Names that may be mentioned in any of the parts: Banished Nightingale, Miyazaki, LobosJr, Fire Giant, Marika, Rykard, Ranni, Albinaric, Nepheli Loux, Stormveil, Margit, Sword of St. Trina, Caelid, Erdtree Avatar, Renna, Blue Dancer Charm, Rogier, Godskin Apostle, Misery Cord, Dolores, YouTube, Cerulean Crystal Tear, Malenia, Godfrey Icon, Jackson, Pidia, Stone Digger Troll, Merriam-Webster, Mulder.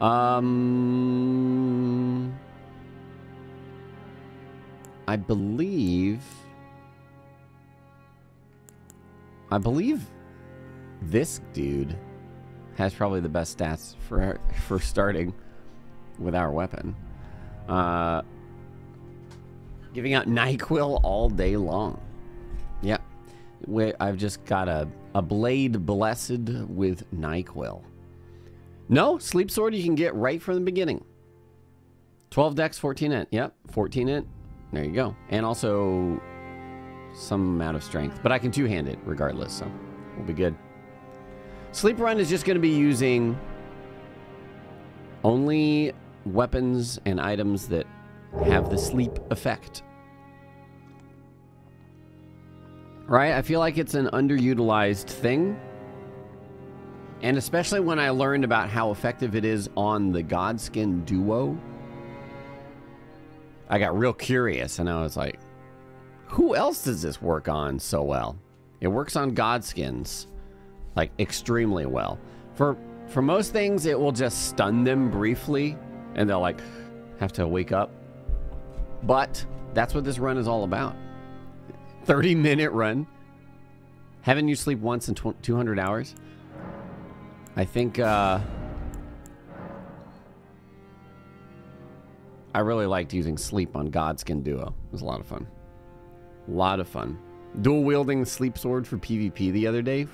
I believe this dude has probably the best stats for starting with our weapon. Giving out NyQuil all day long. Yep. I've just got a blade blessed with NyQuil. No, Sleep Sword you can get right from the beginning. 12 dex, 14 int. Yep, 14 int. There you go. And also some amount of strength. But I can two-hand it regardless, so we'll be good. Sleep Run is just going to be using only weapons and items that have the sleep effect. Right? I feel like it's an underutilized thing. And especially when I learned about how effective it is on the Godskin Duo, I got real curious and I was like, who else does this work on so well? It works on Godskins, like, extremely well. For most things, it will just stun them briefly and they'll, like, have to wake up. But that's what this run is all about. 30-minute run. Haven't you sleep once in 200 hours? I think, I really liked using sleep on Godskin Duo. It was a lot of fun. A lot of fun. Dual wielding Sleep Sword for PvP the other day.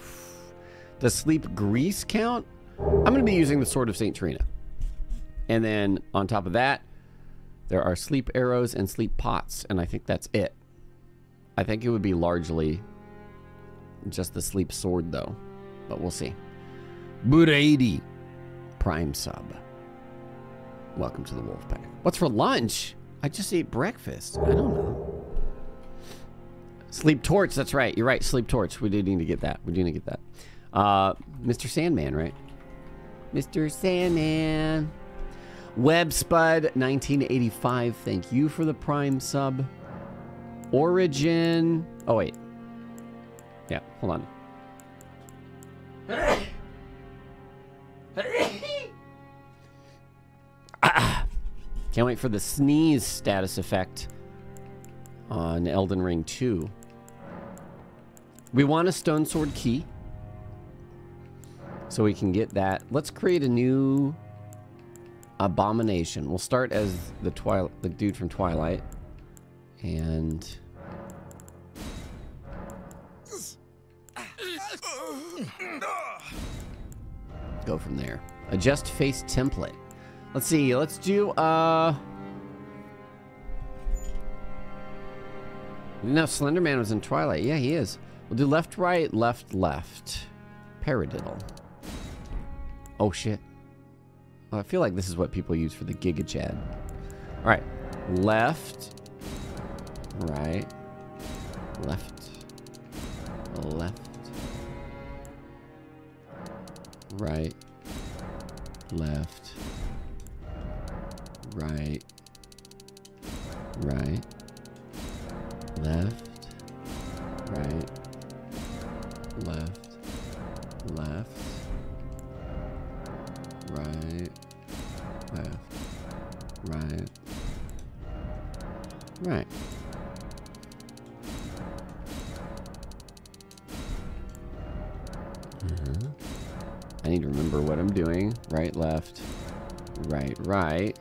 Does Sleep Grease count? I'm going to be using the Sword of St. Trina. And then on top of that, there are Sleep Arrows and Sleep Pots. And I think that's it. I think it would be largely just the Sleep Sword, though. But we'll see. Brady, Prime Sub. Welcome to the Wolf Pack. What's for lunch? I just ate breakfast. I don't know. Sleep Torch. That's right. You're right. Sleep Torch. We do need to get that. We do need to get that. Mr. Sandman, right? Mr. Sandman. WebSpud1985. Thank you for the Prime Sub. Origin. Oh, wait. Yeah. Hold on. Ah, can't wait for the sneeze status effect on Elden Ring 2. We want a Stone Sword key so we can get that. Let's create a new abomination. We'll start as the dude from Twilight, and go from there. Adjust face template. Let's see. Let's do, no, Slenderman was in Twilight. Yeah, he is. We'll do left, right, left, left. Paradiddle. Oh, shit. Well, I feel like this is what people use for the Giga Chad. All right. Left. Right. Left. Left. Right, left, right, right, left, right, left, left, right, left, right, right. I need to remember what I'm doing. Right, left, right, right.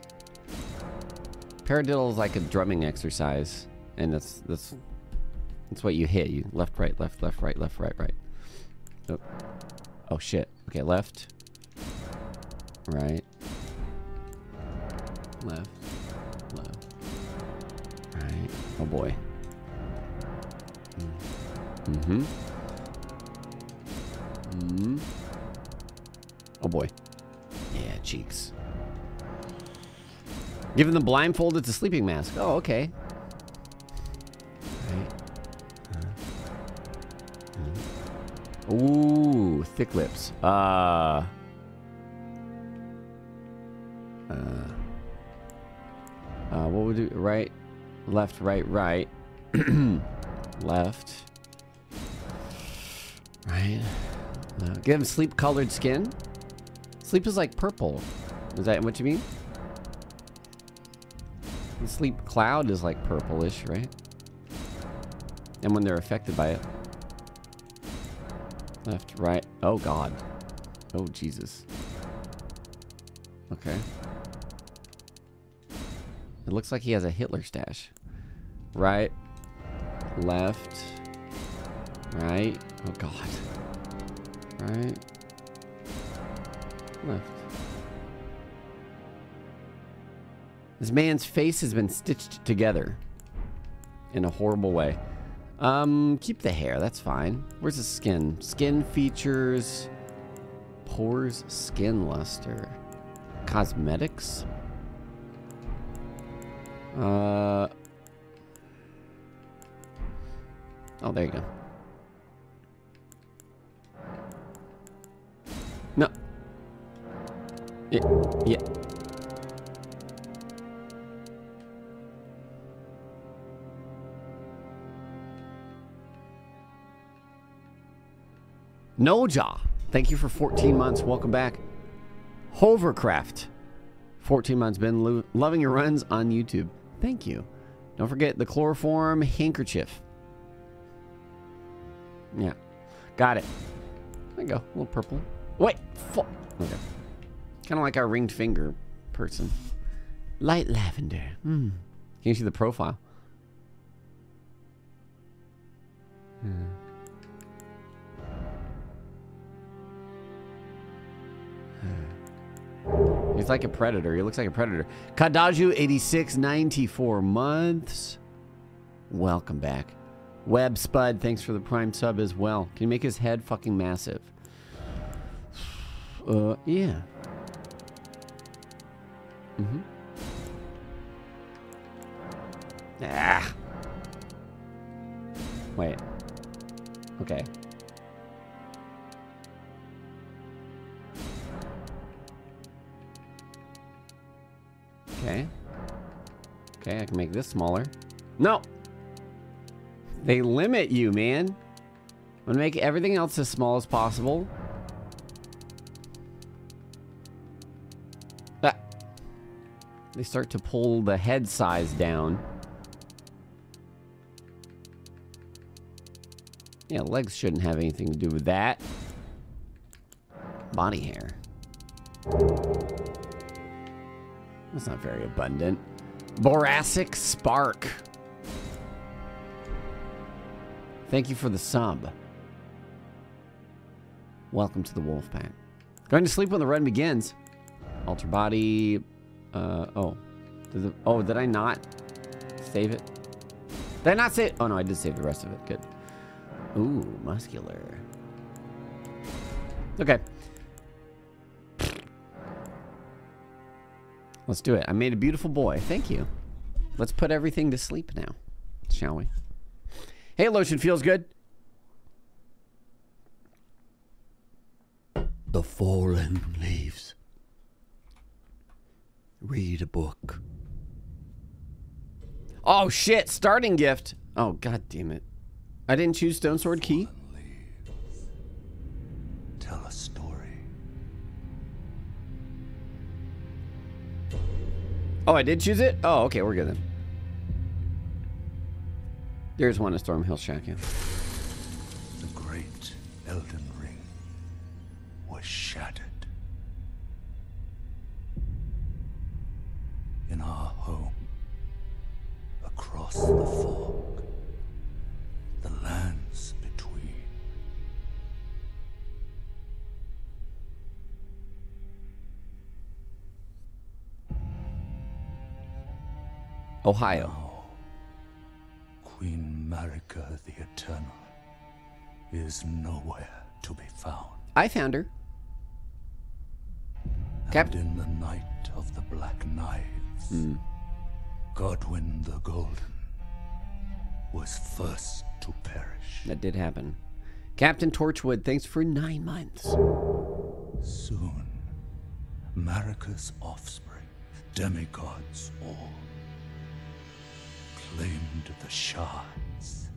Paradiddle is like a drumming exercise, and that's what you hit. You left, right, left, left, right, left, right, right. Oh, oh shit. Okay, left, right, left, left, right. Oh boy. Mm-hmm. Mm-hmm. Oh boy. Yeah, cheeks. Given the blindfold, it's a sleeping mask. Oh, okay. Right. Ooh, thick lips. What would we do? Right, left, right, right. Left. Right. Give him sleep-colored skin. Sleep is like purple, Is that what you mean? The sleep cloud is like purplish, right? And when they're affected by it. Left, right. Oh, God. Oh, Jesus. Okay. It looks like he has a Hitler stash. Right. Left. Right. Oh, God. Right. Left. This man's face has been stitched together in a horrible way. Keep the hair. That's fine. Where's the skin? Skin features. Pores, skin luster. Cosmetics. Oh, there you go. No. Yeah. Noja, thank you for 14 months. Welcome back. Hovercraft, 14 months. Been loving your runs on YouTube. Thank you. Don't forget the chloroform handkerchief. Yeah, got it. There you go. A little purple. Wait. Okay. Kind of like our ringed finger person. Light lavender. Mm. Can you see the profile? Hmm. He's like a predator. He looks like a predator. Kadaju 86, 94 months. Welcome back. Web Spud, thanks for the prime sub as well. Can you make his head fucking massive? Yeah. Mm-hmm. Ah. Wait. Okay. Okay. Okay, I can make this smaller. No! They limit you, man. I'm gonna make everything else as small as possible. Ah. They start to pull the head size down. Yeah, legs shouldn't have anything to do with that. Body hair. That's not very abundant. Boracic Spark. Thank you for the sub. Welcome to the wolf pack. Going to sleep when the run begins. Alter body. Oh. Did I not save it? Did I not save it? Oh, no, I did save the rest of it. Good. Ooh, muscular. Okay. Let's do it. I made a beautiful boy. Thank you. Let's put everything to sleep now, shall we? Hey, lotion feels good. The fallen leaves. Read a book. Oh, shit. Starting gift. Oh, god damn it. I didn't choose Stone Sword Key. Leaves. Tell a story. Oh, I did choose it? Oh, okay, we're good then. There's one at Stormhill Shack, yeah. The great Elden Ring was shattered. In our home, across the fog, the lands between. Ohio. Now, Queen Marika the Eternal is nowhere to be found. I found her. Captain. In the night of the Black Knives, Godwyn the Golden was first to perish. That did happen. Captain Torchwood, thanks for 9 months. Soon, Marika's offspring, demigods all, claimed the shards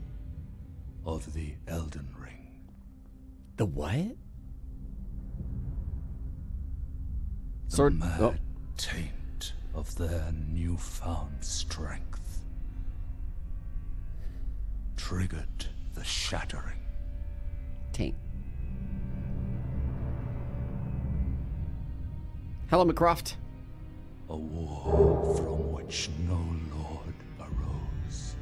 of the Elden Ring. The what? The sword. Mad taint of their newfound strength triggered the shattering. Taint. Hello, McCroft. A war from which no lord arose.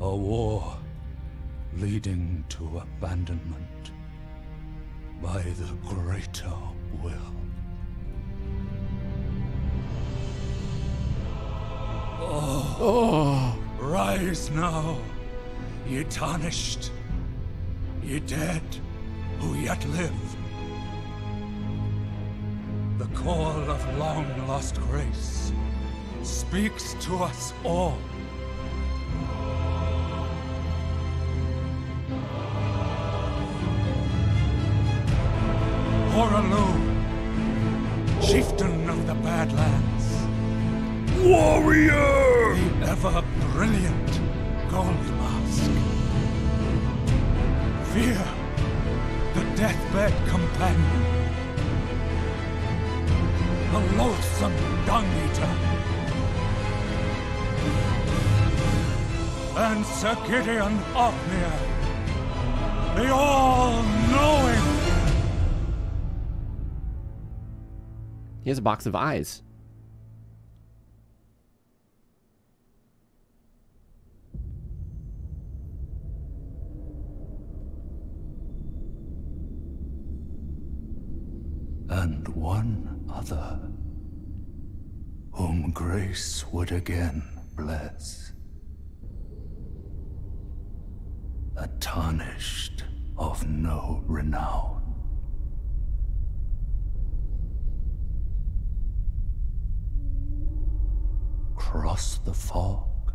A war leading to abandonment by the greater will. Oh, rise now, ye tarnished, ye dead who yet live. The call of long-lost grace speaks to us all. Hoarah Loux, chieftain of the Badlands. Warrior! The ever-brilliant gold mask. Fia, the deathbed companion. The loathsome dung-eater. And Sir Gideon Ofnir, the all-knowing. He has a box of eyes. And one other, whom grace would again bless. A tarnished of no renown. Cross the fog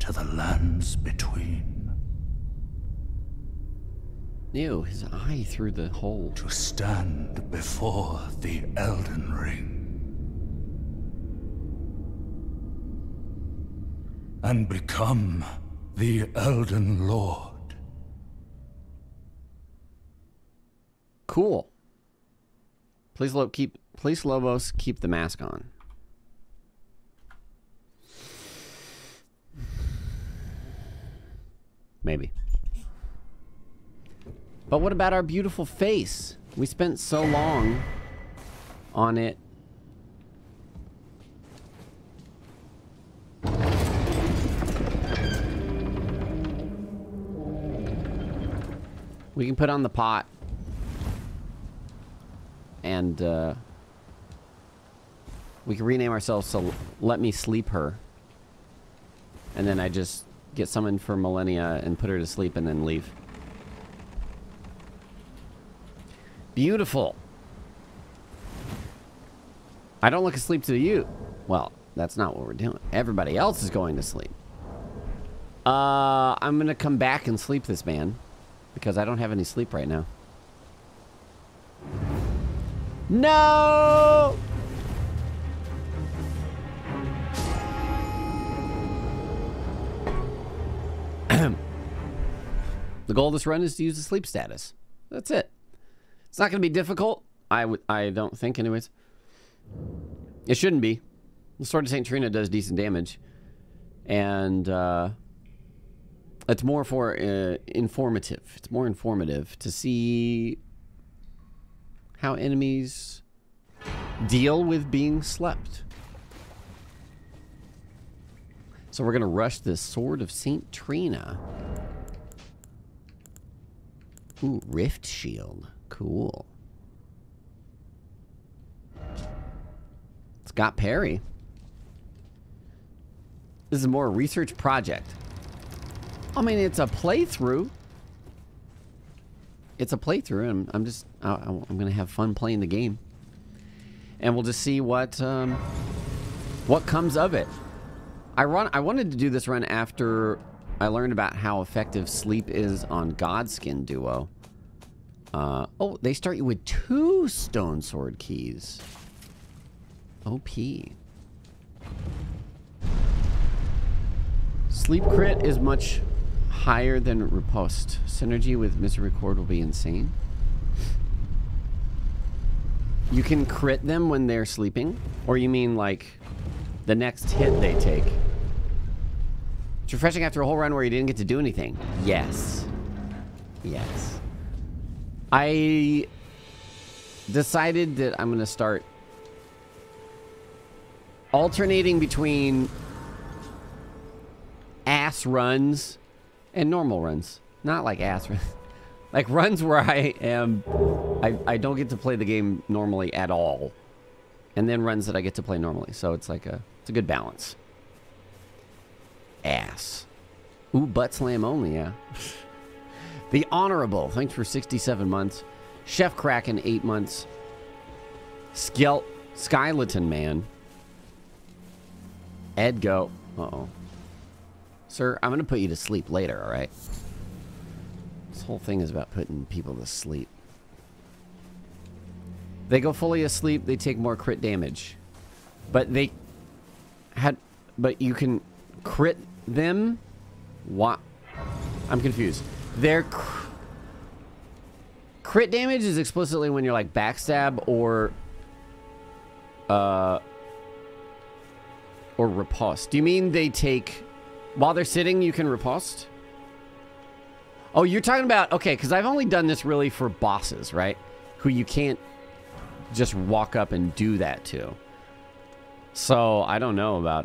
to the lands between. Ew, his eye through the hole. To stand before the Elden Ring and become the Elden Lord. Cool. Please Lobos, keep the mask on. Maybe. But what about our beautiful face? We spent so long on it. We can put on the pot and we can rename ourselves so Let Me Sleep Her, and then I just get summoned for Malenia and put her to sleep and then leave. Beautiful. I don't look asleep to you. Well, that's not what we're doing. Everybody else is going to sleep. I'm gonna come back and sleep this man because I don't have any sleep right now. No! The goal of this run is to use the sleep status. That's it. It's not going to be difficult. I don't think, anyways. It shouldn't be. The Sword of St. Trina does decent damage. And it's more for informative. It's more informative to see how enemies deal with being slept. So we're going to rush this Sword of St. Trina. Ooh, Rift Shield. Cool. It's got parry. This is more a research project. I mean, it's a playthrough. It's a playthrough, and I'm going to have fun playing the game. And we'll just see what comes of it. I wanted to do this run after I learned about how effective sleep is on Godskin Duo. Oh, they start you with 2 stone sword keys. OP. Sleep crit is much higher than riposte. Synergy with Misery Cord will be insane. You can crit them when they're sleeping? Or you mean like the next hit they take? It's refreshing after a whole run where you didn't get to do anything. Yes. Yes. I decided that I'm going to start alternating between ass runs and normal runs. Not like ass runs. Like runs where I don't get to play the game normally at all. And then runs that I get to play normally. So it's like a, it's a good balance. Ass. Ooh, butt slam only, yeah. The Honorable, thanks for 67 months. Chef Kraken, 8 months. Skeleton Man. Edgo. Uh-oh. Sir, I'm going to put you to sleep later, all right? This whole thing is about putting people to sleep. They go fully asleep, they take more crit damage. But they had... But you can crit them? What? I'm confused. Their crit damage is explicitly when you're like backstab or riposte. Do you mean they take while they're sitting? You can riposte. Oh, you're talking about okay, because I've only done this really for bosses, right? Who you can't just walk up and do that to. So I don't know about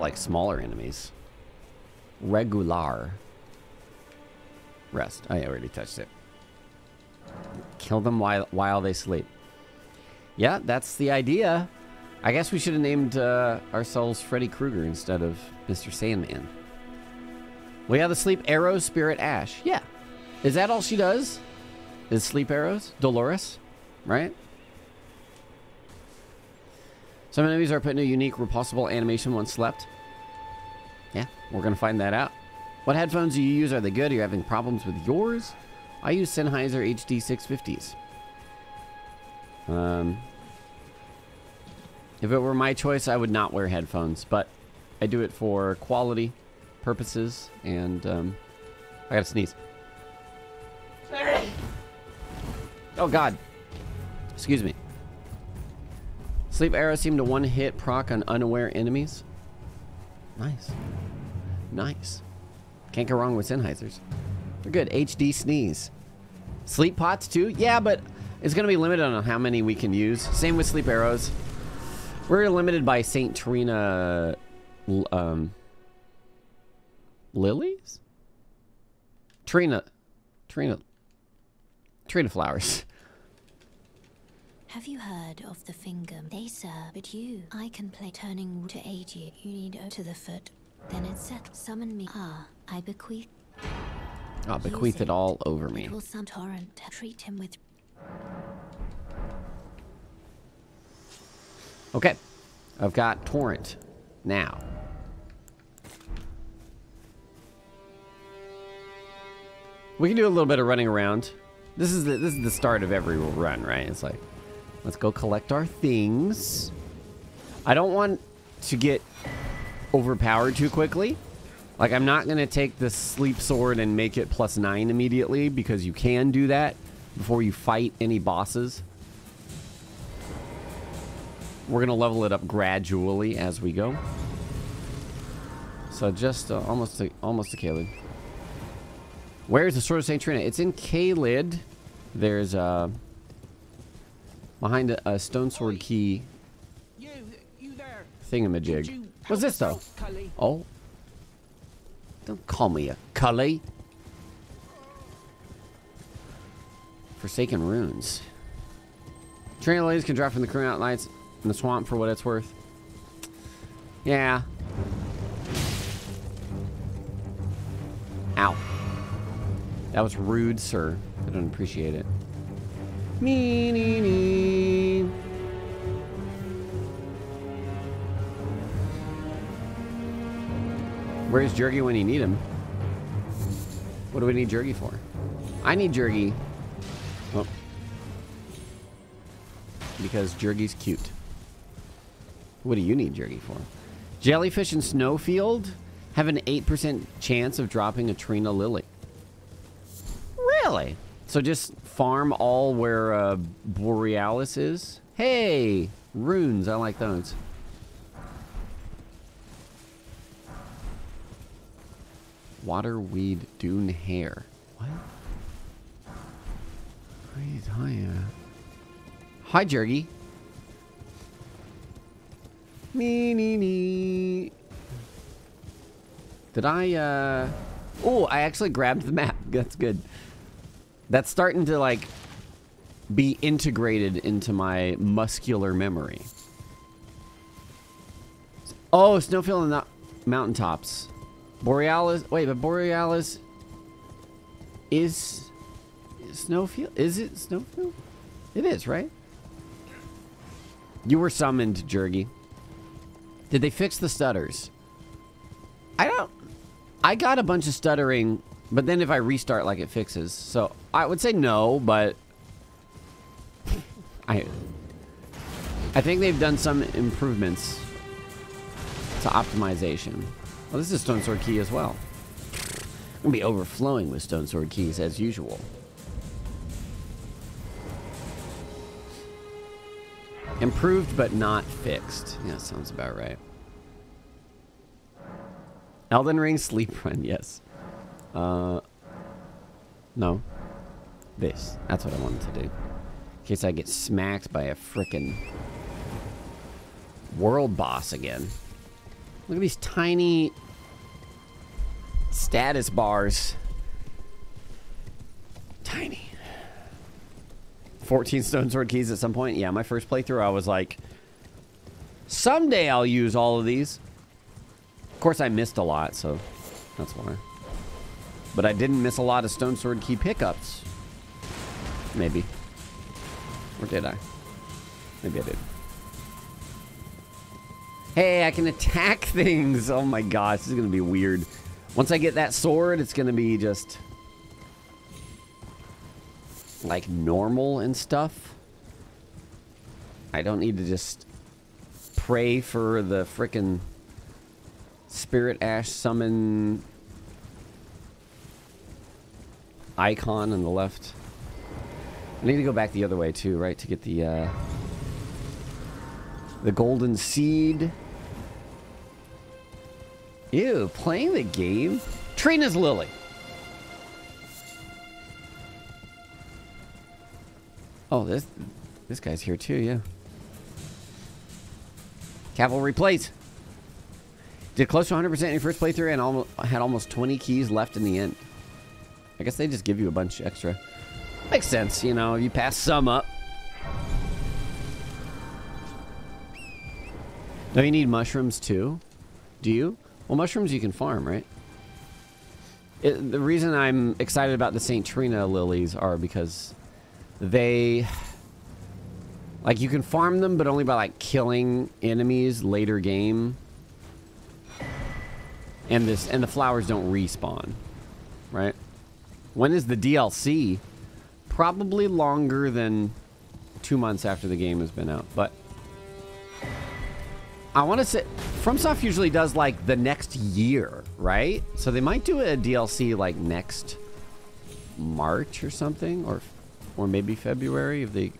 like smaller enemies. Regular. Rest. Oh, yeah, I already touched it. Kill them while they sleep. Yeah, that's the idea. I guess we should have named ourselves Freddy Krueger instead of Mr. Sandman. We have the sleep arrow, Spirit Ash. Yeah. Is that all she does? Is sleep arrows? Dolores, right? Some enemies are put in a unique, repulsible animation once slept. Yeah, we're going to find that out. What headphones do you use? Are they good? Are you having problems with yours? I use Sennheiser HD 650s. If it were my choice, I would not wear headphones, but I do it for quality purposes, and I gotta sneeze. Oh God. Excuse me. Sleep arrows seem to one-hit proc on unaware enemies. Nice. Nice. Can't go wrong with Sennheisers. They're good. HD sneeze. Sleep pots too? Yeah, but it's going to be limited on how many we can use. Same with sleep arrows. We're limited by St. Trina lilies? Trina flowers. Have you heard of the finger? They sir, but you. I can play turning to aid you. You need to the foot. Then it said, summon me. Ah, I bequeath. I'll bequeath it all over me. Will some torrent treat him with. Okay. I've got torrent now. We can do a little bit of running around. This is the start of every run, right? It's like, let's go collect our things. I don't want to get overpowered too quickly. Like, I'm not going to take the sleep sword and make it +9 immediately, because you can do that before you fight any bosses. We're going to level it up gradually as we go. So just almost to Caelid. Where's the Sword of St. Trina? It's in Caelid. There's behind a stone sword key thingamajig. What's this though? Oh, don't call me a cully. Forsaken runes. Trainer ladies can drop from the Corona lights in the swamp for what it's worth. Yeah. Ow. That was rude, sir. I don't appreciate it. Me, me, me. Where's Jergy when you need him? What do we need Jergy for? I need Jergy. Oh. Because Jergy's cute. What do you need Jergy for? Jellyfish and Snowfield have an 8% chance of dropping a Trina Lily. Really? So just farm all where Borealis is. Hey, runes. I like those. Waterweed dune hair. What? Hi, Jergy. Me. Did I, Oh, I actually grabbed the map. That's good. That's starting to, like, be integrated into my muscular memory. Oh, snowfield and the mountaintops. Borealis. Wait, but Borealis is... Snowfield? Is it Snowfield? It is, right? You were summoned, Jergy. Did they fix the stutters? I don't... I got a bunch of stuttering, but then if I restart, like, it fixes. So, I would say no, but... I think they've done some improvements to optimization. Well, this is Stone Sword Key as well. I'm going to be overflowing with Stone Sword Keys as usual. Improved but not fixed. Yeah, sounds about right. Elden Ring sleep run, yes. No. This. That's what I wanted to do. In case I get smacked by a frickin' world boss again. Look at these tiny status bars. Tiny. 14 Stone Sword Keys at some point. Yeah, my first playthrough, I was like, someday I'll use all of these. Of course, I missed a lot, so that's why. But I didn't miss a lot of Stone Sword Key pickups. Maybe. Or did I? Maybe I did. Hey, I can attack things. Oh my gosh, this is going to be weird. Once I get that sword, it's going to be just... like normal and stuff. I don't need to just pray for the frickin' Spirit Ash summon icon on the left. I need to go back the other way too, right? To get the golden seed. Ew, playing the game? Trina's Lily. Oh, this guy's here too, yeah. Cavalry plays. Did close to 100% in your first playthrough and had almost 20 keys left in the end. I guess they just give you a bunch extra. Makes sense, you know, you pass some up. No, you need mushrooms too? Do you? Well, mushrooms you can farm, right? The reason I'm excited about the St. Trina lilies are because... they, like, you can farm them, but only by, like, killing enemies later game. And this, and the flowers don't respawn, right? When is the DLC? Probably longer than 2 months after the game has been out. But I want to say, FromSoft usually does, like, the next year, right? So they might do a DLC, like, next March or something, or maybe February, if they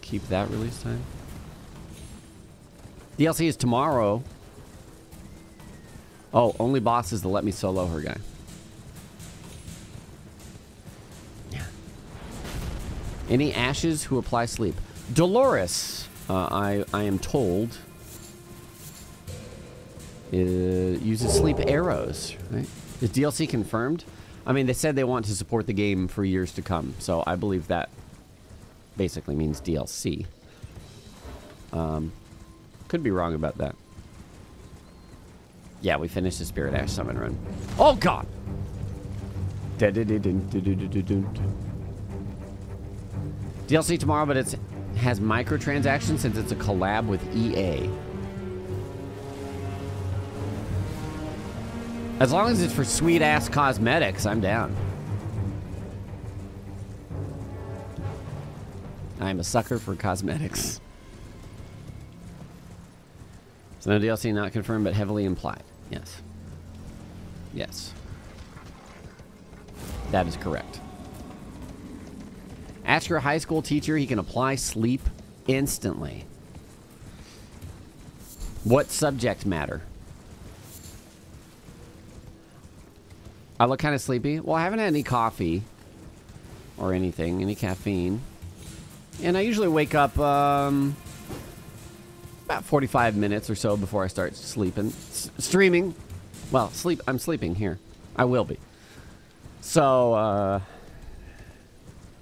keep that release time. DLC is tomorrow. Oh, only bosses to let me solo her guy. Yeah. Any ashes who apply sleep? Dolores, I am told, uses sleep arrows, right? Is DLC confirmed? I mean, they said they want to support the game for years to come, so I believe that basically means DLC. Could be wrong about that. Yeah, we finished the Spirit Ash summon run. Oh, God! DLC tomorrow, but it has microtransactions since it's a collab with EA. As long as it's for sweet-ass cosmetics, I'm down. I'm a sucker for cosmetics. So no DLC, not confirmed, but heavily implied. Yes. Yes. That is correct. Ask your high school teacher. He can apply sleep instantly. What subject matter? I look kind of sleepy. Well, I haven't had any coffee or anything, any caffeine. And I usually wake up about 45 minutes or so before I start sleeping. Streaming. Well, sleep. I'm sleeping here. I will be. So,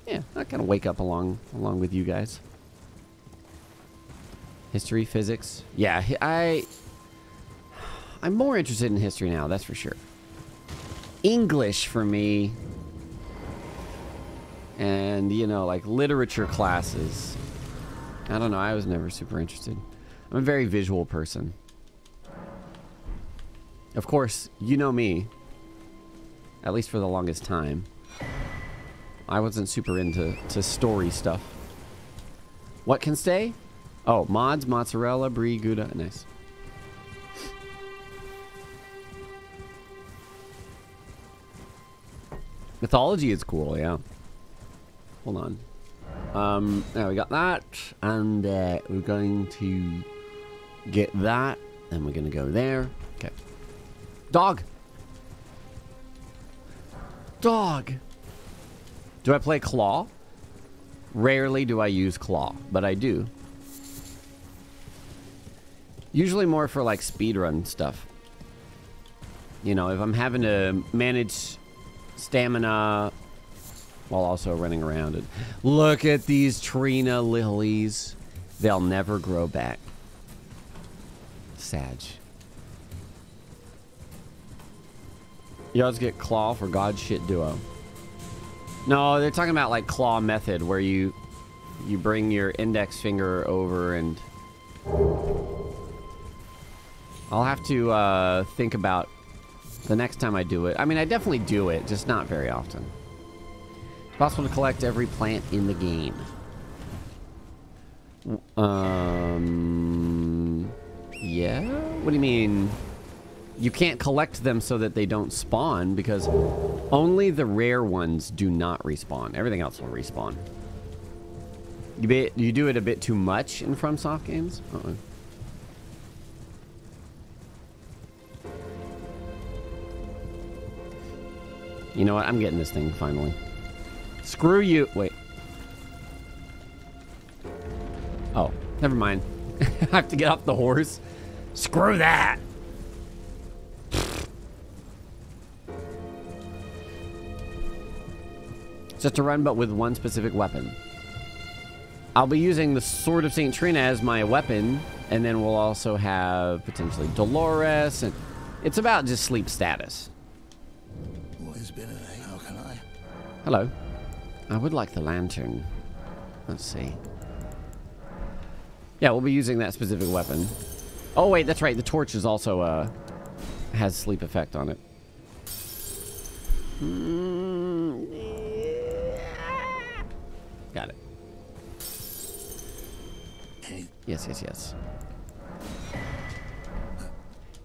yeah, I kind of wake up along with you guys. History, physics. Yeah, I'm more interested in history now, that's for sure. English for me, and you know, like literature classes. I don't know, I was never super interested. I'm a very visual person. Of course, you know me, at least for the longest time. I wasn't super into story stuff. What can stay? Oh, mods, mozzarella, brie, gouda, nice. Mythology is cool, yeah. Hold on. Now we got that, and we're going to get that, and we're going to go there. Okay. Dog! Dog! Do I play claw? Rarely do I use claw, but I do. Usually more for like speedrun stuff. You know, if I'm having to manage stamina while also running around. And look at these Trina lilies. They'll never grow back. Sag. You always get claw for God shit duo. No, they're talking about like claw method where you bring your index finger over and I'll have to think about the next time I do it. I mean, I definitely do it, just not very often. It's possible to collect every plant in the game. Yeah? What do you mean? You can't collect them so that they don't spawn, because only the rare ones do not respawn. Everything else will respawn. You do it a bit too much in FromSoft games? Uh-oh. You know what? I'm getting this thing, finally. Screw you. Wait. Oh, never mind. I have to get off the horse. Screw that! Just a run, but with one specific weapon. I'll be using the Sword of St. Trina as my weapon, and then we'll also have, potentially, Dolores, and it's about just sleep status. Hello. I would like the lantern. Let's see. Yeah, we'll be using that specific weapon. Oh, wait, that's right. The torch is also, has sleep effect on it. Got it. Yes, yes, yes.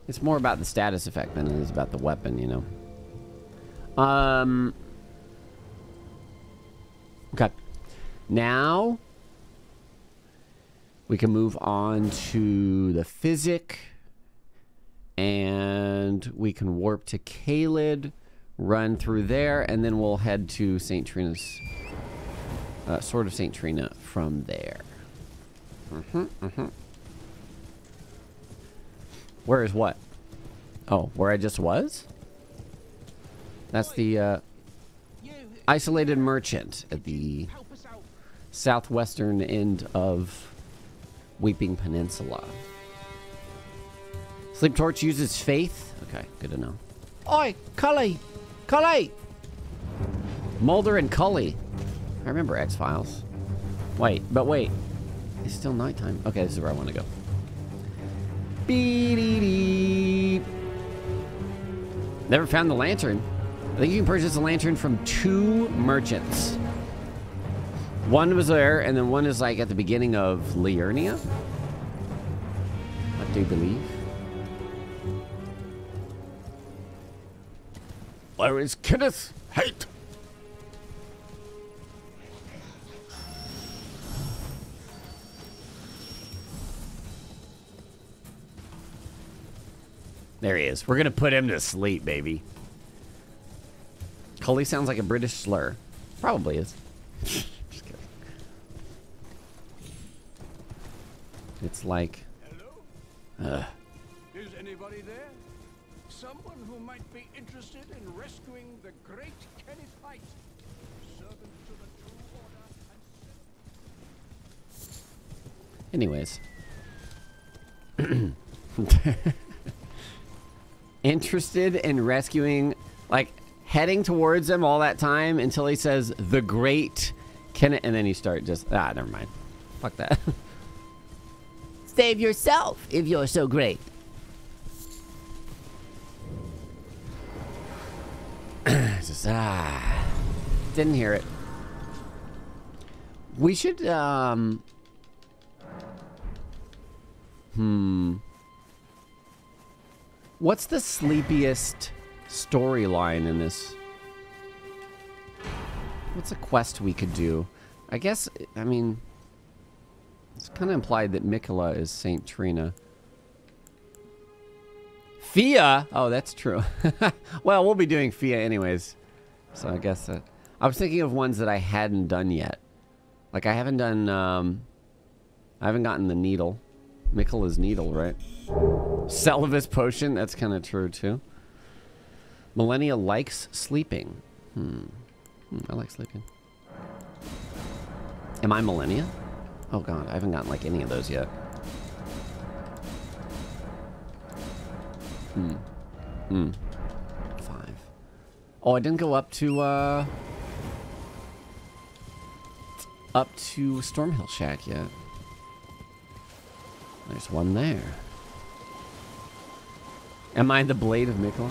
It's more about the status effect than it is about the weapon, you know. Okay, now we can move on to the physic, and we can warp to Caelid, run through there, and then we'll head to St. Trina's, Sword of St. Trina from there. Where is what? Oh, where I just was? That's the, isolated merchant at the southwestern end of Weeping Peninsula. Sleep torch uses faith. Okay, good to know. Oi, Cully! Cully! Mulder and Cully. I remember X-Files. Wait, but wait. It's still nighttime. Okay, this is where I want to go. Beep. Never found the lantern. I think you can purchase a lantern from 2 merchants. One was there, and then one is like at the beginning of Liurnia. I do believe. Where is Kenneth Haight? There he is. We're going to put him to sleep, baby. Holy sounds like a British slur. Probably is. Just kidding. It's like... Hello? Is anybody there? Someone who might be interested in rescuing the great Kenneth Haight. Servant to the true order and... Anyways. Interested in rescuing, like heading towards him all that time until he says the great Kenneth, and then you start just never mind, fuck that. Save yourself if you're so great. Just didn't hear it. We should what's the sleepiest storyline in this? What's a quest we could do? I guess, I mean, it's kind of implied that Mikola is St. Trina. Fia? Oh, that's true. Well, we'll be doing Fia anyways. So I guess that... I was thinking of ones that I hadn't done yet. Like, I haven't done, I haven't gotten the needle. Mikola's needle, right? Celibus potion, that's kind of true too. Malenia likes sleeping. I like sleeping. Am I Malenia? Oh god, I haven't gotten like any of those yet. Five. Oh, I didn't go up to Stormhill Shack yet. There's one there. Am I the Blade of Mikola?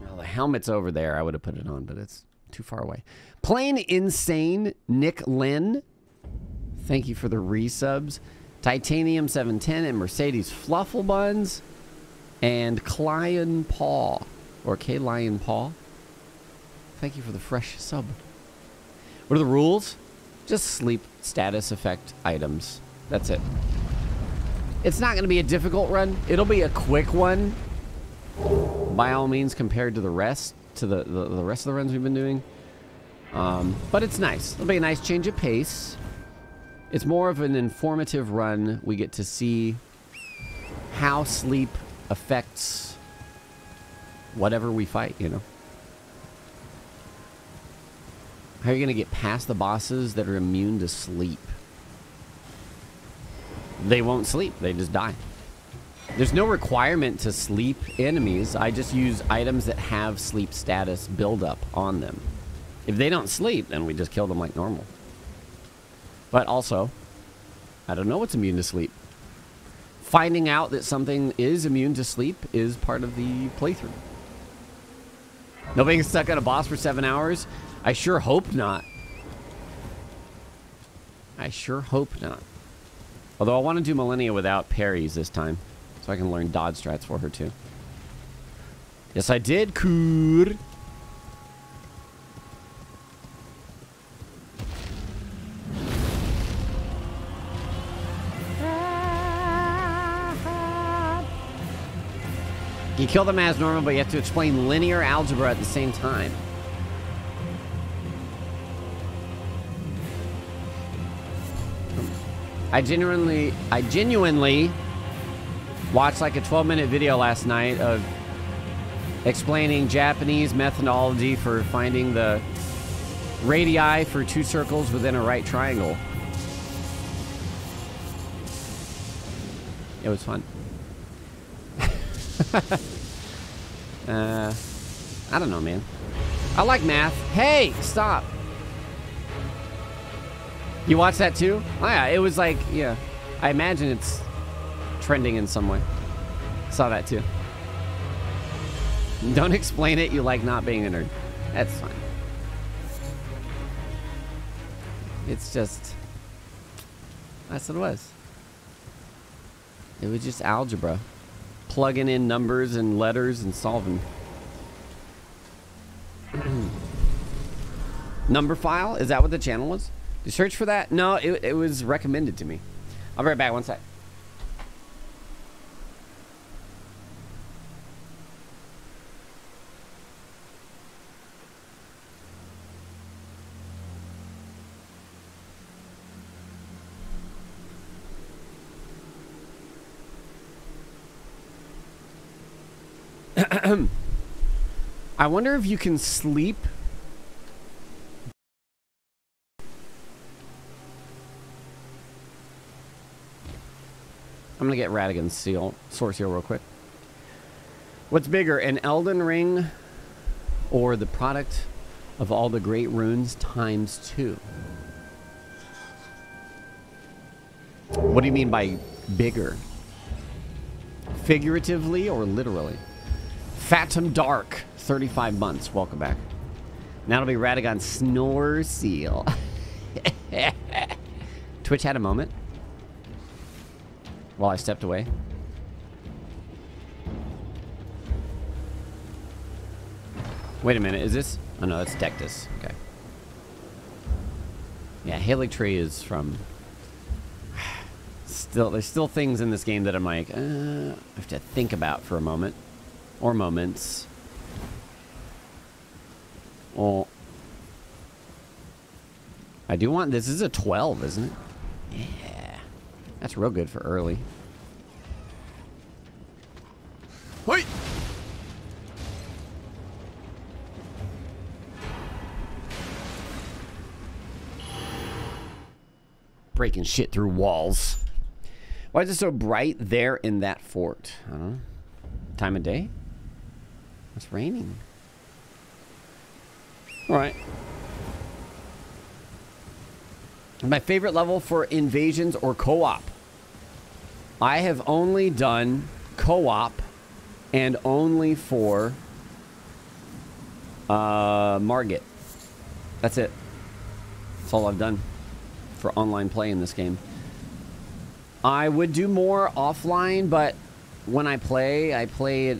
Well, the helmet's over there. I would have put it on, but it's too far away. Plain Insane, Nick Lynn. Thank you for the resubs. Titanium 710 and Mercedes Flufflebuns. And Clion Paw, or K-Lion Paw. Thank you for the fresh sub. What are the rules? Just sleep status effect items. That's it. It's not going to be a difficult run. It'll be a quick one, by all means, compared to the rest, to the rest of the runs we've been doing. But it's nice. It'll be a nice change of pace. It's more of an informative run. We get to see how sleep affects whatever we fight, you know. How are you going to get past the bosses that are immune to sleep? They won't sleep. They just die. There's no requirement to sleep enemies. I just use items that have sleep status buildup on them. If they don't sleep, then we just kill them like normal. But also, I don't know what's immune to sleep. Finding out that something is immune to sleep is part of the playthrough. No being stuck at a boss for 7 hours. I sure hope not. I sure hope not. Although I want to do Malenia without parries this time, so I can learn dodge strats for her too. Yes, I did, Kur. You kill them as normal, but you have to explain linear algebra at the same time. I genuinely watched like a 12-minute video last night of explaining Japanese methodology for finding the radii for two circles within a right triangle. It was fun. I don't know, man. I like math. Hey, stop. You watch that too? Oh, yeah, it was like, yeah. I imagine it's trending in some way. Saw that too. Don't explain it. You like not being a nerd. That's fine. It's just... That's what it was. It was just algebra. Plugging in numbers and letters and solving. Number file? Is that what the channel was? Did you search for that? No, it was recommended to me. I'll be right back, one sec. I wonder if you can sleep. I'm gonna get Radagon's seal, source seal real quick. What's bigger, an Elden Ring or the product of all the great runes ×2? What do you mean by bigger? Figuratively or literally? Phantom Dark, 35 months. Welcome back. Now it'll be Radagon's Snore Seal. Twitch had a moment while I stepped away. Wait a minute, is this? Oh no, that's Dectus. Okay. Yeah, Haley Tree is from... there's still things in this game that I'm like, I have to think about for a moment. Or moments. Oh. I do want... This is a 12, isn't it? Yeah. That's real good for early. Wait! Breaking shit through walls. Why is it so bright there in that fort? I don't know. Time of day? It's raining. Alright. My favorite level for invasions or co-op. I have only done co-op and only for Margit. That's it. That's all I've done for online play in this game. I would do more offline, but when I play it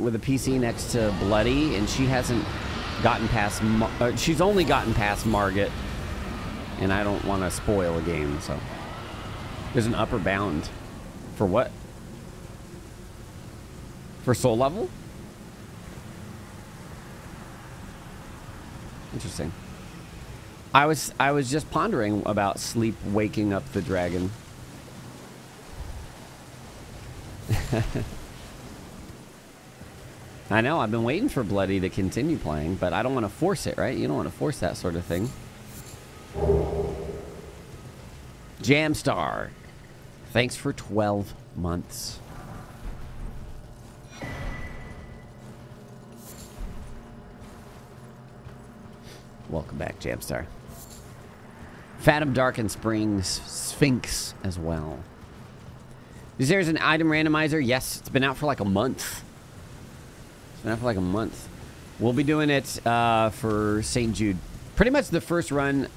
with a PC next to Bloody, and she hasn't gotten past... she's only gotten past Margit, and I don't want to spoil a game, so... There's an upper bound. For what? For soul level? Interesting. I was just pondering about sleep waking up the dragon. I know, I've been waiting for Bloody to continue playing, but I don't want to force it, right? You don't want to force that sort of thing. Jamstar, thanks for 12 months. Welcome back, Jamstar. Phantom Dark and Spring Sphinx as well. Is there an item randomizer? Yes, it's been out for like a month. We'll be doing it for St. Jude. Pretty much the first run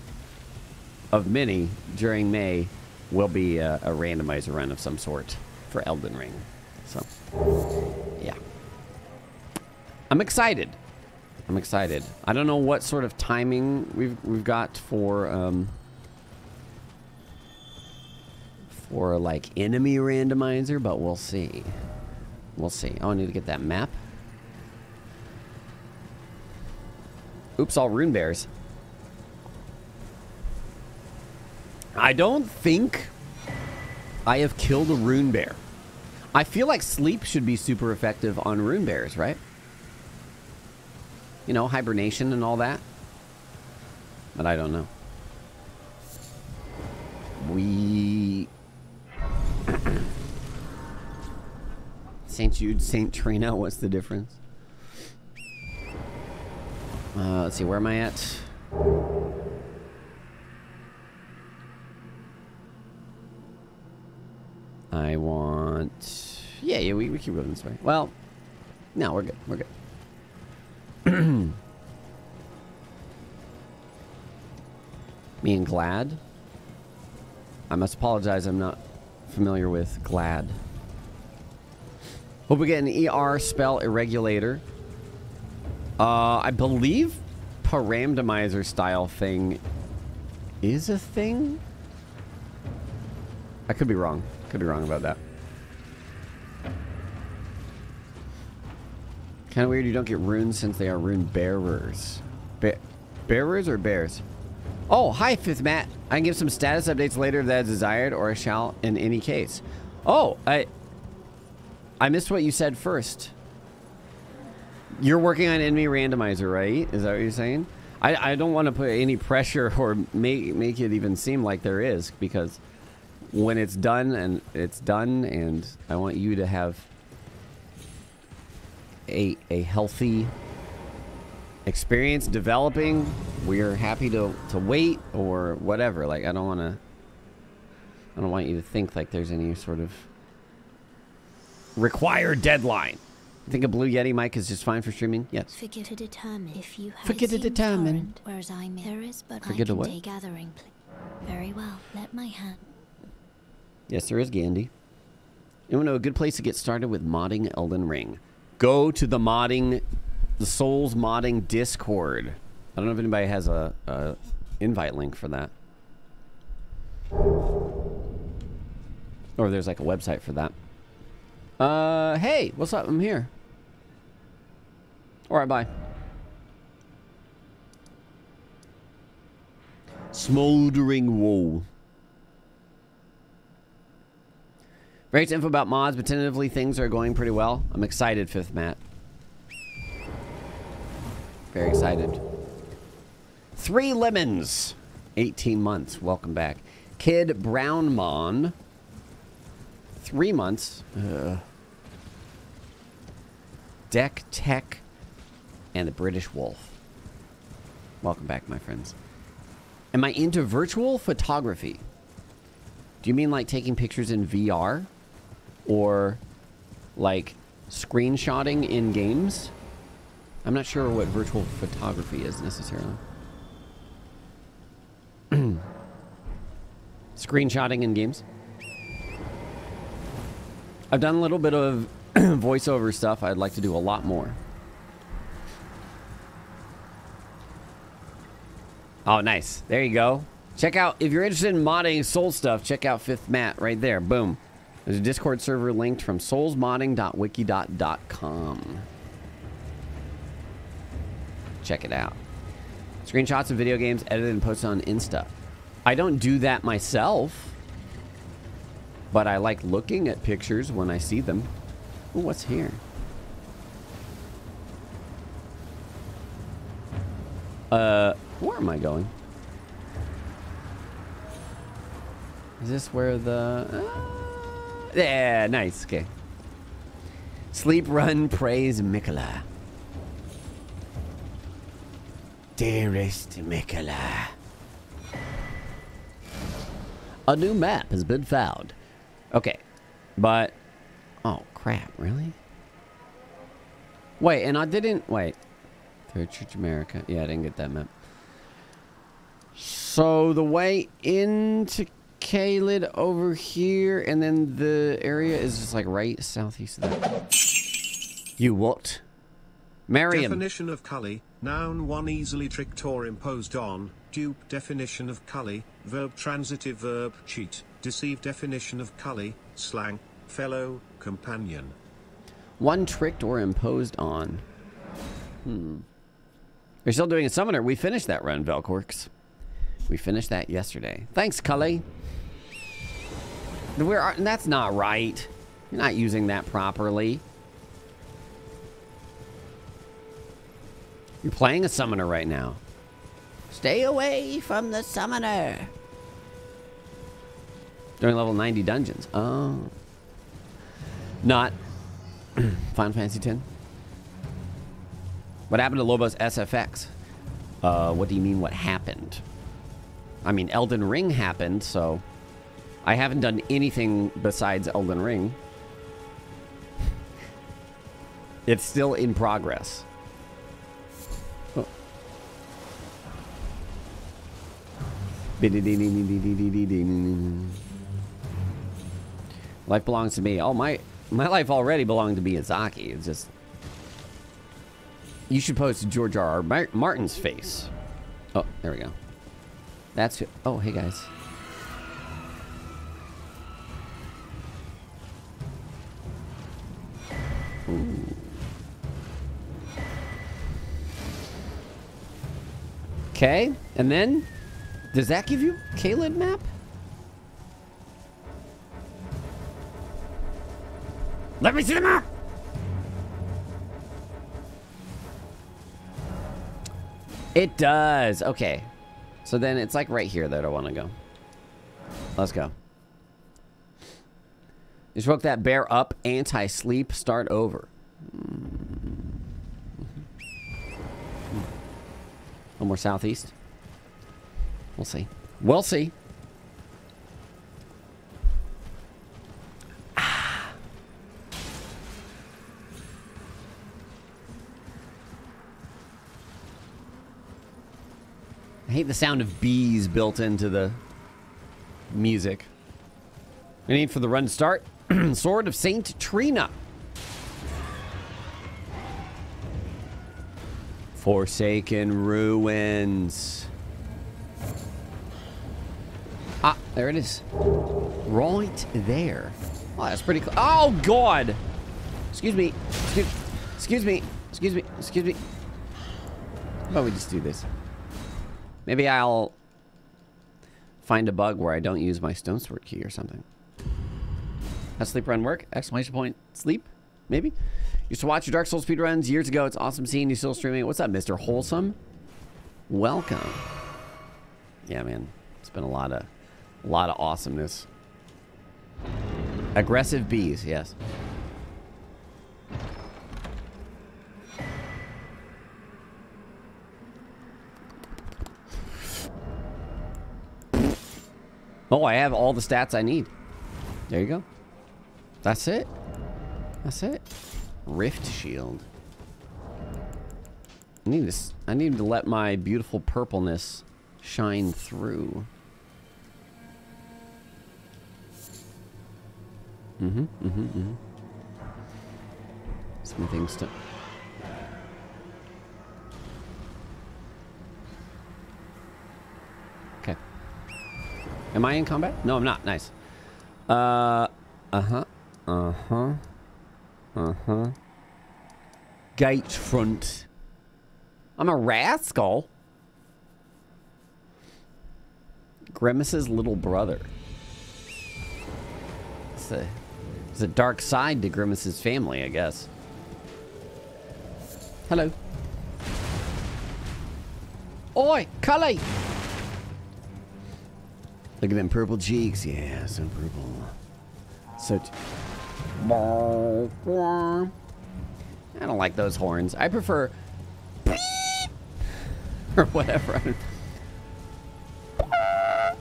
of many during May will be a randomizer run of some sort for Elden Ring. So, yeah. I'm excited. I don't know what sort of timing we've got for like enemy randomizer, but we'll see. Oh, I need to get that map. Oops, all rune bears. I don't think I have killed a rune bear. I feel like sleep should be super effective on rune bears, right? You know, hibernation and all that. But I don't know. We... St. Jude, St. Trina, what's the difference? Let's see, where am I at? I want... Yeah, we keep going this way. Well, no, we're good. Me and Glad? I must apologize, I'm not familiar with Glad. Hope we get an ER spell irregulator. I believe parandomizer style thing is a thing. I could be wrong. Could be wrong about that. Kind of weird you don't get runes since they are rune bearers. Bearers or bears? Oh, hi, Fifth Matt. I can give some status updates later if that is desired, or I shall in any case. Oh, I missed what you said first. You're working on enemy randomizer, right? Is that what you're saying? I don't want to put any pressure or make it even seem like there is, because when it's done, and it's done, and I want you to have a healthy experience developing. We're happy to wait or whatever. Like, I don't want you to think like there's any sort of required deadline. I think a Blue Yeti mic is just fine for streaming. Yes. Forget to determine if you have forget to determine. Whereas I'm there is but forget to what? Gathering. Very well. Let my hand. Yes, there is Gandhi. You want to know a good place to get started with modding Elden Ring? Go to the modding, the Souls modding Discord. I don't know if anybody has a invite link for that, or there's like a website for that. Hey, what's up? I'm here. All right, bye. Smoldering wool. Great info about mods, but tentatively things are going pretty well. I'm excited, Fifth Matt. Very excited. 3 Lemons. 18 months. Welcome back. Kid Brownmon. 3 months. Ugh. Deck Tech and the British Wolf. Welcome back, my friends. Am I into virtual photography? Do you mean like taking pictures in VR? Or like screenshotting in games? I'm not sure what virtual photography is necessarily. Screenshotting in games. I've done a little bit of voiceover stuff. I'd like to do a lot more. Oh, nice. There you go. Check out, if you're interested in modding soul stuff, check out Fifth Matt right there. Boom. There's a Discord server linked from soulsmodding.wiki.com. Check it out. Screenshots of video games edited and posted on Insta. I don't do that myself, but I like looking at pictures when I see them. Ooh, what's here? Where am I going? Is this where the... yeah, nice. Okay. Sleep, run, praise Mikola. Dearest Mikola. A new map has been found. Okay. But... Oh, crap. Really? Wait, and I didn't... Wait. Third Church America. Yeah, I didn't get that map. So, the way into... Caelid over here, and then the area is just like right southeast of that. You what? Marion. Definition of cully, noun one easily tricked or imposed on, dupe definition of cully, verb transitive verb cheat, deceive definition of cully, slang, fellow, companion. One tricked or imposed on. Hmm. We're still doing a summoner. We finished that run, Velcorks. We finished that yesterday. Thanks, cully. That's not right. You're not using that properly. You're playing a summoner right now. Stay away from the summoner. During level 90 dungeons. Oh. Not Final Fantasy X. What happened to Lobo's SFX? What do you mean what happened? I mean, Elden Ring happened, so... I haven't done anything besides Elden Ring. It's still in progress. Oh. Life belongs to me. Oh, my life already belonged to Miyazaki. It's just... You should post George R.R. Martin's face. Oh, there we go. That's who... Oh, hey, guys. Okay, and then does that give you Caelid map? Let me see the map. It does. Okay. So then it's like right here that I want to go. Let's go. Just woke that bear up. Anti-sleep. Start over. One more southeast. We'll see. We'll see. I hate the sound of bees built into the music. I need for the run start. Sword of St. Trina. Forsaken Ruins. Ah, there it is. Right there. Oh, that's pretty close. Oh, God. Excuse me. Excuse me. Excuse me. Excuse me. How about we just do this? Maybe I'll find a bug where I don't use my stone sword key or something. How sleep run work? Exclamation point sleep? Maybe? Used to watch your Dark Souls speedruns years ago. It's awesome seeing you still streaming. What's up, Mr. Wholesome? Welcome. Yeah, man. It's been a lot of awesomeness. Aggressive bees, yes. Oh, I have all the stats I need. There you go. That's it. That's it. Rift Shield. I need this. I need to let my beautiful purpleness shine through. Some things to... Am I in combat? No, I'm not. Nice. Gate front. I'm a rascal. Grimace's little brother. It's a dark side to Grimace's family, I guess. Hello. Oi, Cully! Look at them purple cheeks. Yeah, so purple. So... I don't like those horns. I prefer... or whatever. How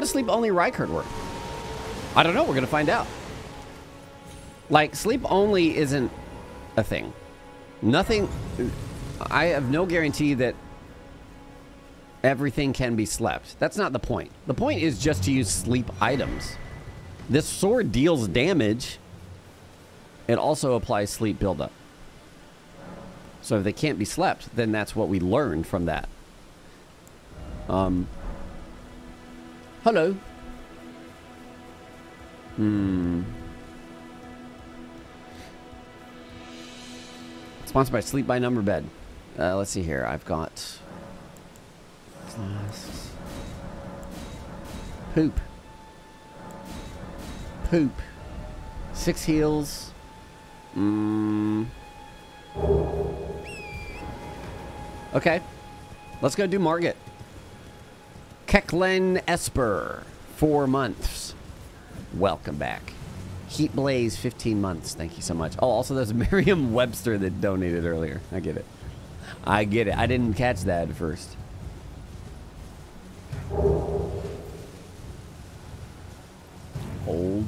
does sleep only Rykard work? I don't know. We're going to find out. Like, sleep only isn't a thing. Nothing... I have no guarantee that... everything can be slept. That's not the point. The point is just to use sleep items. This sword deals damage. It also applies sleep buildup. So if they can't be slept, then that's what we learned from that. Hello. Sponsored by Sleep by Number Bed. Let's see here. I've got... Poop. 6 heals. Okay. Let's go do Margit. Keklen Esper. 4 months. Welcome back. Heat Blaze, 15 months. Thank you so much. Oh, also there's Merriam-Webster that donated earlier. I get it. I get it. I didn't catch that at first. Hold.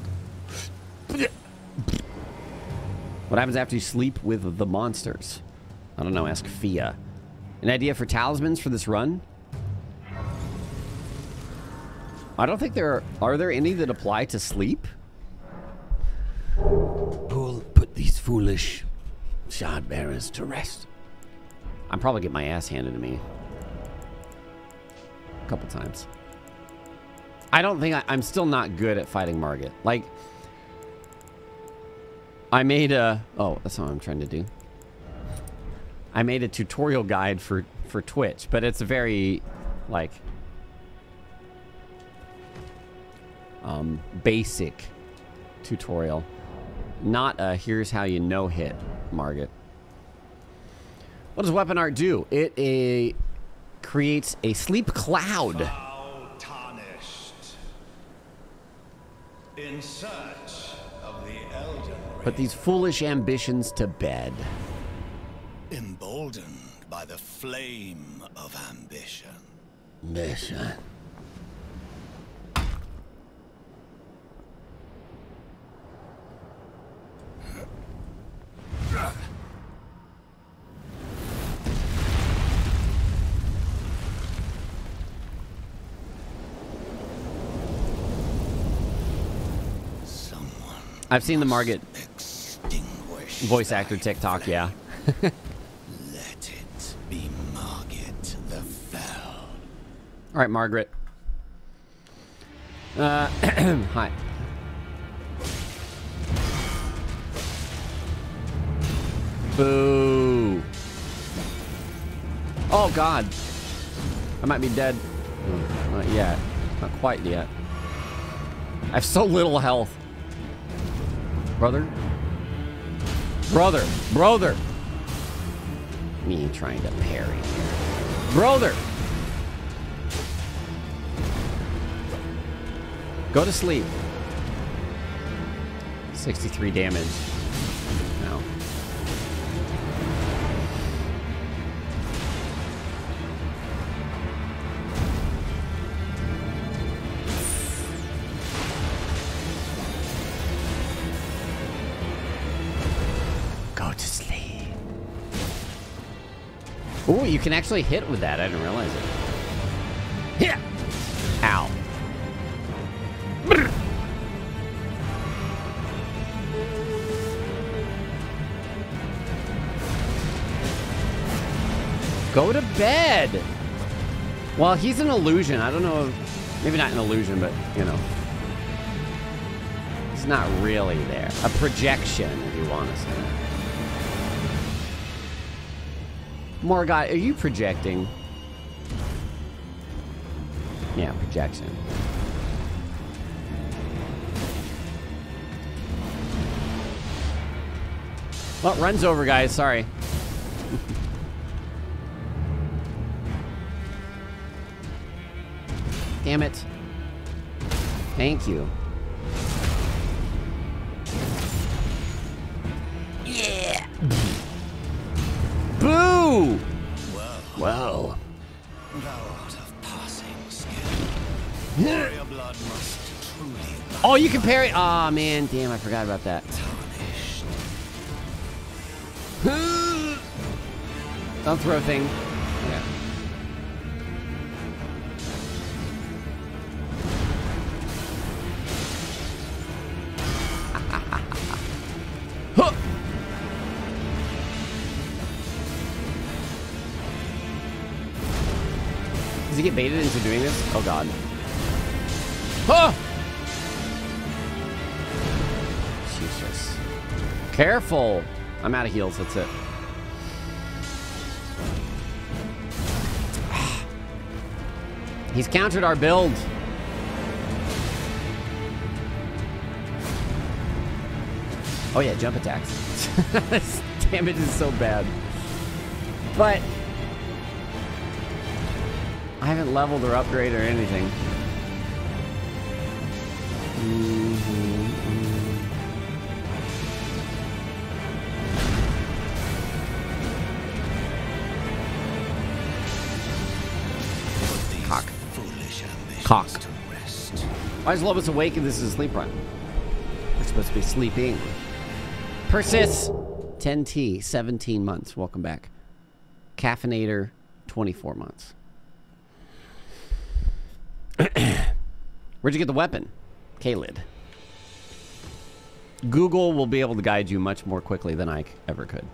What happens after you sleep with the monsters? I don't know. Ask Fia. An idea for talismans for this run? I don't think there are there any that apply to sleep? Who'll put these foolish shard bearers to rest? I'll probably get my ass handed to me. Couple times. I don't think I'm still not good at fighting Margit. Like, I made a... Oh, that's not what I'm trying to do. I made a tutorial guide for for Twitch, but it's very, like, basic tutorial. Not a here's how you no hit, Margit. What does weapon art do? It creates a sleep cloud. Foul tarnished. In search of the Elden Ring. Put these foolish ambitions to bed. Emboldened by the flame of ambition. Mission. I've seen the Margit voice actor TikTok, yeah. Let it be Margit the Fell. All right, Margaret. Hi. Boo. Oh, God. I might be dead. Not yet. Not quite yet. I have so little health. Brother? Brother! Brother! Me trying to parry here. Brother! Go to sleep. 63 damage. No. Ooh, you can actually hit with that. I didn't realize it. Yeah. Ow. Go to bed. Well, he's an illusion. I don't know. Maybe not an illusion, but, you know. He's not really there. A projection, if you want to say. Morgott, are you projecting? Yeah, projection. Well, run's over, guys. Sorry. Damn it. Thank you. Yeah. Boo! Well, thou art of passing skill. Blood must truly. Oh, you can parry. Ah, man, damn, I forgot about that. Don't throw a thing. Yeah. Does he get baited into doing this? Oh God. Oh! Jesus. Careful! I'm out of heals, that's it. He's countered our build. Oh yeah, jump attacks. This damage is so bad. But I haven't leveled or upgraded or anything. Cock. Cock. Why is Lobos awake and this is a sleep run? We're supposed to be sleeping. Persis! 10T, 17 months. Welcome back. Caffeinator, 24 months. Where'd you get the weapon? Caelid. Google will be able to guide you much more quickly than I ever could.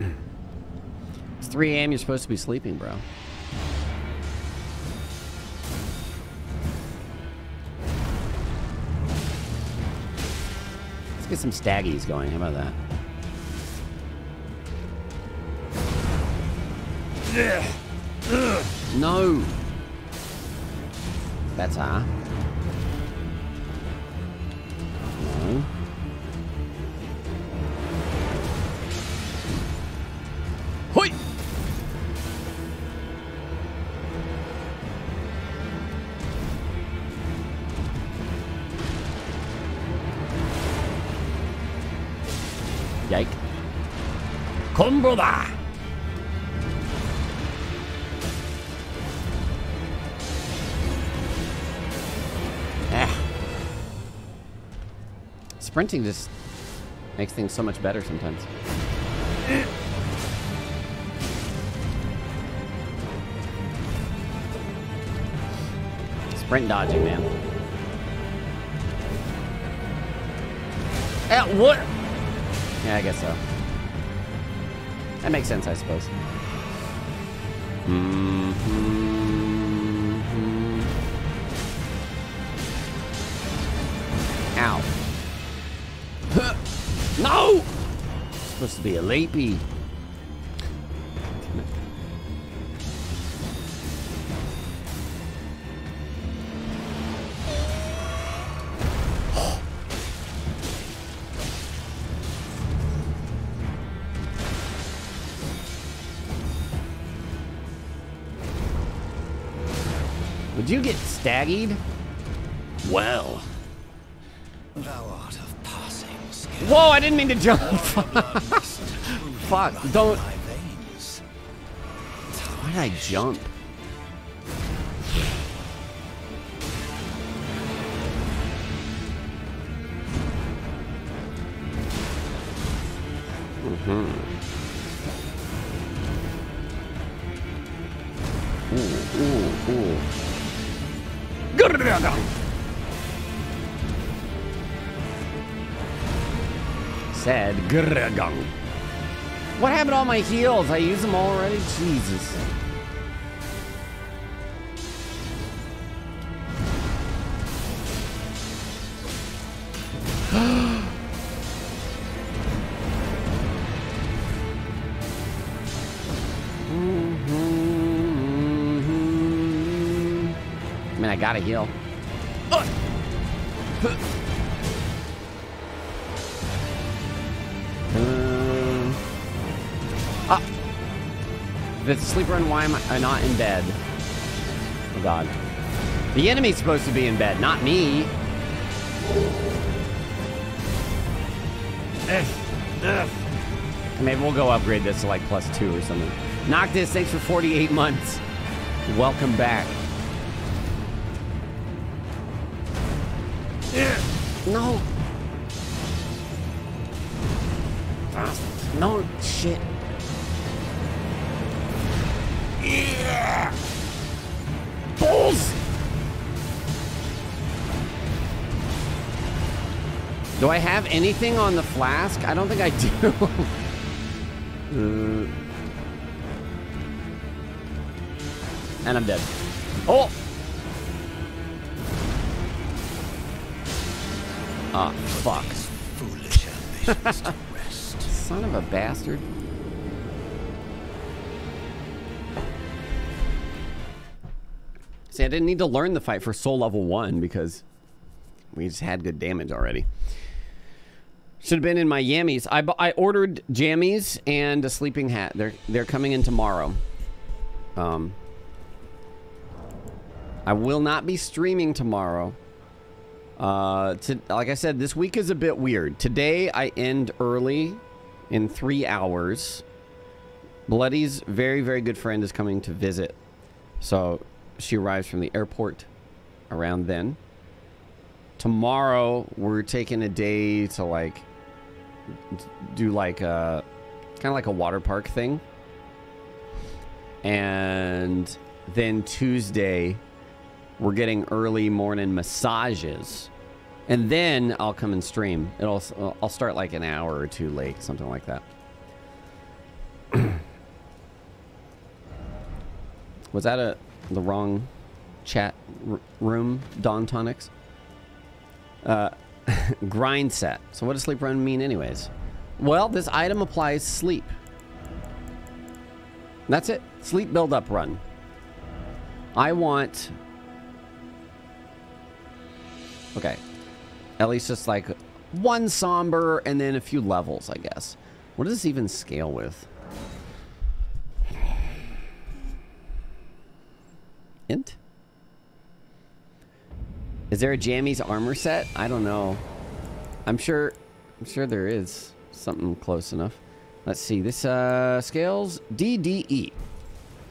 It's 3 a.m. You're supposed to be sleeping, bro. Let's get some staggies going. How about that? No! Better. No. Hoi! Yike. Come, brother! Sprinting just makes things so much better sometimes. Sprint dodging, man. At what? Yeah, I guess so. That makes sense, I suppose. Ow. No! It's supposed to be a leapy. Would you get staggied? Well. Whoa, I didn't mean to jump. Fuck, don't. Why did I jump? Radagon. What happened to all my heals? I used them all already? Jesus. I mean, I gotta heal. The sleeper and why am I not in bed? Oh god. The enemy's supposed to be in bed, not me. Maybe we'll go upgrade this to like +2 or something. Noctis, thanks for 48 months. Welcome back. No. No shit. Balls! Do I have anything on the flask? I don't think I do. And I'm dead. Oh! Ah, fuck. Son of a bastard. I didn't need to learn the fight for soul level 1 because we just had good damage already. Should have been in my yammies. I ordered jammies and a sleeping hat. They're coming in tomorrow. I will not be streaming tomorrow. Like I said, this week is a bit weird. Today I end early in 3 hours. Bloody's very, very good friend is coming to visit. So she arrives from the airport around then. Tomorrow we're taking a day to like do like a kind of like a water park thing, and then Tuesday we're getting early morning massages, and then I'll come and stream. I'll start like an hour or two late, something like that. Was that the wrong chat room, Dawn Tonics? Grind set. So what does sleep run mean anyways? Well, this item applies sleep. That's it. Sleep, build up, run. I want... Okay. At least just like one somber and then a few levels, I guess. What does this even scale with? Int? Is there a Jammies armor set? I don't know. I'm sure there is something close enough. Let's see. This scales DDE.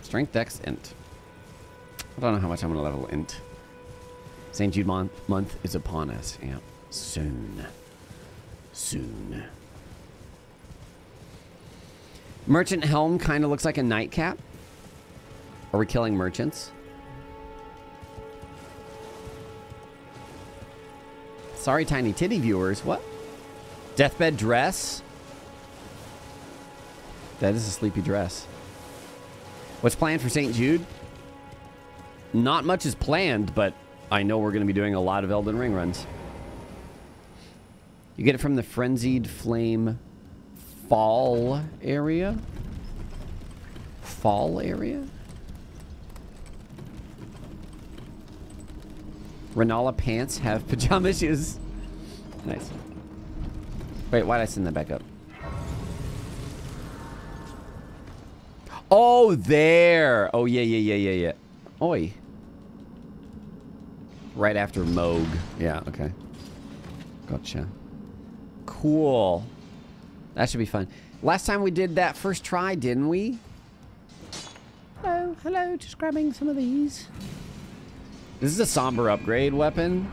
Strength, Dex, Int. I don't know how much I'm gonna level Int. St. Jude month is upon us. Yeah. Soon. Soon. Merchant Helm kind of looks like a nightcap. Are we killing merchants? Sorry, Tiny Titty viewers. What? Deathbed dress? That is a sleepy dress. What's planned for St. Jude? Not much is planned, but I know we're going to be doing a lot of Elden Ring runs. You get it from the Frenzied Flame Fall area? Fall area? Renala pants have pajama shoes. Nice. Wait, why did I send that back up? Oh, there. Oh, yeah. Oi. Right after Moog. Yeah, okay. Gotcha. Cool. That should be fun. Last time we did that first try, didn't we? Hello, hello. Just grabbing some of these. This is a somber upgrade weapon,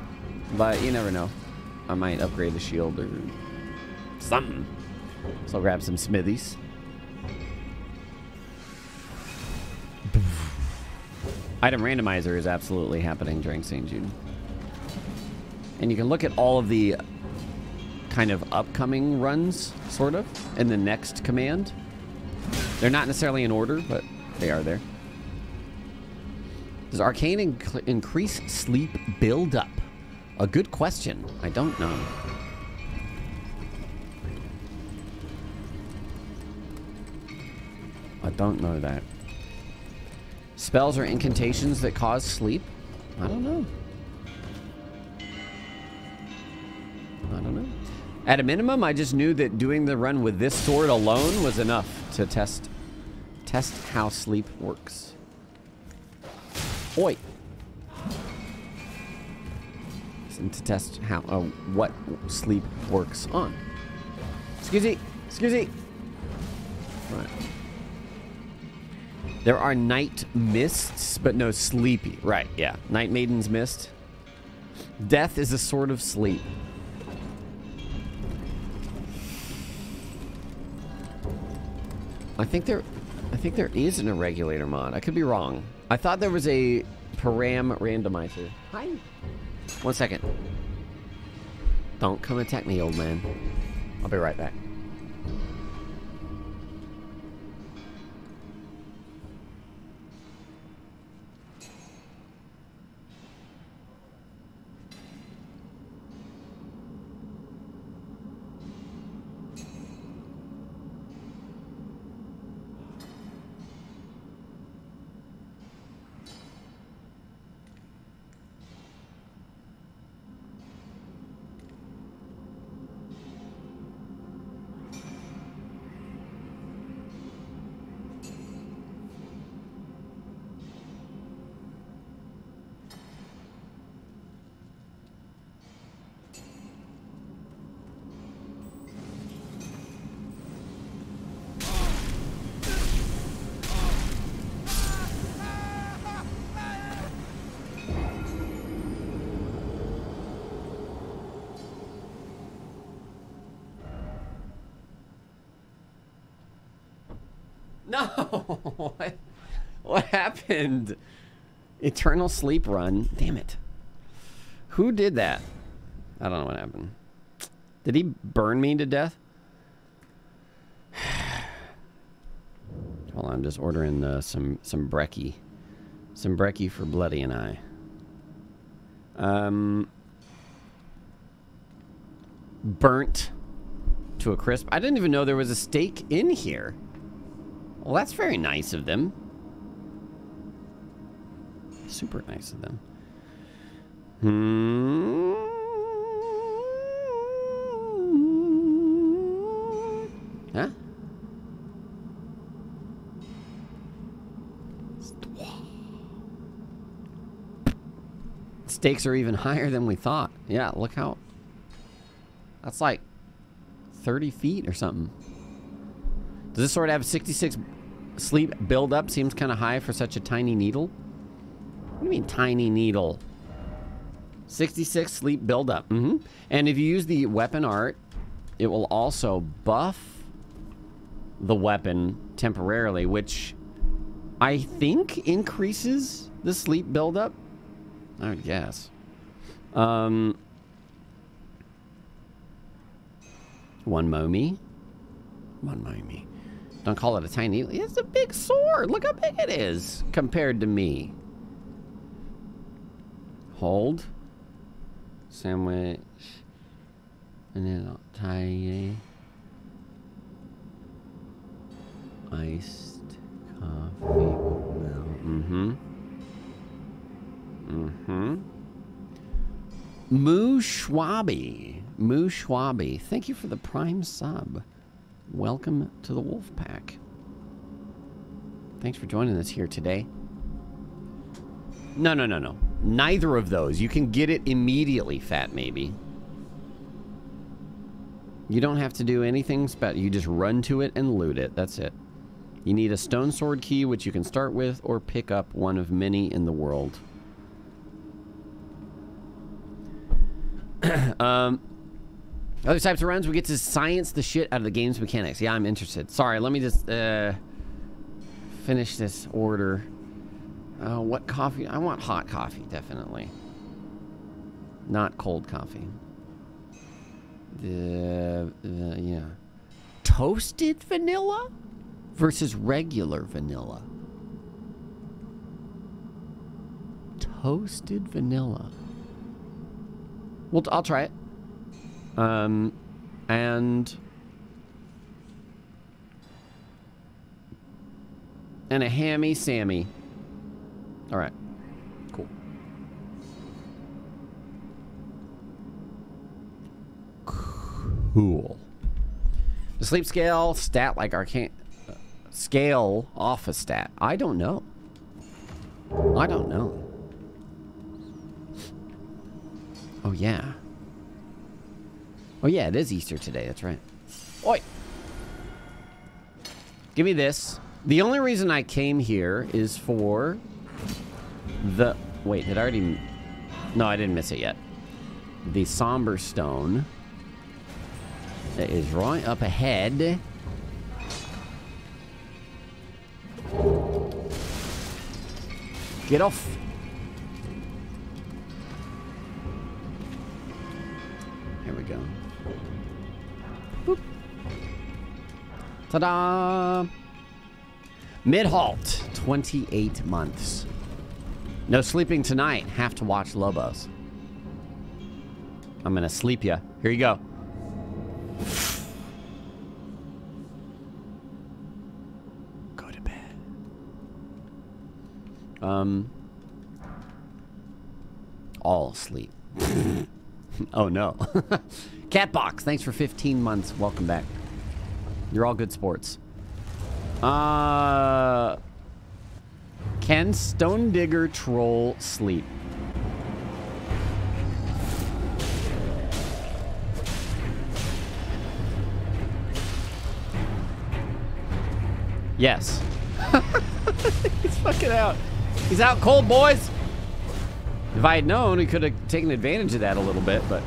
but you never know. I might upgrade the shield or something. So I'll grab some smithies. Item randomizer is absolutely happening during St. Jude. And you can look at all of the kind of upcoming runs, sort of, in the next command. They're not necessarily in order, but they are there. Does Arcane increase sleep buildup? A good question. I don't know. I don't know that. Spells or incantations that cause sleep? I don't know. I don't know. At a minimum, I just knew that doing the run with this sword alone was enough to test how sleep works. Oi. And to test how what sleep works on. Excuse-y. Excuse-y. Right. There are night mists, but no sleepy. Right, yeah. Night Maiden's Mist. Death is a sort of sleep. I think there is an irregulator mod. I could be wrong. I thought there was a param randomizer. Hi. 1 second. Don't come attack me, old man. I'll be right back. What happened? Eternal sleep run. Damn it. Who did that? I don't know what happened. Did he burn me to death? Hold on, I'm just ordering some brekkie. Some brekkie for Bloody and I. Burnt to a crisp. I didn't even know there was a steak in here. Well, that's very nice of them. Super nice of them. Huh? Stakes are even higher than we thought. Yeah, look out. That's like 30 feet or something. Does this sword have 66 sleep buildup? Seems kind of high for such a tiny needle. What do you mean tiny needle? 66 sleep buildup. Mm-hmm. And if you use the weapon art, it will also buff the weapon temporarily, which I think increases the sleep buildup. I would guess. One mommy. Don't call it a tiny. It's a big sword. Look how big it is compared to me. Hold. Sandwich. And then I'll tie iced coffee. Moo Schwabi, thank you for the prime sub. Welcome to the Wolf Pack. Thanks for joining us here today. No. Neither of those. You can get it immediately, Fat Maybe. You don't have to do anything special. You just run to it and loot it. That's it. You need a stone sword key, which you can start with or pick up one of many in the world. Other types of runs, we get to science the shit out of the game's mechanics. Yeah, I'm interested. Sorry, let me just finish this order. What coffee? I want hot coffee, definitely. Not cold coffee. Yeah. Toasted vanilla versus regular vanilla. Toasted vanilla. Well, I'll try it. And a hammy sammy. All right. Cool. Cool. The sleep scale stat like arcane scale off a stat. I don't know. I don't know. Oh, yeah. Oh, yeah, it is Easter today. That's right. Oi! Give me this. The only reason I came here is for the... Wait, did I already... No, I didn't miss it yet. The Somber Stone that is right up ahead. Get off! Here we go. Boop. Ta-da! Mid-halt. 28 months. No sleeping tonight. Have to watch Lobos. I'm gonna sleep ya. Here you go. Go to bed. All sleep. Oh no. Catbox, thanks for 15 months. Welcome back. You're all good sports. Can Stone Digger troll sleep? Yes. He's fucking out. He's out cold, boys. If I had known, he could have taken advantage of that a little bit, but...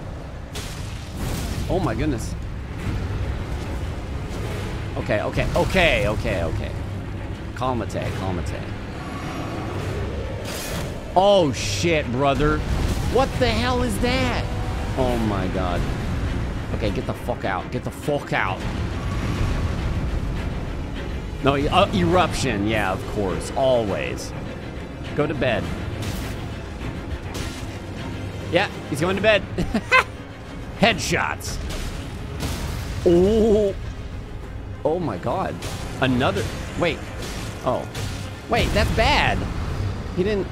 Oh my goodness. Okay. Calmate. Oh shit, brother. What the hell is that? Oh my god. Okay, get the fuck out. No, eruption. Yeah, of course. Always. Go to bed. Yeah, he's going to bed. Headshots. Oh. Oh my god. Another. Wait. Oh. Wait, that's bad. He didn't.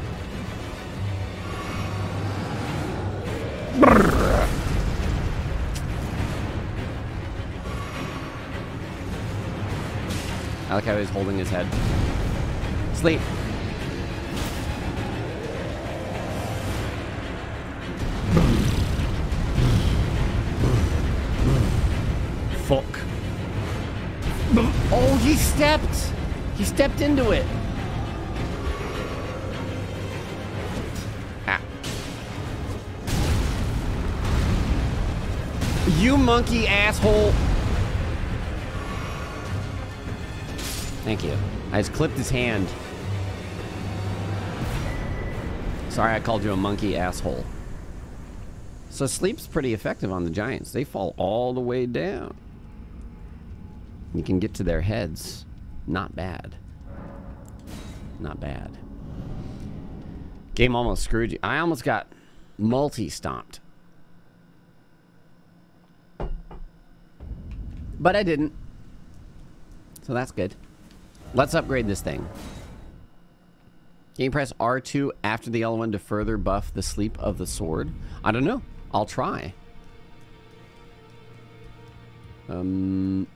Brrr. I like how he's holding his head. Sleep. Fuck. Oh, he stepped! He stepped into it. Ah. You monkey asshole. Thank you. I just clipped his hand. Sorry I called you a monkey asshole. So sleep's pretty effective on the giants. They fall all the way down. You can get to their heads. Not bad. Not bad. Game almost screwed you. I almost got multi-stomped. But I didn't. So that's good. Let's upgrade this thing. Can you press R2 after the L1 to further buff the sleep of the sword? I don't know. I'll try. Master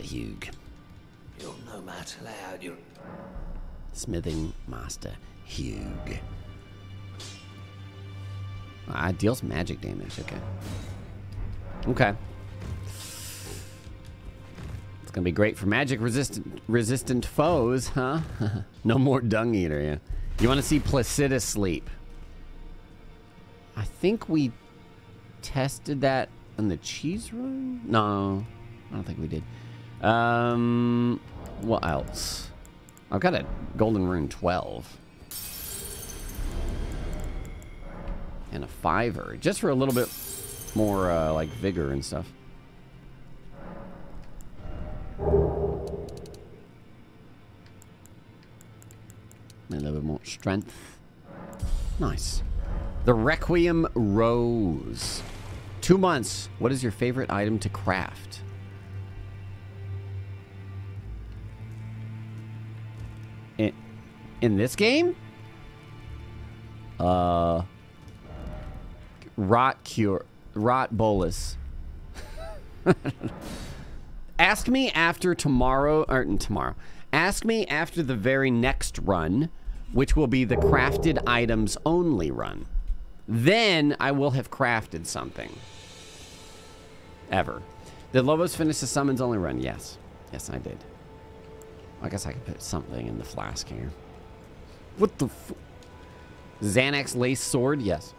Hugh. You're no match allowed. You're... Smithing Master Hugh. Ah, deals magic damage. Okay. Okay. It's gonna be great for magic resistant foes, huh? No more dung eater, yeah. You wanna see Placidus sleep? I think we tested that in the cheese room? No, I don't think we did. What else? I've got a golden rune 12. And a fiver, just for a little bit more like vigor and stuff. A little bit more strength. Nice. The Requiem Rose. 2 months. What is your favorite item to craft? In this game? Rot Cure. Rot Bolus. Ask me after tomorrow, or tomorrow. Ask me after the very next run, which will be the crafted items only run. Then I will have crafted something. Ever. Did Lobos finish the summons only run? Yes. Yes, I did. I guess I could put something in the flask here. What the f... Xanax Lace Sword? Yes.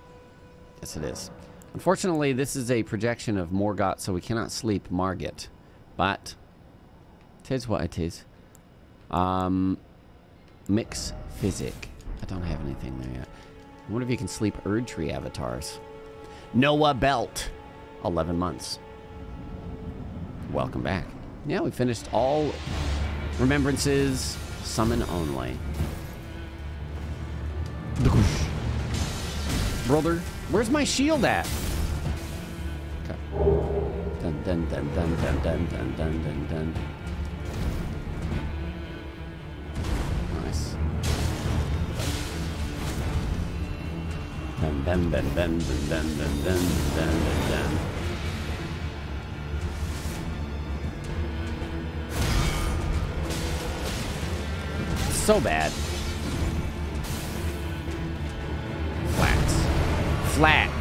Yes, it is. Unfortunately, this is a projection of Morgott, so we cannot sleep Margit. But, tis what it is. Mix Physic. I don't have anything there yet. I wonder if you can sleep Erdtree avatars. Noah Belt. 11 months. Welcome back. Yeah, we finished all remembrances. Summon only. Brother, where's my shield at? Okay. Dun dun dun dun dun dun dun dun dun dun. Nice. Dun dun dun dun dun dun dun dun dun dun. So bad. Flax. Flax.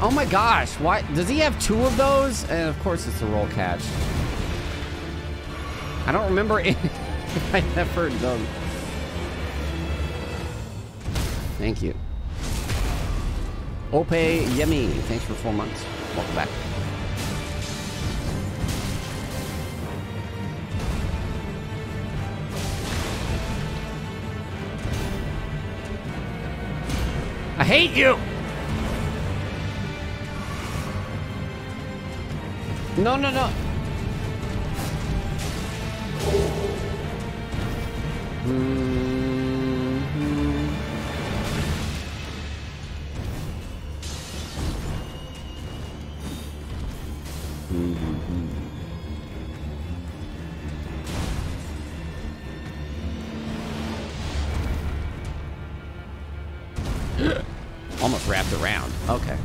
Oh my gosh, why does he have two of those? And of course it's a roll catch. I don't remember it. I never done. Thank you. Ope Yemi, thanks for 4 months. Welcome back. I hate you! No, no, no. Mm-hmm. Mm-hmm. Almost wrapped around. Okay.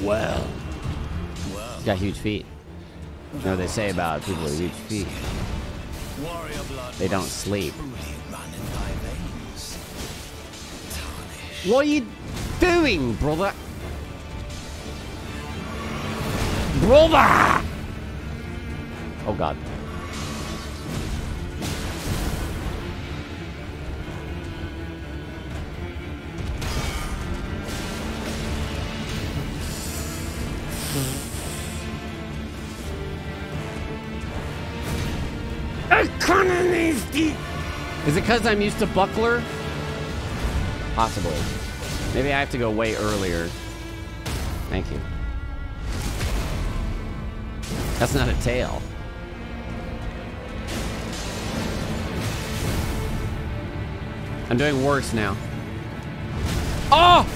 Well. He's got huge feet. You know what they say about people with huge feet. They don't sleep. What are you doing, brother? Brother! Oh god. Is it because I'm used to Buckler? Possibly. Maybe I have to go way earlier. Thank you. That's not a tail. I'm doing worse now. Oh!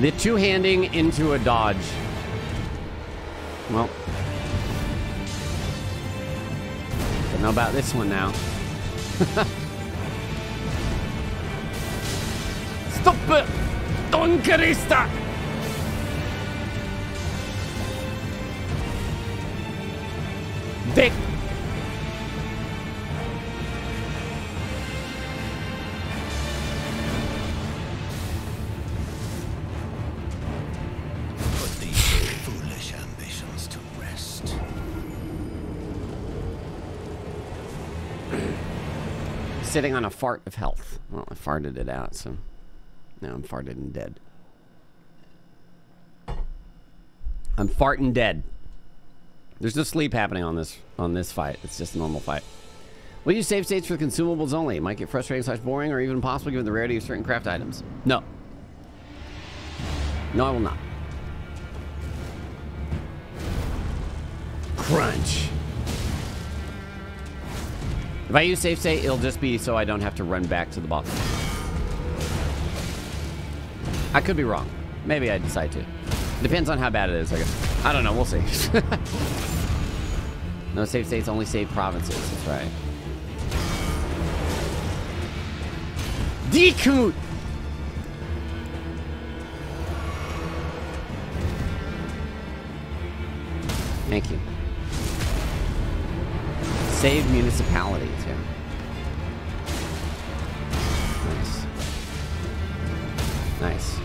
The two-handing into a dodge. Well. Don't know about this one now. Stop it! Don Carista! Dick! Sitting on a fart of health. Well, I farted it out, so now I'm farted and dead. I'm farting dead. There's no sleep happening on this fight. It's just a normal fight. Will you save states for consumables only? It might get frustrating / boring or even impossible given the rarity of certain craft items. No. No, I will not. Crunch. If I use safe state, it'll just be so I don't have to run back to the boss. I could be wrong. Maybe I decide to. Depends on how bad it is, I guess. I don't know. We'll see. No safe states, only safe provinces. That's right. Decoot! Thank you. Save municipalities, yeah. Nice.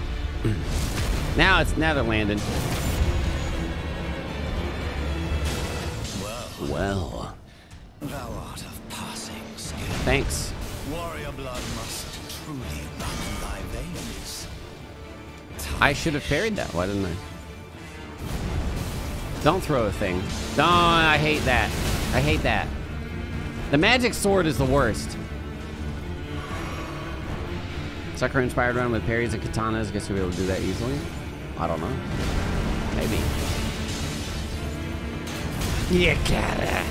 Nice. now they're landing. Well. Thou art of passing skill. Thanks. Warrior blood must truly run in thy veins. I should have parried that. Why didn't I? Don't throw a thing. No, I hate that. I hate that. The magic sword is the worst. Sucker inspired run with parries and katanas. I guess we'll be able to do that easily. I don't know. Maybe. You gotta.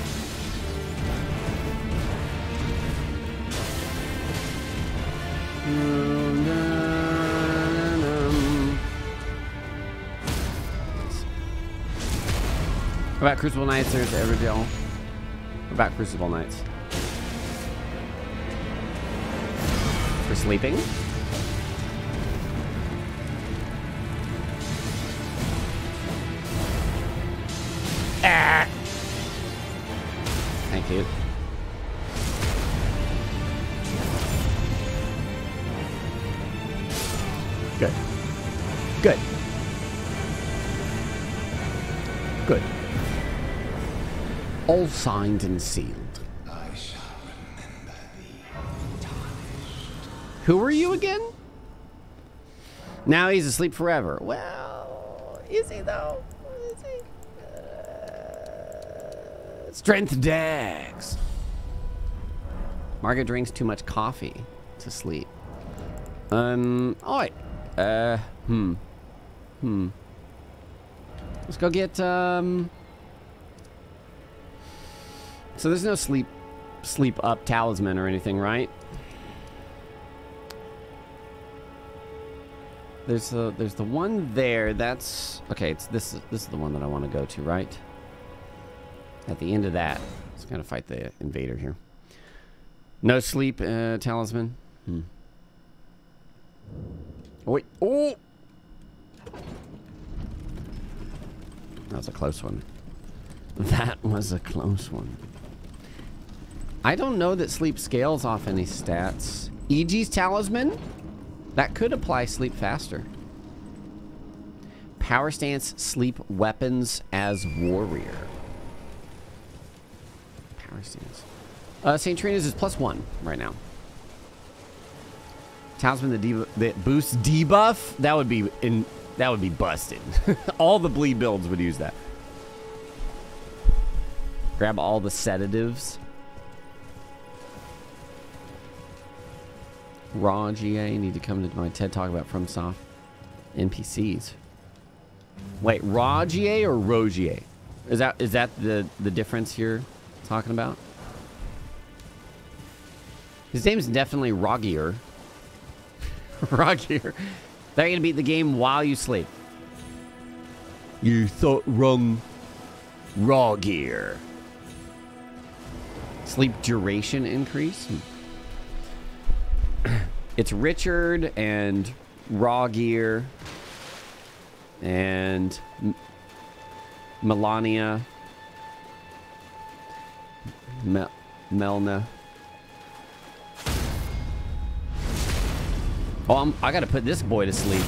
About Crucible Knights, there's every deal. About Crucible Knights. For sleeping? Ah! Thank you. Good. Good. Good. All signed and sealed. I shall remember thee. Who are you again? Now he's asleep forever. Well, is he though? Is he? Strength dags. Margit drinks too much coffee to sleep. All right. Let's go get So there's no sleep up talisman or anything, right? There's the one there. That's okay. It's this. This is the one that I want to go to, right? At the end of that, it's gonna fight the invader here. No sleep talisman. Hmm. Oh, wait. Oh, that was a close one. That was a close one. I don't know that sleep scales off any stats. EG's talisman? That could apply sleep faster. Power stance, sleep weapons as warrior. Power stance. St. Trina's is +1 right now. Talisman that boosts debuff? That would be in. That would be busted. All the bleed builds would use that. Grab all the sedatives. Rogier, need to come to my TED Talk about FromSoft NPCs. Wait, Rogier or Rogier? Is that the difference you're talking about? His name's definitely Rogier. Rogier. They're gonna beat the game while you sleep. You thought wrong. Rogier. Sleep duration increase? It's Richard and Rogier and Melania. Melna. Oh, I gotta put this boy to sleep.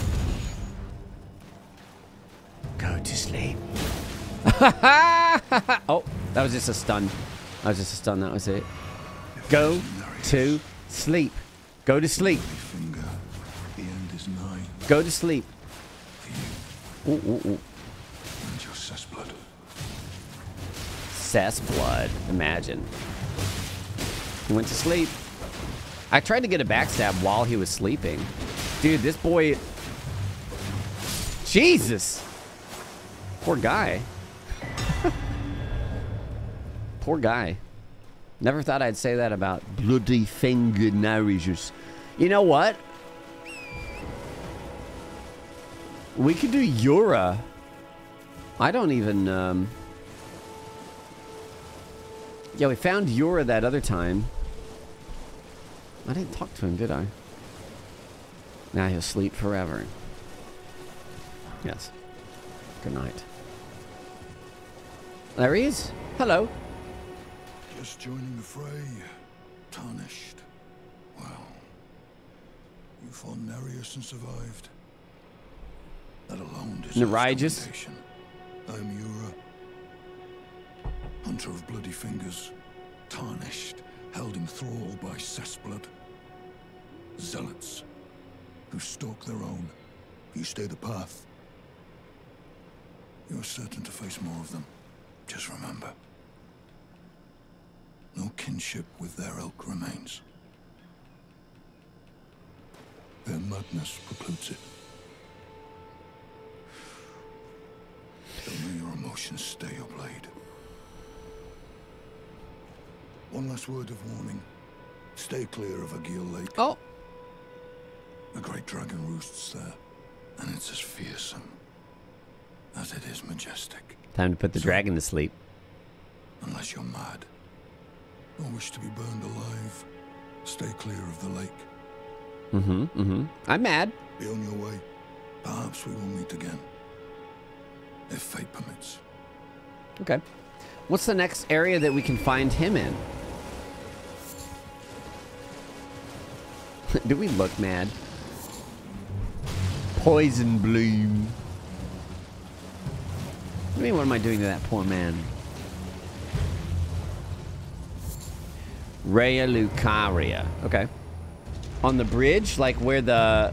Go to sleep. Oh, that was just a stun. That was just a stun. That was it. Go to sleep. Go to sleep. Go to sleep. Ooh, ooh, ooh. Cess blood. Imagine. He went to sleep. I tried to get a backstab while he was sleeping. Dude, this boy... Jesus! Poor guy. Poor guy. Never thought I'd say that about bloody finger narrators. You know what? We could do Yura. I don't even... Yeah, we found Yura that other time. I didn't talk to him, did I? Now he'll sleep forever. Yes. Good night. There he is. Hello. Just joining the fray. Tarnished. Well, you fought Nereus and survived. That alone is nation. I'm Yura. Hunter of bloody fingers. Tarnished. Held in thrall by cessblood. Zealots who stalk their own. You stay the path. You're certain to face more of them. Just remember. No kinship with their ilk remains. Their madness precludes it. Don't let your emotions stay your blade. One last word of warning. Stay clear of Aguil Lake. Oh. The great dragon roosts there, and it's as fearsome as it is majestic. Time to put the dragon to sleep. Unless you're mad. Or wish to be burned alive. Stay clear of the lake. Mm-hmm, mm-hmm. I'm mad. Be on your way. Perhaps we will meet again. If fate permits. Okay. What's the next area that we can find him in? Do we look mad? Poison bloom. I mean, what am I doing to that poor man? Rhea Lucaria. Okay. On the bridge, like where the...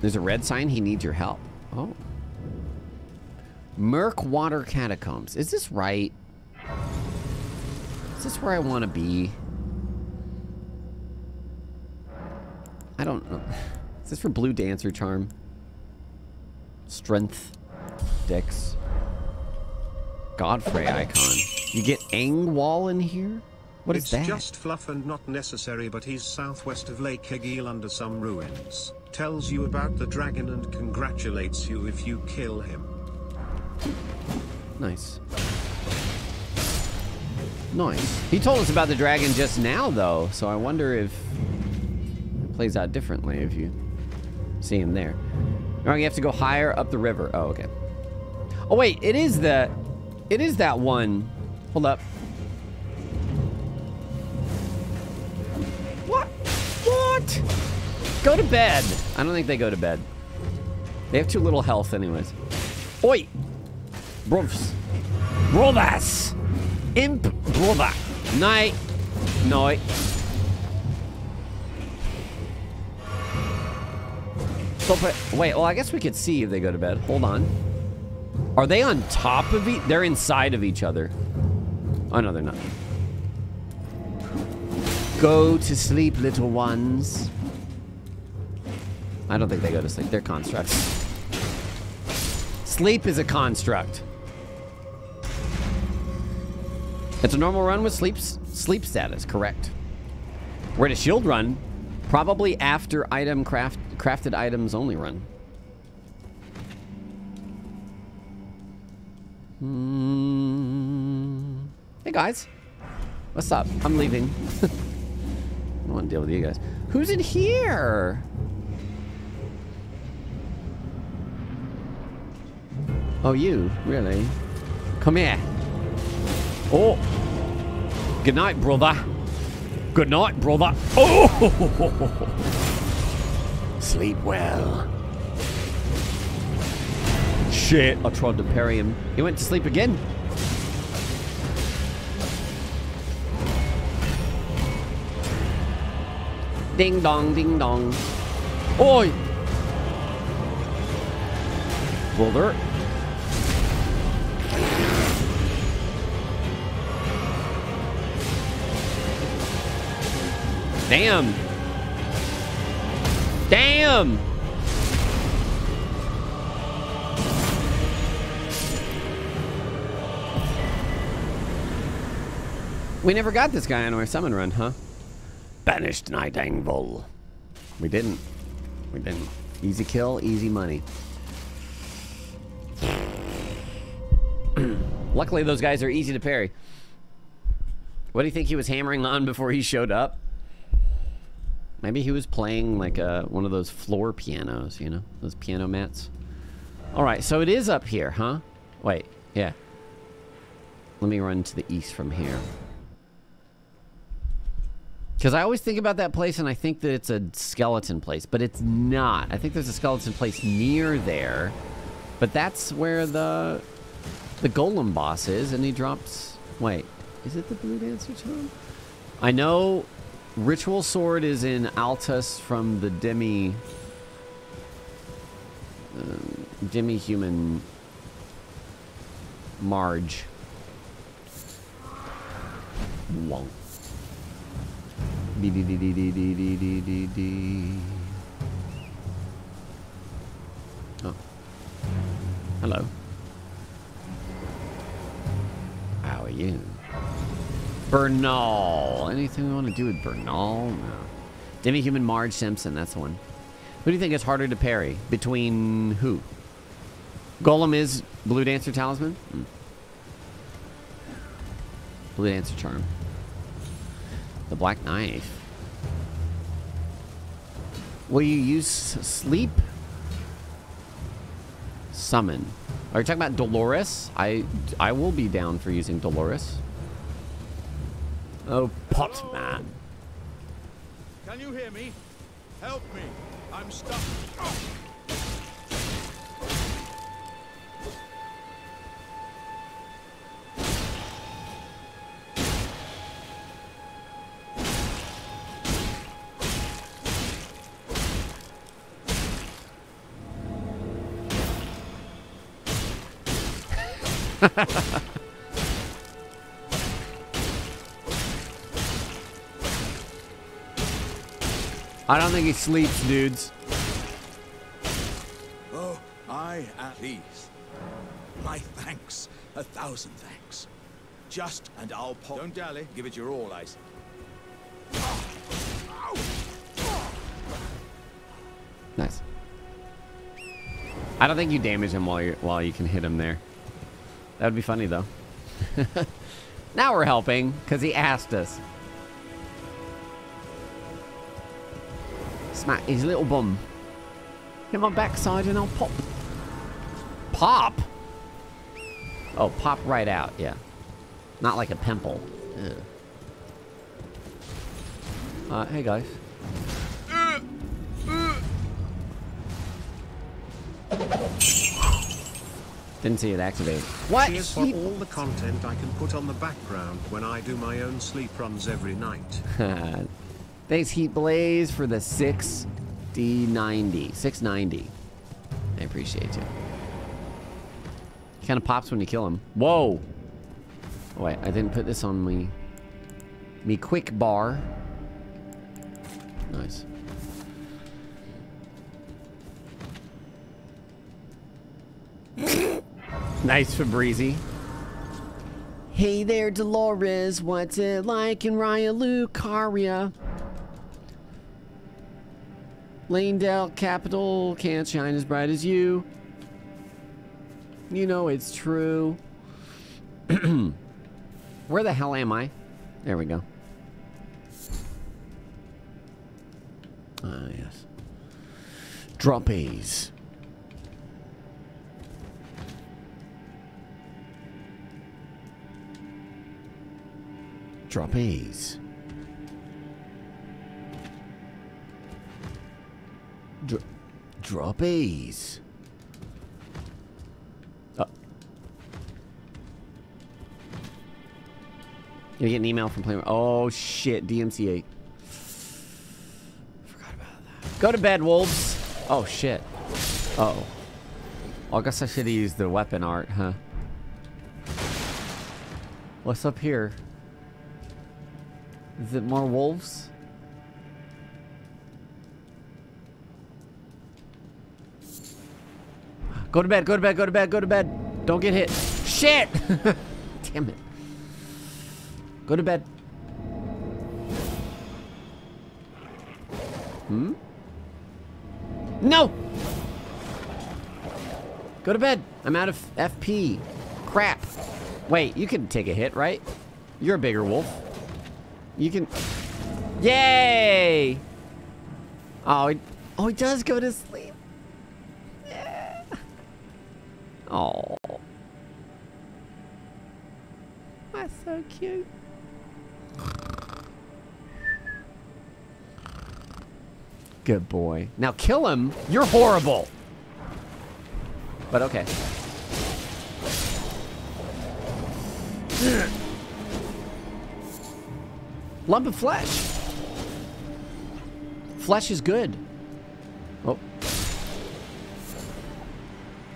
There's a red sign. He needs your help. Oh. Murkwater Catacombs. Is this right? Is this where I want to be? I don't know. Is this for Blue Dancer Charm? Strength. Dex. Godfrey icon. You get Angwall in here? What is that? It's just fluff and not necessary, but he's southwest of Lake Egil under some ruins. Tells you about the dragon and congratulates you if you kill him. Nice. Nice. He told us about the dragon just now, though, so I wonder if it plays out differently if you see him there. All right, you have to go higher up the river. Oh, okay. Oh, wait, it is that one. Hold up. What? What? Go to bed. I don't think they go to bed. They have too little health anyways. Oi. Brumps. Brobas. Imp Broba. Night. Night. So, wait, well, I guess we could see if they go to bed. Hold on. Are they on top of each? They're inside of each other. Oh, no, they're not. Go to sleep, little ones. I don't think they go to sleep. They're constructs. Sleep is a construct. It's a normal run with sleep status, correct. We're at a shield run. Probably after item crafted items only run. Hey guys, what's up? I'm leaving. I don't want to deal with you guys. Who's in here? Oh, you really? Come here. Oh, good night, brother. Good night, brother. Oh, sleep well. Shit, I tried to parry him. He went to sleep again. Ding dong, ding dong. Oi! Brother. Damn. Damn. We never got this guy on our summon run, huh? Banished Nightingale. We didn't. We didn't. Easy kill, easy money. Luckily, those guys are easy to parry. What do you think he was hammering on before he showed up? Maybe he was playing like one of those floor pianos, you know? Those piano mats. All right, so it is up here, huh? Wait, yeah. Let me run to the east from here. Because I always think about that place and I think that it's a skeleton place, but it's not. I think there's a skeleton place near there, but that's where the golem boss is and he drops... Wait, is it the Blue Dancer Charm? I know Ritual Sword is in Altus from the demi-human Marge. Wonk. Oh. Hello. How are you? Bernal. Anything we want to do with Bernal? No. Demi-human Marge Simpson, that's the one. Who do you think is harder to parry? Between who? Golem is Blue Dancer Talisman? Mm. Blue Dancer Charm. The Black Knife. Will you use sleep? Summon. Are you talking about Dolores? I will be down for using Dolores. Oh, pot man. Can you hear me? Help me. I'm stuck. I don't think he sleeps, dudes. Oh, I at least. My thanks, a thousand thanks. Just and I'll pop. Don't dally. Give it your all, I say. Nice. I don't think you damage him while you can hit him there. That would be funny though. Now we're helping because he asked us. Smack his little bum. Hit my backside and I'll pop. Pop? Oh, pop right out. Yeah. Not like a pimple. Ugh. Hey guys. Didn't see it activate. What? Here's for all the content I can put on the background when I do my own sleep runs every night. Thanks, Heat Blaze, for the 690. I appreciate you. Kind of pops when you kill him. Whoa! Oh, wait, I didn't put this on me quick bar. Nice. Nice, Fabrizi. Hey there, Dolores. What's it like in Raya Lucaria? Lanedale Capital can't shine as bright as you. You know it's true. Where the hell am I? There we go. Ah, yes. Droppies. Droppies. Droppies. You get an email from Playroom. Oh shit, DMCA. Forgot about that. Go to bed, wolves. Oh shit. Uh-oh. Well, I guess I should have used the weapon art, huh? What's up here? Is it more wolves? Go to bed, go to bed, go to bed, go to bed. Don't get hit. Shit! Damn it. Go to bed. Hmm? No! Go to bed. I'm out of FP. Crap. Wait, you can take a hit, right? You're a bigger wolf. You can... Yay! Oh, he does go to sleep. Yeah. Oh. That's so cute. Good boy. Now kill him. You're horrible. But okay. Lump of flesh. Flesh is good. Oh.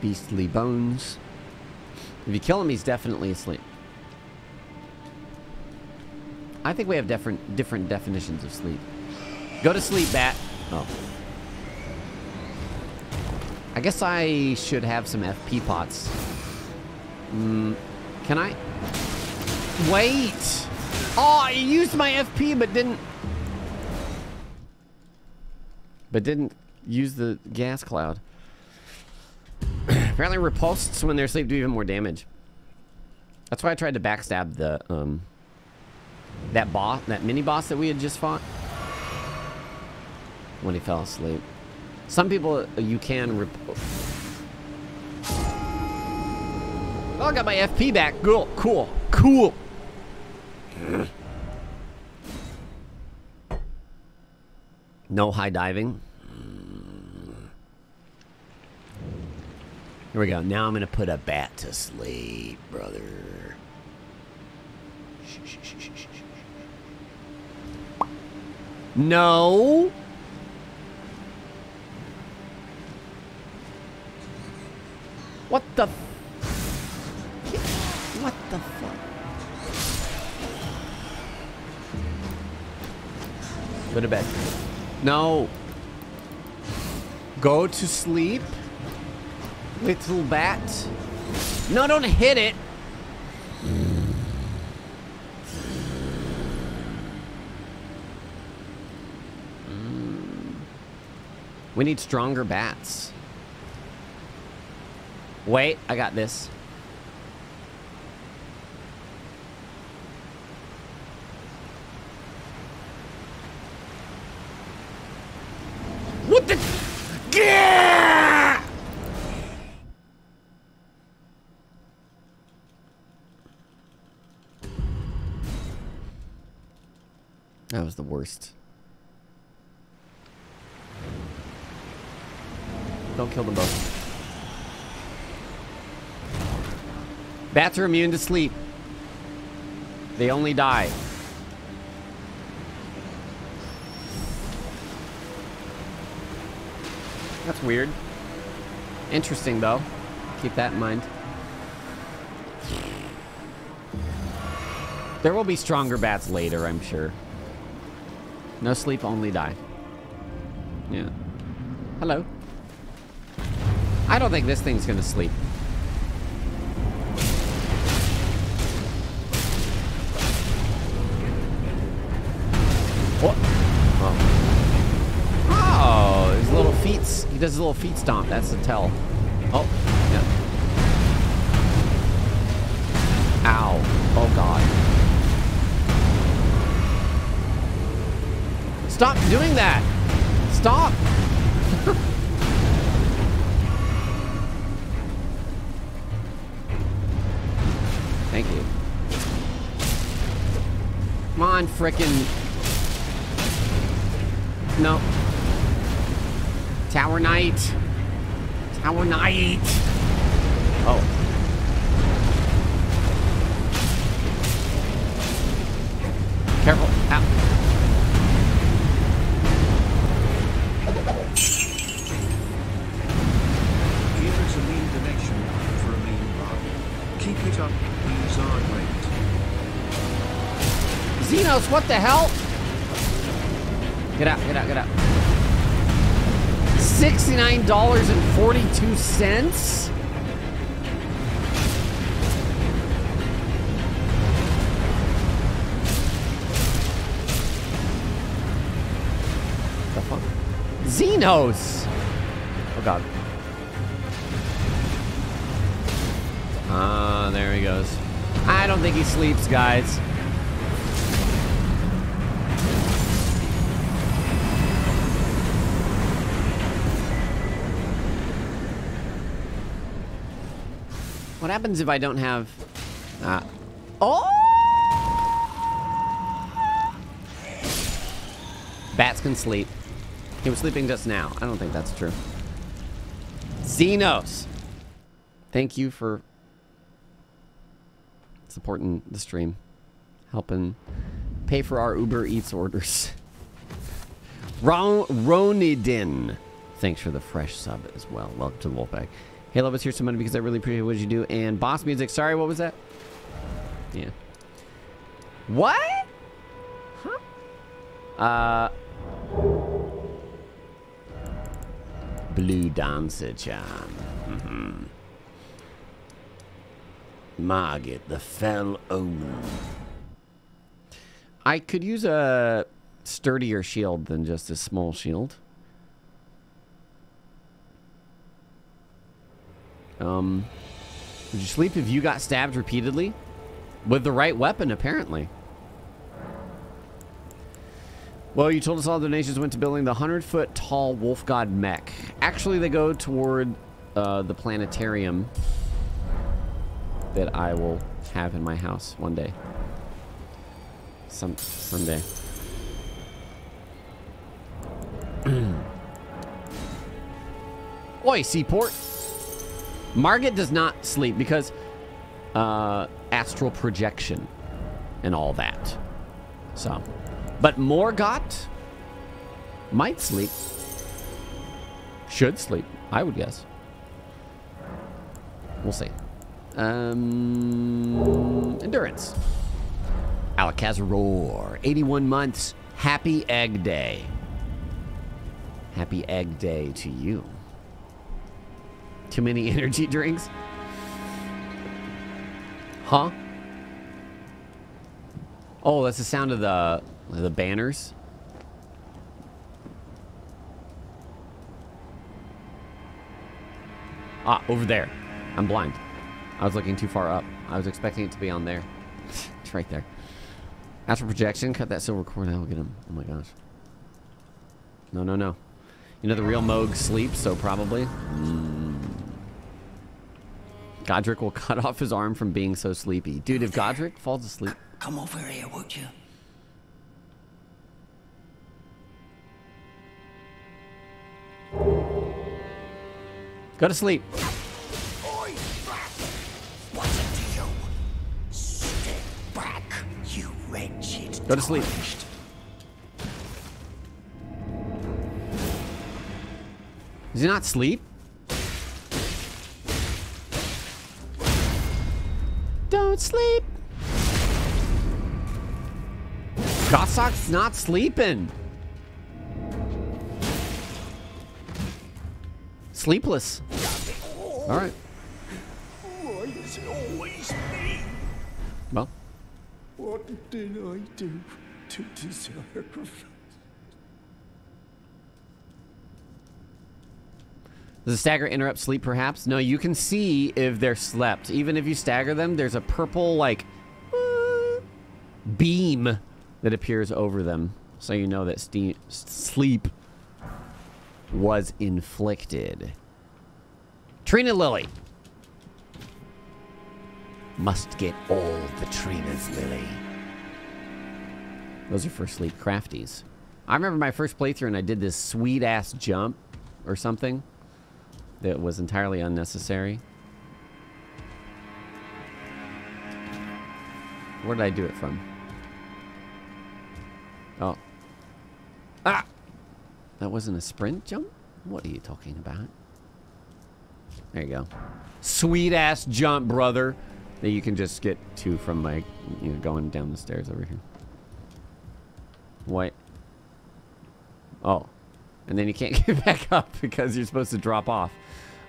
Beastly bones. If you kill him, he's definitely asleep. I think we have different definitions of sleep. Go to sleep, bat. Oh. I guess I should have some FP pots. Can I? Wait! Oh, I used my FP but didn't... use the gas cloud. Apparently repulsed when they're asleep do even more damage. That's why I tried to backstab the, that boss, that mini boss that we had just fought. When he fell asleep. Some people, you can rip. Oh, I got my FP back. Cool, cool, cool. No high diving. Here we go. Now I'm going to put a bat to sleep, brother. No. What the f... What the fuck? Go to bed. No. Go to sleep. Little bat. No, don't hit it. We need stronger bats. Wait, I got this. What the? Yeah! That was the worst. Don't kill them both. Bats are immune to sleep. They only die. That's weird. Interesting, though. Keep that in mind. There will be stronger bats later, I'm sure. No sleep, only die. Yeah. Hello. I don't think this thing's gonna sleep. He does his little feet stomp. That's the tell. Oh, yeah. Ow. Oh, God. Stop doing that. Stop. Thank you. Come on, frickin'. No. Tower Knight. Tower Knight. Oh. Careful. Here's a mean connection for a mean bargain. Keep it up. These are great. Xenos, what the hell? Get out, get out, get out. $69.42? The fuck? Xenos! Oh God. Ah, there he goes. I don't think he sleeps, guys. What happens if I don't have... Oh! Bats can sleep. He was sleeping just now. I don't think that's true. Xenos! Thank you for supporting the stream. Helping pay for our Uber Eats orders. Ronidin. Thanks for the fresh sub as well. Welcome to the Wolfpack. Hey, love us here so much because I really appreciate what you do. And boss music. Sorry, what was that? Yeah. What? Huh? Blue Dancer Charm. Mm-hmm. Margit, the fell omen. I could use a sturdier shield than just a small shield. Would you sleep if you got stabbed repeatedly? With the right weapon, apparently. Well, you told us all the donations went to building the 100-foot-tall wolf god mech. Actually, they go toward the planetarium that I will have in my house one day. Someday. Oi, Seaport! Margit does not sleep because astral projection and all that. So, but Morgott might sleep. Should sleep, I would guess. We'll see. Endurance. Alakazaror, 81 months. Happy Egg Day. Happy Egg Day to you. Too many energy drinks? Huh? Oh, that's the sound of the banners. Ah, over there. I'm blind. I was looking too far up. I was expecting it to be on there. It's right there. Astral projection. Cut that silver cord out. We'll get him. Oh my gosh. No, no, no. You know the real Moog sleeps, so probably. Godrick will cut off his arm from being so sleepy. Dude, if Godrick falls asleep... Come over here, would you? Go to sleep. Oi, brat. What's it to you? Stay back, you wretched. Go to sleep. Does he not sleep? Don't sleep. Gossok's not sleeping. Sleepless. All right. Why is it always me? Well. What did I do to deserve? Does a stagger interrupt sleep, perhaps? No, you can see if they're slept. Even if you stagger them, there's a purple, like, beam that appears over them. So you know that sleep was inflicted. Trina Lily. Must get all the Trina's Lily. Those are for sleep crafties. I remember my first playthrough and I did this sweet-ass jump or something that was entirely unnecessary. Where did I do it from? Oh. Ah! That wasn't a sprint jump? What are you talking about? There you go. Sweet ass jump, brother. That you can just get to from my, you know, going down the stairs over here. What? Oh. And then you can't get back up because you're supposed to drop off.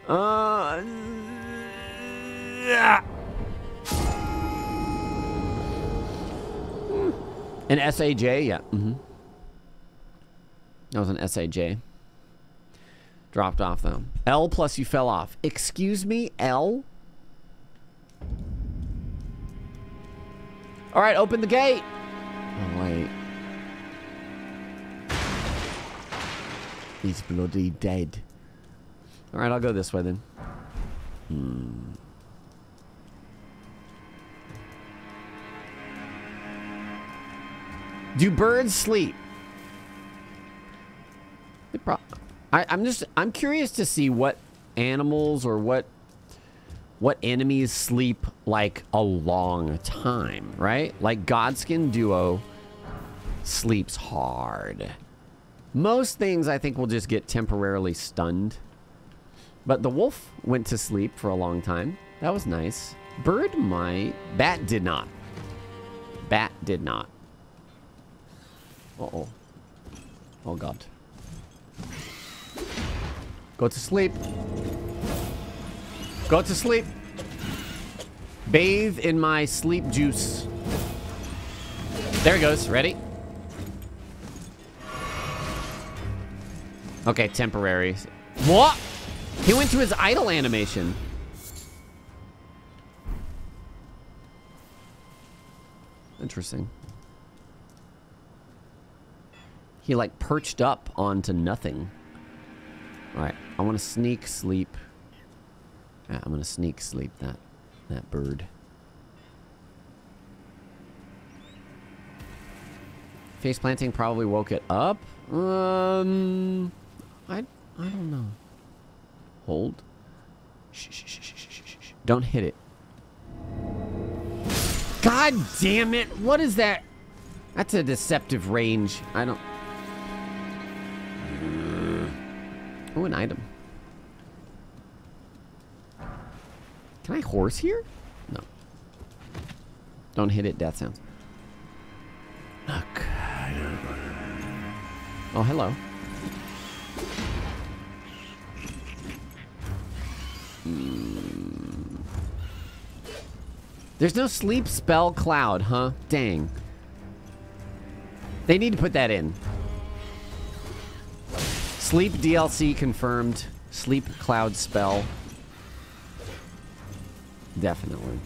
Yeah. An SAJ? Yeah. Mm-hmm. That was an SAJ. Dropped off, though. L plus you fell off. Excuse me, L? All right, open the gate. Oh, wait. He's bloody dead. All right, I'll go this way, then. Do birds sleep? I'm curious to see what animals or what enemies sleep like a long time, right? Like Godskin Duo sleeps hard. Most things I think will just get temporarily stunned. But the wolf went to sleep for a long time. That was nice. Bird might. Bat did not. Bat did not. Uh-oh. Oh, God. Go to sleep. Go to sleep. Bathe in my sleep juice. There it goes. Ready? Okay, temporary. What? He went to his idle animation. Interesting. He, like, perched up onto nothing. All right, I want to sneak sleep. All right, I'm going to sneak sleep that bird. 'Face planting probably woke it up. I don't know. Hold. Shh, shh, shh, shh, shh, shh. Don't hit it. God damn it. What is that? That's a deceptive range. I don't... Oh, an item. Can I horse here? No. Don't hit it. Death sounds. Look. Oh, hello. There's no sleep spell cloud, huh? Dang. They need to put that in. Sleep DLC confirmed. Sleep cloud spell. Definitely.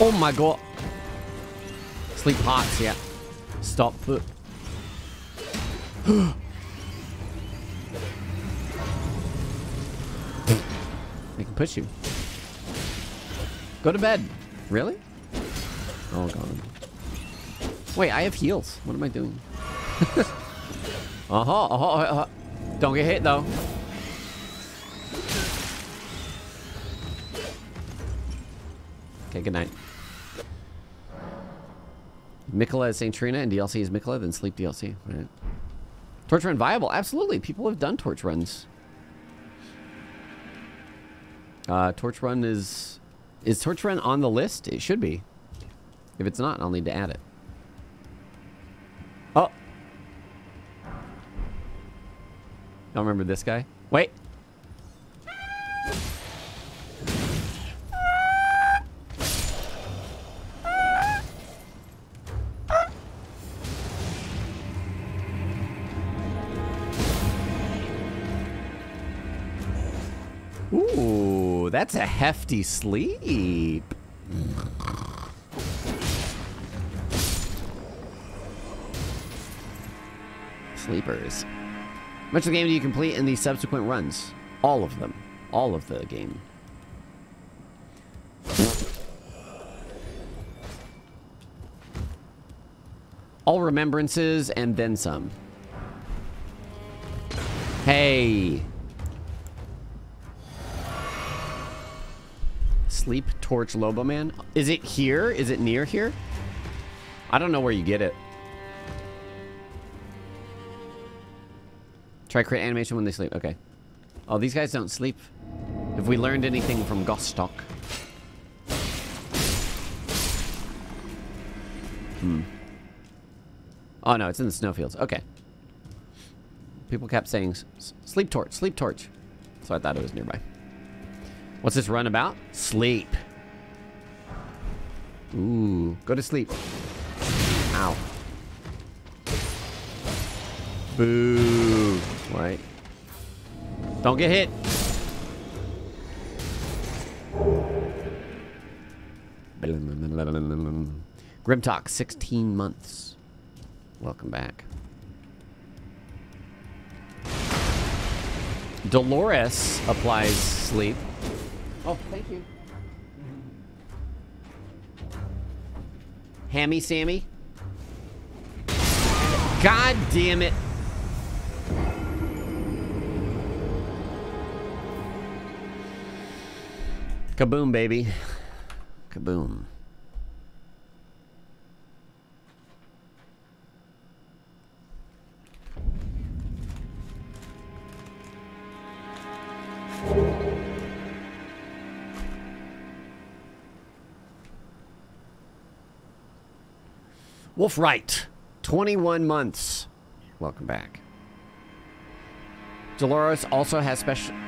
Oh my god. Sleep hearts, yeah. Stop the... They can push you. Go to bed. Really? Oh god. Wait, I have heals. What am I doing? Don't get hit though. Okay, good night. Mikola is St. Trina and DLC is Mikola, then sleep DLC. Right. Torch run viable? Absolutely. People have done torch runs. Torch run is torch run on the list? It should be. If it's not, I'll need to add it. Oh. Don't remember this guy. Wait. That's a hefty sleep. Sleepers. How much of the game do you complete in the subsequent runs? All of them. All of the game. All remembrances and then some. Hey. Sleep Torch Loboman. Is it here? Is it near here? I don't know where you get it. Try create animation when they sleep. Okay. Oh, these guys don't sleep. If we learned anything from Gostock. Oh no, it's in the snowfields. Okay. People kept saying sleep torch, sleep torch. So I thought it was nearby. What's this run about? Sleep. Ooh, go to sleep. Ow. Boo. Right. Don't get hit. Grimtalk, 16 months. Welcome back. Dolores applies sleep. Oh, thank you. Hammy Sammy. God damn it. Kaboom, baby. Kaboom. Wolf Wright, 21 months. Welcome back. Dolores also has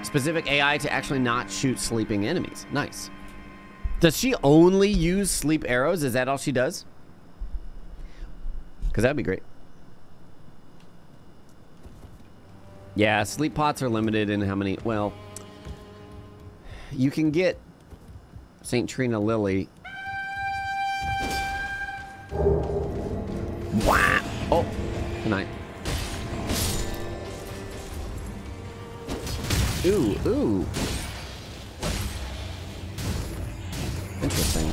specific AI to actually not shoot sleeping enemies. Nice. Does she only use sleep arrows? Is that all she does? Because that'd be great. Yeah, sleep pots are limited in how many... Well, you can get St. Trina Lily... Wah! Oh, good night. Ooh, ooh. Interesting.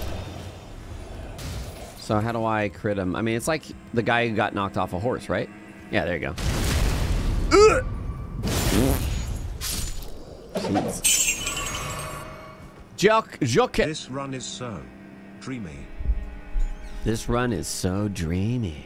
So how do I crit him? I mean, it's like the guy who got knocked off a horse, right? Yeah, there you go. This run is so dreamy. This run is so dreamy.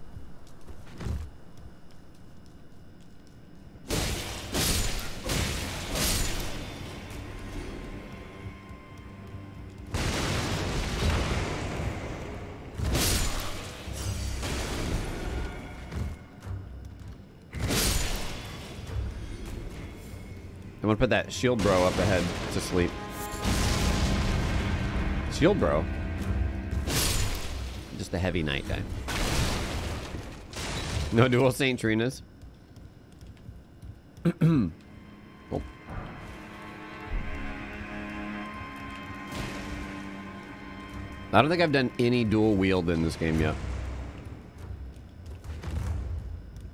I'm gonna put that shield bro up ahead to sleep. Shield bro. Just a heavy night guy. No dual St. Trinas. Cool. I don't think I've done any dual wield in this game yet.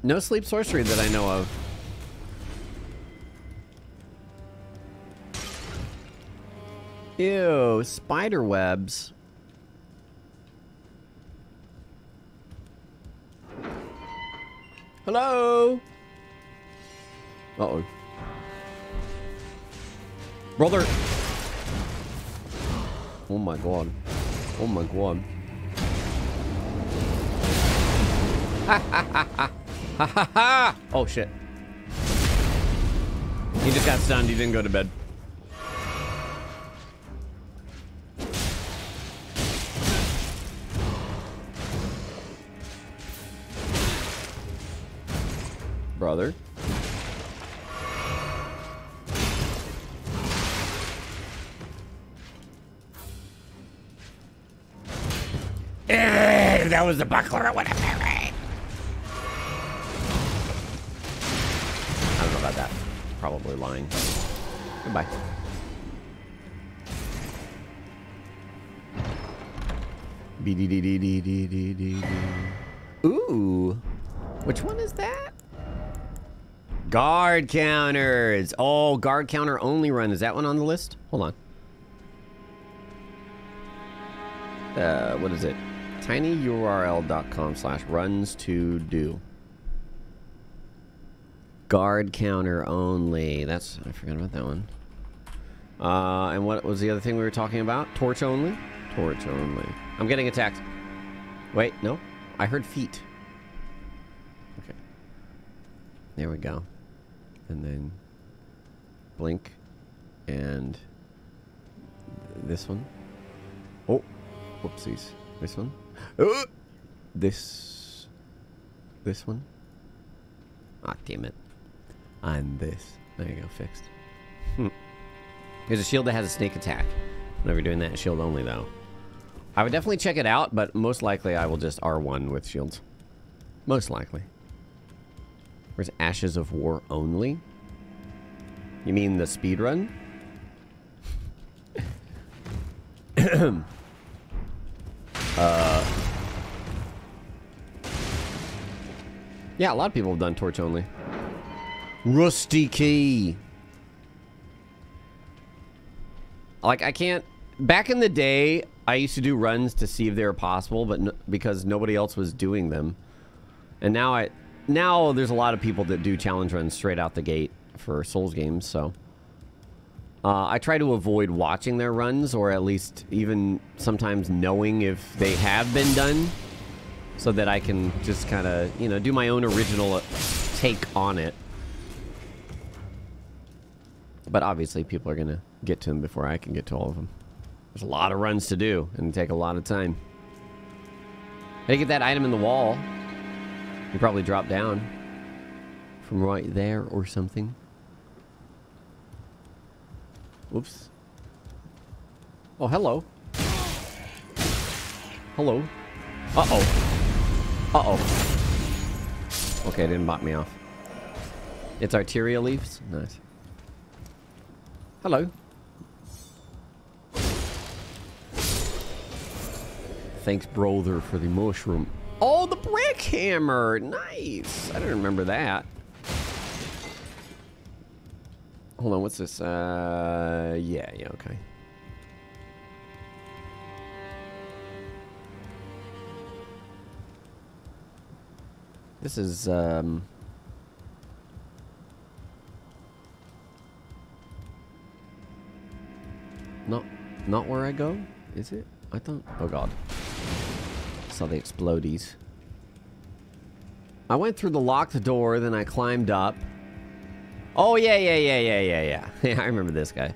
No sleep sorcery that I know of. Ew, spider webs. Hello? Uh-oh. Brother. Oh my god. Oh my god. Ha ha ha ha. Ha ha ha! Oh shit. He just got stunned, he didn't go to bed. Brother. If that was the buckler, it would have been right. I don't know about that. Probably lying. Goodbye. Ooh. Which one is that? Guard counters. Oh, guard counter only run. Is that one on the list? Hold on. What is it? tinyurl.com/runs-to-do. Guard counter only. That's, I forgot about that one. And what was the other thing we were talking about? Torch only? Torch only. I'm getting attacked. Wait, no. I heard feet. Okay. There we go. And then blink. And this one. Oh, whoopsies. This one. This. This one. Ah, damn it. And this. There you go, fixed. Hmm. There's a shield that has a snake attack. I'm never doing that shield only, though. I would definitely check it out, but most likely I will just R1 with shields. Most likely. Where's Ashes of War only? You mean the speedrun? Yeah, a lot of people have done torch only. Rusty key. Like, I can't... Back in the day, I used to do runs to see if they were possible, but no, because nobody else was doing them. And now now there's a lot of people that do challenge runs straight out the gate for Souls games, so... I try to avoid watching their runs, or at least even sometimes knowing if they have been done. So that I can just kind of, you know, do my own original take on it. But obviously people are going to get to them before I can get to all of them. There's a lot of runs to do and take a lot of time. They get that item in the wall. You probably drop down from right there or something. Whoops. Oh, hello. Hello. Uh-oh. Uh-oh. Okay, it didn't bot me off. It's arterial leaves? Nice. Hello. Thanks, brother, for the mushroom. Oh, the brick hammer! Nice! I don't remember that. Hold on, what's this? Yeah, okay. This is, not where I go, is it? I thought, oh god. Saw the explodies. I went through the locked door, then I climbed up. Oh, yeah. Yeah, I remember this guy.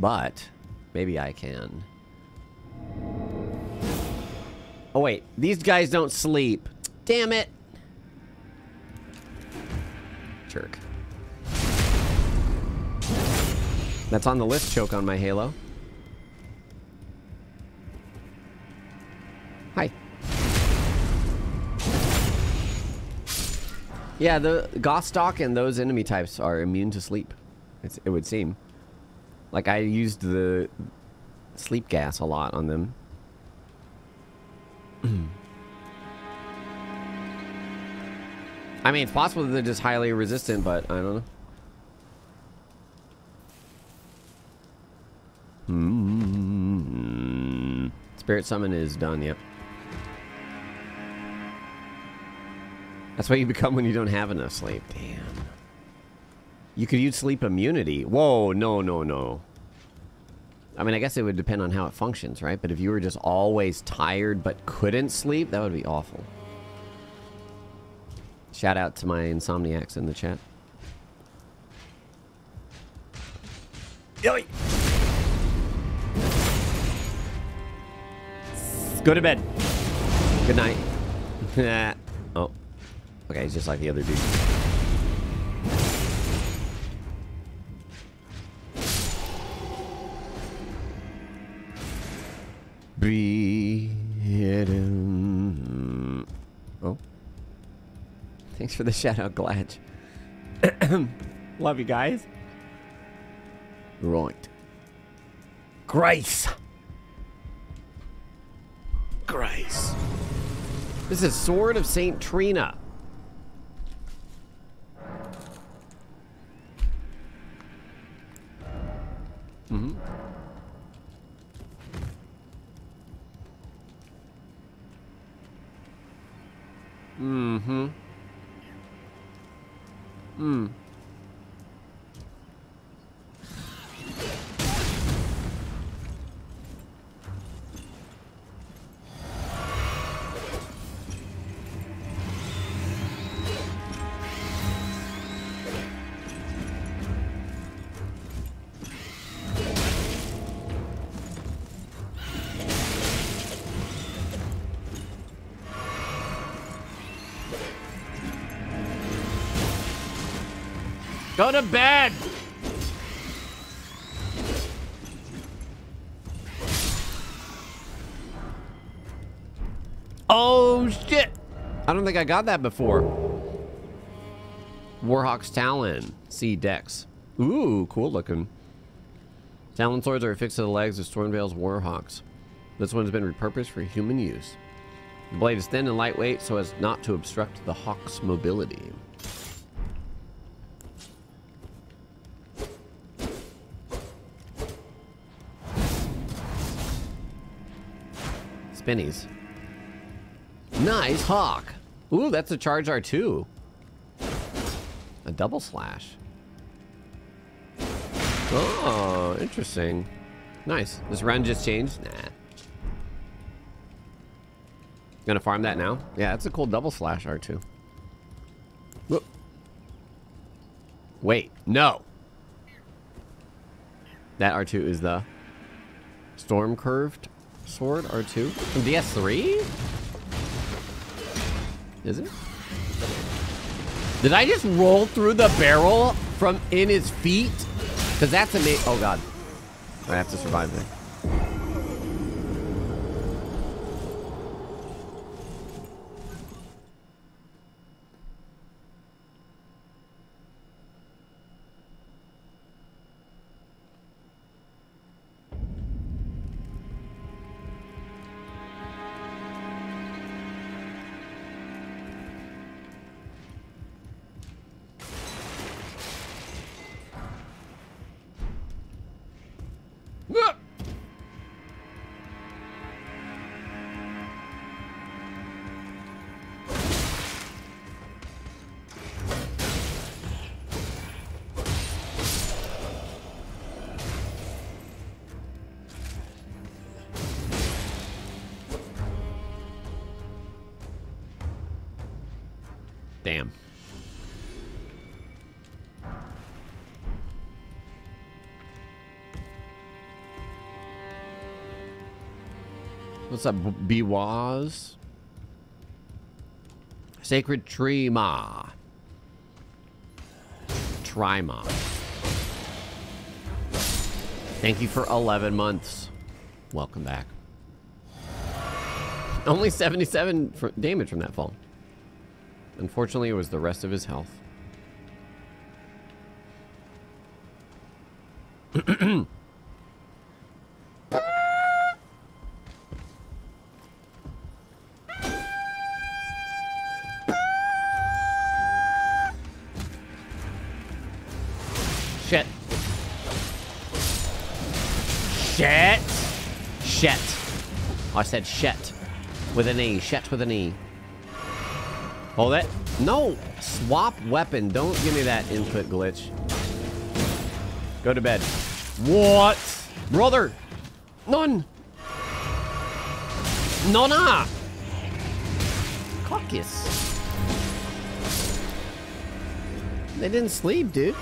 But, maybe I can. Oh, wait. These guys don't sleep. Damn it. jerk. That's on the list, choke on my Halo. Hi. Yeah, the Goshawk and those enemy types are immune to sleep, it would seem. Like, I used the sleep gas a lot on them. I mean, it's possible that they're just highly resistant, but I don't know. Mm-hmm. Spirit summon is done, yep. That's what you become when you don't have enough sleep. Damn. You could use sleep immunity. Whoa, no, no, no. I mean, I guess it would depend on how it functions, right? But if you were just always tired but couldn't sleep, that would be awful. Shout out to my insomniacs in the chat. Yoy! Go to bed. Good night. Oh. Okay, he's just like the other dude. Oh. Thanks for the shout out, Gladge. Love you guys. Right. Grace. Grace. This is Sword of St. Trina. Mm-hmm. Mm-hmm. Mm. Go to bed! Oh, shit! I don't think I got that before. Warhawk's Talon. C Dex. Ooh, cool looking. Talon swords are affixed to the legs of Stormveil's Warhawks. This one's been repurposed for human use. The blade is thin and lightweight so as not to obstruct the hawk's mobility. Spinnies. Nice hawk. Ooh, that's a charge R2. A double slash. Oh, interesting. Nice. This run just changed. Nah. Gonna farm that now? Yeah, that's a cool double slash R2. Whoop. Wait, no. That R2 is the storm curved sword R2 from DS3? Is it? Did I just roll through the barrel from in his feet? Because that's amazing. Oh god, I have to survive there. Damn. What's up, B-Waz? Sacred Tree Ma. Trimon. Thank you for 11 months. Welcome back. Only 77 damage from that fall. Unfortunately, it was the rest of his health. Shit. Shit. Shit. I said shit. With an E. Shit with an E. Hold it. No. Swap weapon. Don't give me that input glitch. Go to bed. What? Brother. None. Nona. Caucus. They didn't sleep, dude.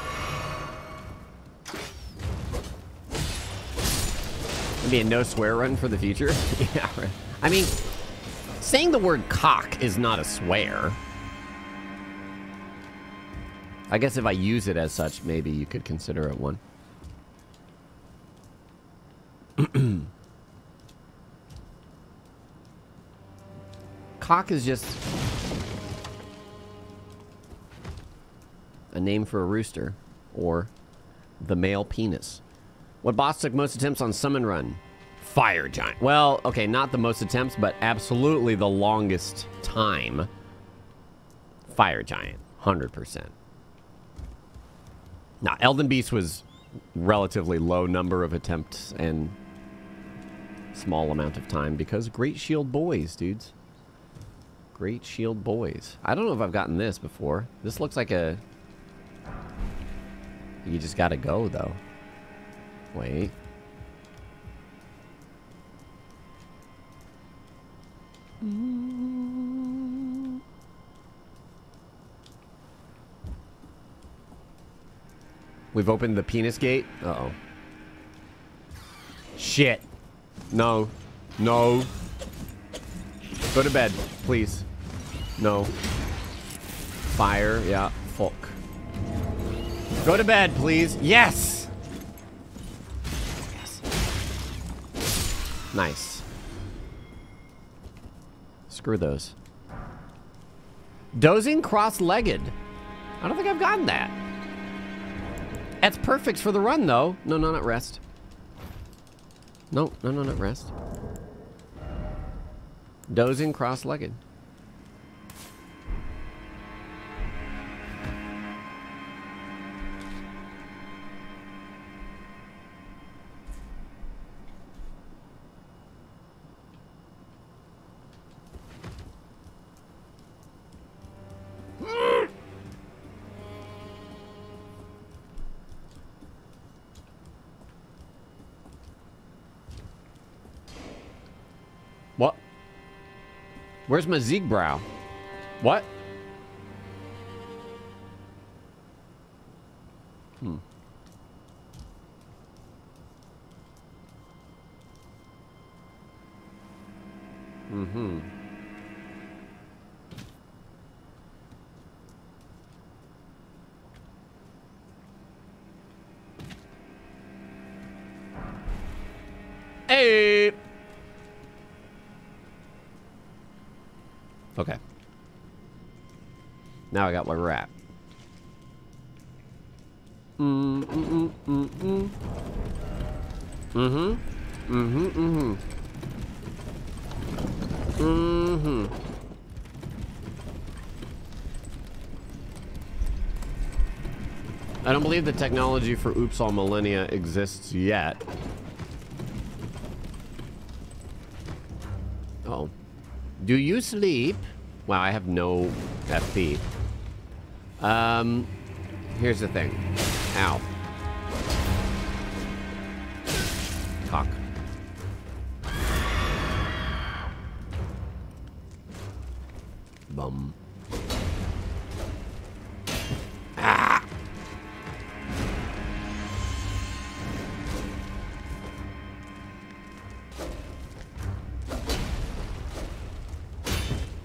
It'd be a no swear run for the future. Yeah, right. I mean, saying the word cock is not a swear. I guess if I use it as such, maybe you could consider it one. Cock is just a name for a rooster, or the male penis. What boss took most attempts on Summon Run? Fire Giant. Well, okay, not the most attempts, but absolutely the longest time. Fire Giant, 100%. Now, Elden Beast was relatively low number of attempts and small amount of time because Great Shield Boys, dudes. Great Shield Boys. I don't know if I've gotten this before. This looks like a... You just gotta go, though. Wait. We've opened the penis gate. Uh-oh. Shit. No. No. Go to bed, please. No. Fire. Yeah. Fuck. Go to bed, please. Yes! Yes. Nice. Screw those. Dozing cross-legged. I don't think I've gotten that. That's perfect for the run, though. No, no, not rest. No, no, no, not rest. Dozing cross-legged. Where's my Zeegbrow? What? Hmm. Mm-hmm. Hey! Okay. Now I got my wrap. I don't believe the technology for Oops All Millennia exists yet. Oh. Do you sleep? Wow, I have no FP. Here's the thing. Ow. Cock. Bum. Ah!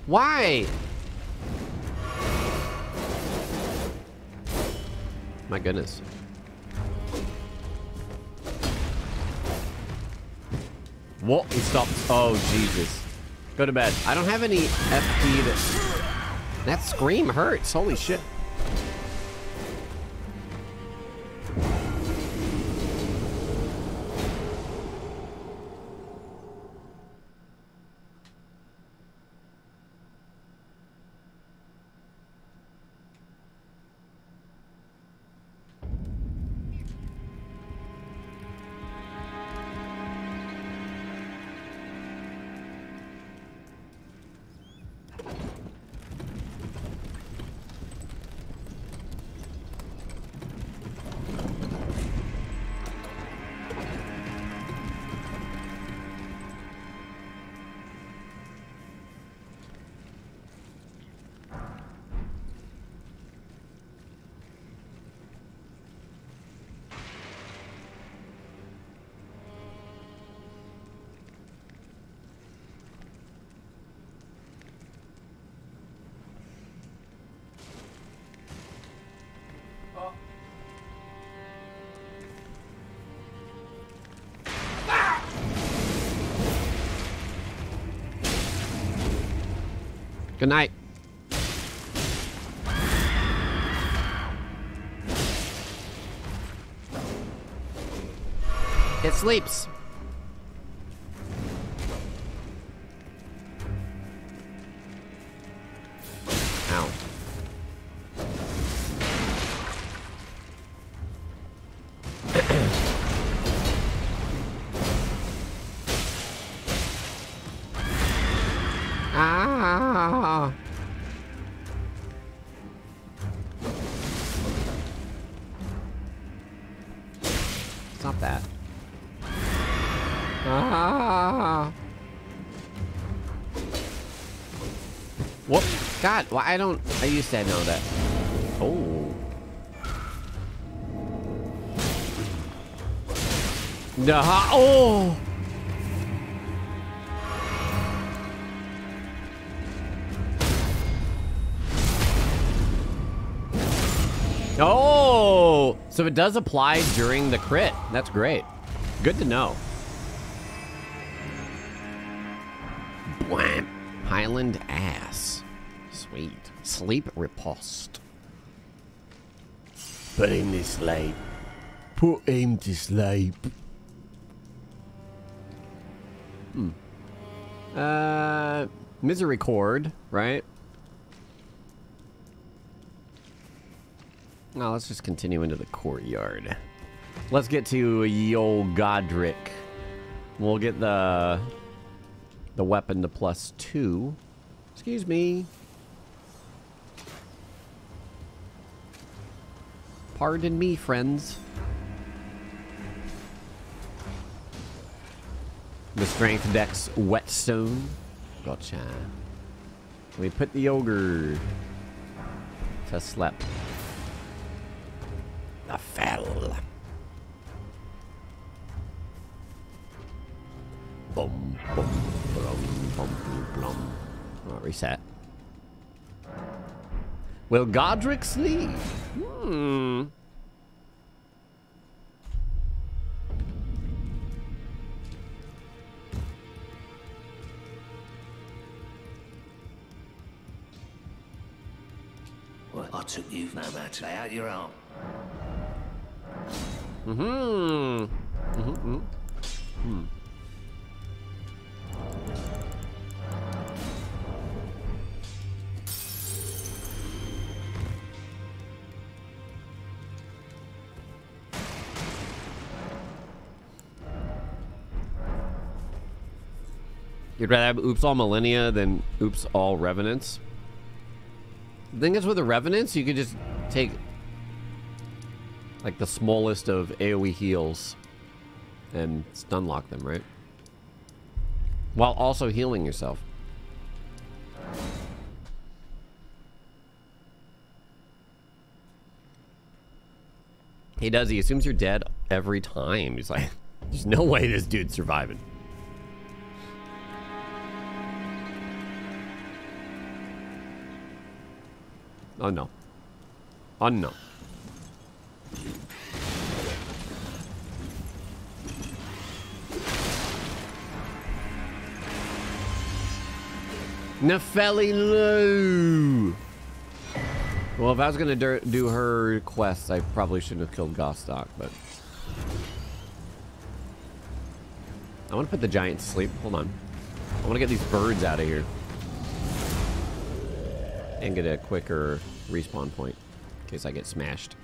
Why? My goodness. What? He stopped. Oh, Jesus. Go to bed. I don't have any FP to... That scream hurts. Holy shit. Good night. It sleeps. Ow. God, well, I used to know that. Oh. No, oh. Oh, so it does apply during the crit. That's great. Good to know. Blam. Highland ass. Sweet. Sleep riposte. Put him to sleep. Put him to sleep. Hmm. Misery Cord, right? No, let's just continue into the courtyard. Let's get to ye old Godrick. We'll get the weapon to +2. Excuse me. Pardon me, friends. The Strength Dex Whetstone. Gotcha. We put the ogre to sleep. The fell. Boom, boom, blum, boom, blum. Oh, reset. Will Godrick sleep? Hmm. Well, I took you no matter out your arm. Mm-hmm. Mm-hmm. Hmm. You'd rather have oops all Malenia than oops all Revenants. The thing is with the Revenants, you could just take like the smallest of AoE heals and stun lock them, right? While also healing yourself. He does, he assumes you're dead every time. He's like, there's no way this dude's surviving. Oh no. Oh no. Nepheli Loux. Well, if I was going to do her quest, I probably shouldn't have killed Gostock, but... I want to put the giant to sleep. Hold on. I want to get these birds out of here. And get a quicker respawn point. In case I get smashed.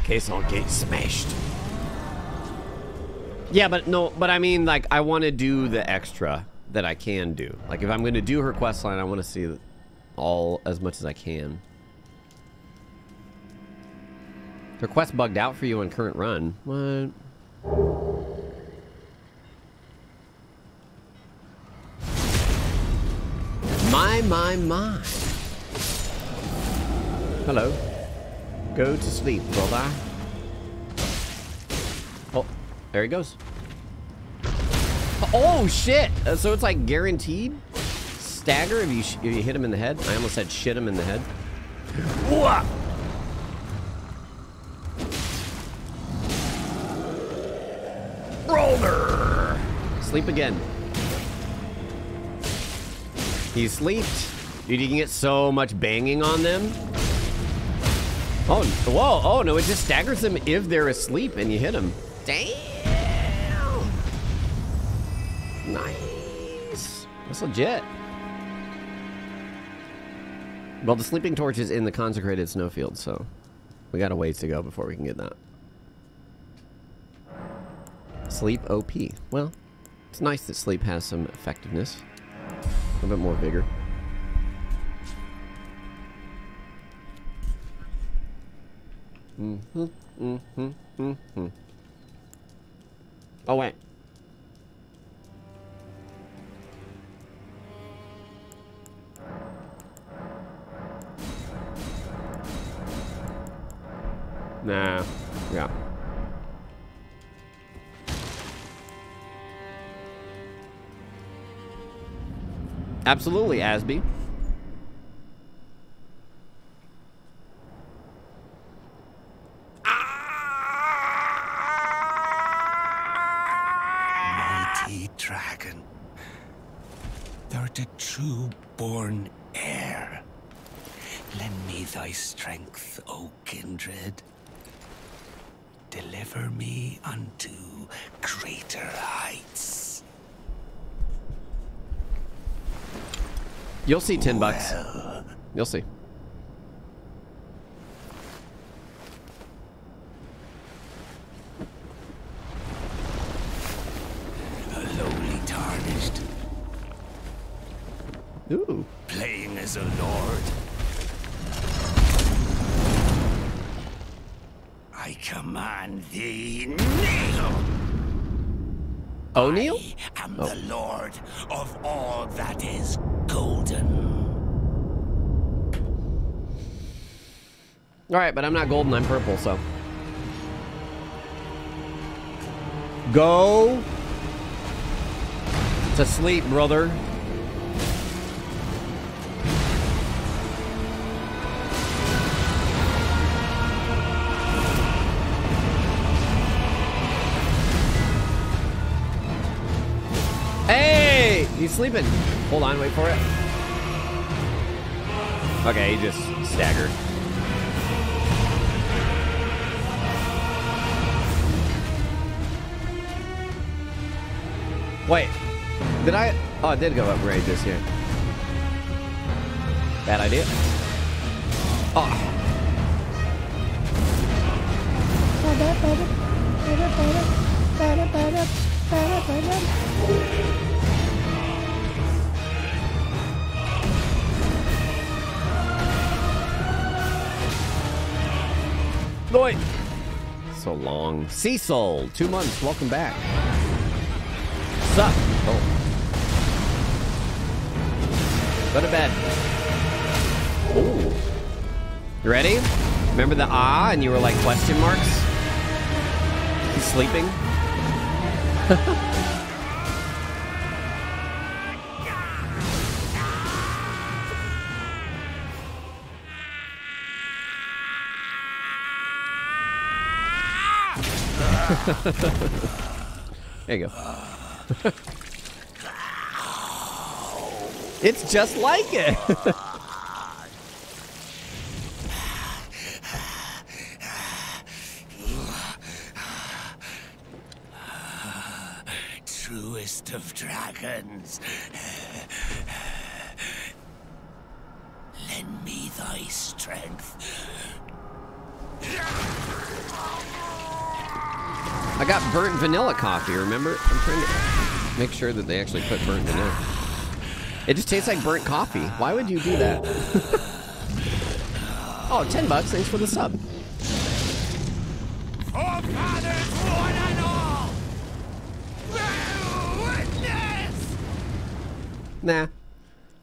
In case I'll get smashed. Yeah, but no, but I mean, like, I want to do the extra that I can do. Like, if I'm going to do her quest line, I want to see... all as much as I can. Her quest bugged out for you on current run. What? My. Hello. Go to sleep, brother. Oh, there he goes. Oh, shit. So it's like guaranteed? Stagger if you hit him in the head. I almost said shit him in the head. Whoa! Roller! Sleep again. He sleeped. Dude, you can get so much banging on them. Oh, whoa. Oh, no, it just staggers them if they're asleep and you hit them. Damn! Nice. That's legit. Well, the sleeping torch is in the consecrated snowfield, so we got a ways to go before we can get that. Sleep OP. Well, it's nice that sleep has some effectiveness. A little bit more vigor. Oh, wait. Nah, yeah. Absolutely, Asby. Mighty dragon. Thou art a true born heir. Lend me thy strength, O kindred. Deliver me unto greater heights. You'll see 10 bucks. You'll see. Lowly tarnished. Ooh. Playing as a lord. I command thee, kneel! O'Neill? I am the lord of all that is golden. Alright, but I'm not golden, I'm purple, so. Go to sleep, brother. He's sleeping. Hold on, wait for it. Okay, he just staggered. Wait, did I? Oh, I did go upgrade this here. Bad idea. Oh. So long. Cecil, 2 months. Welcome back. Sup? Oh. Go to bed. Ooh. You ready? Remember the ah and you were like question marks? He's sleeping. There you go. It's just like it. Truest of dragons. Lend me thy strength. I got burnt vanilla coffee, remember? I'm trying to make sure that they actually put burnt vanilla. It just tastes like burnt coffee. Why would you do that? Oh, $10. Thanks for the sub. Forefathers, one and all. Witness! Nah.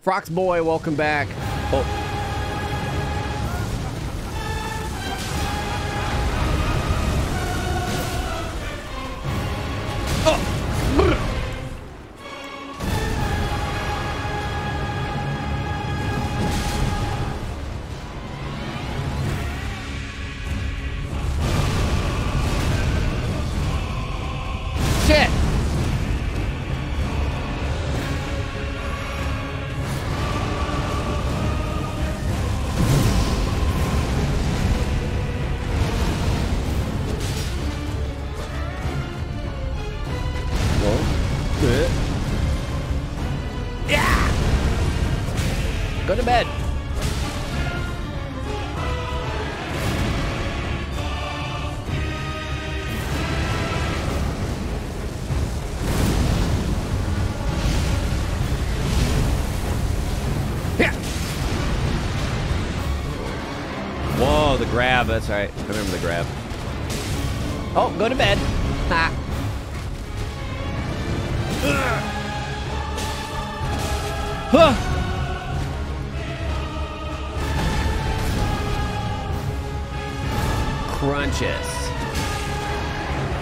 Frox Boy, welcome back. Oh. That's all right. I remember the grab. Oh, go to bed. Ha. Huh. Crunches.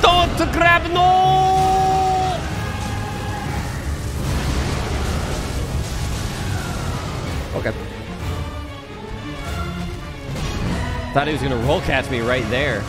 Don't grab, no. Okay. Thought he was gonna roll catch me right there.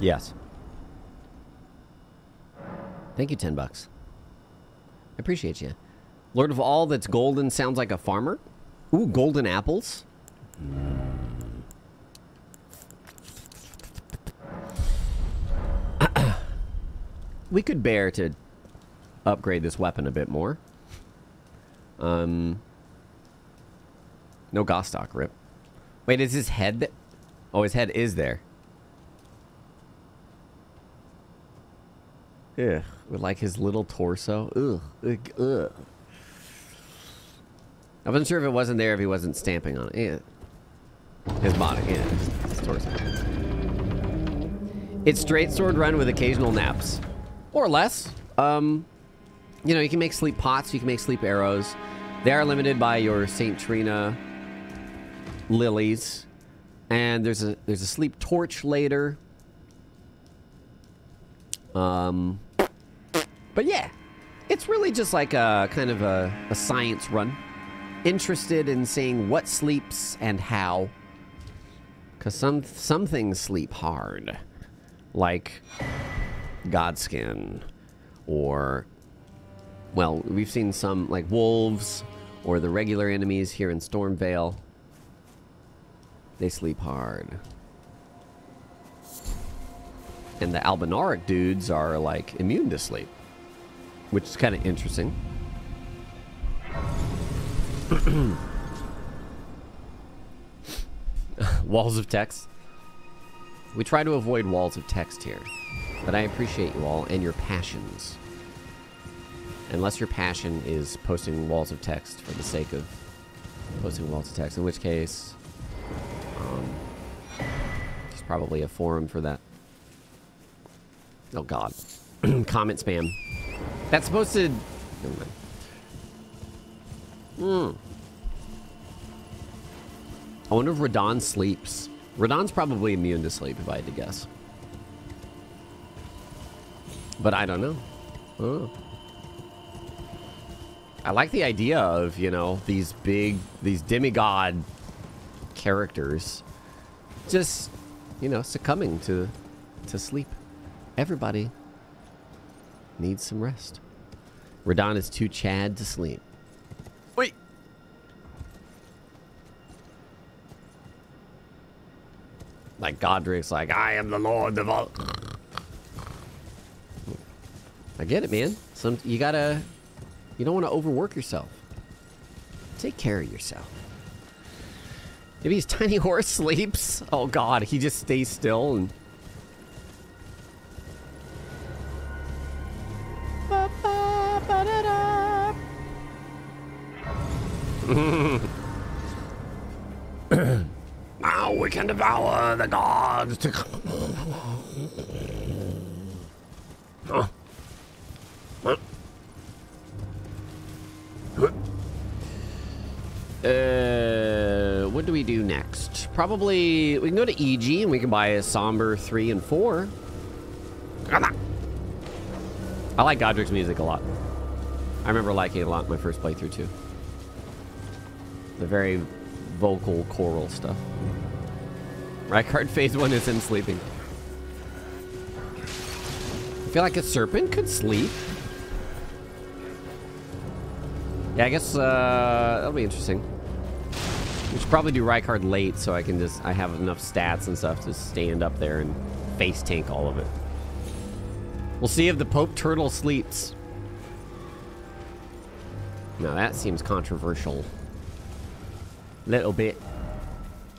Yes. Thank you, $10. I appreciate you. Lord of all that's golden sounds like a farmer. Ooh, golden apples. We could bear to upgrade this weapon a bit more. No Gostock, rip. Wait, is his head that... Oh, his head is there. Ugh, with like his little torso. Ugh, ugh, ugh. I wasn't sure if it wasn't there if he wasn't stamping on it. Yeah. His body, yeah, his torso. It's straight sword run with occasional naps. Or less. You know, you can make sleep pots, you can make sleep arrows. They are limited by your St. Trina lilies. And there's a sleep torch later. But yeah, it's really just like a kind of a science run. Interested in seeing what sleeps and how. Because some things sleep hard. Like Godskin. Or, well, we've seen some like wolves or the regular enemies here in Stormveil. They sleep hard. And the Albinaric dudes are, like, immune to sleep. Which is kind of interesting. Walls of text. We try to avoid walls of text here, but I appreciate you all and your passions. Unless your passion is posting walls of text for the sake of posting walls of text, in which case, there's probably a forum for that. Oh god. Comment spam. That's supposed to... Never mind. I wonder if Radahn sleeps. Radahn's probably immune to sleep, if I had to guess. But I don't know. Oh. I like the idea of, you know, these demigod characters just, you know, succumbing to sleep. Everybody needs some rest. Radahn is too Chad to sleep. Wait. Like Godrick's like, I am the Lord of all. I get it, man. You don't want to overwork yourself. Take care of yourself. Maybe his tiny horse sleeps. Oh god, he just stays still and... Now we can devour the gods to... Huh? What? What do we do next? Probably we can go to EG and we can buy a Somber 3 and 4. I like Godrick's music a lot. I remember liking it a lot in my first playthrough too. The very vocal choral stuff. Rykard phase 1 is him sleeping. I feel like a serpent could sleep. Yeah, I guess that'll be interesting. We should probably do Rykard late so I have enough stats and stuff to stand up there and face tank all of it. We'll see if the Pope Turtle sleeps. Now that seems controversial. Little bit.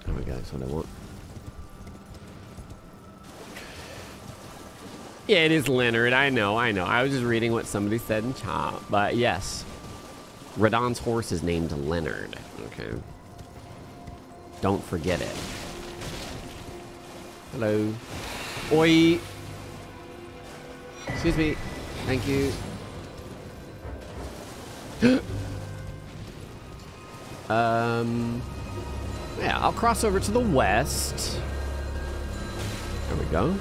Oh my god, that's what I want. Yeah, it is Leonard. I know. I was just reading what somebody said in chat, but yes. Radahn's horse is named Leonard. Okay. Don't forget it. Hello. Oi. Excuse me. Thank you. Yeah, I'll cross over to the west. There we go.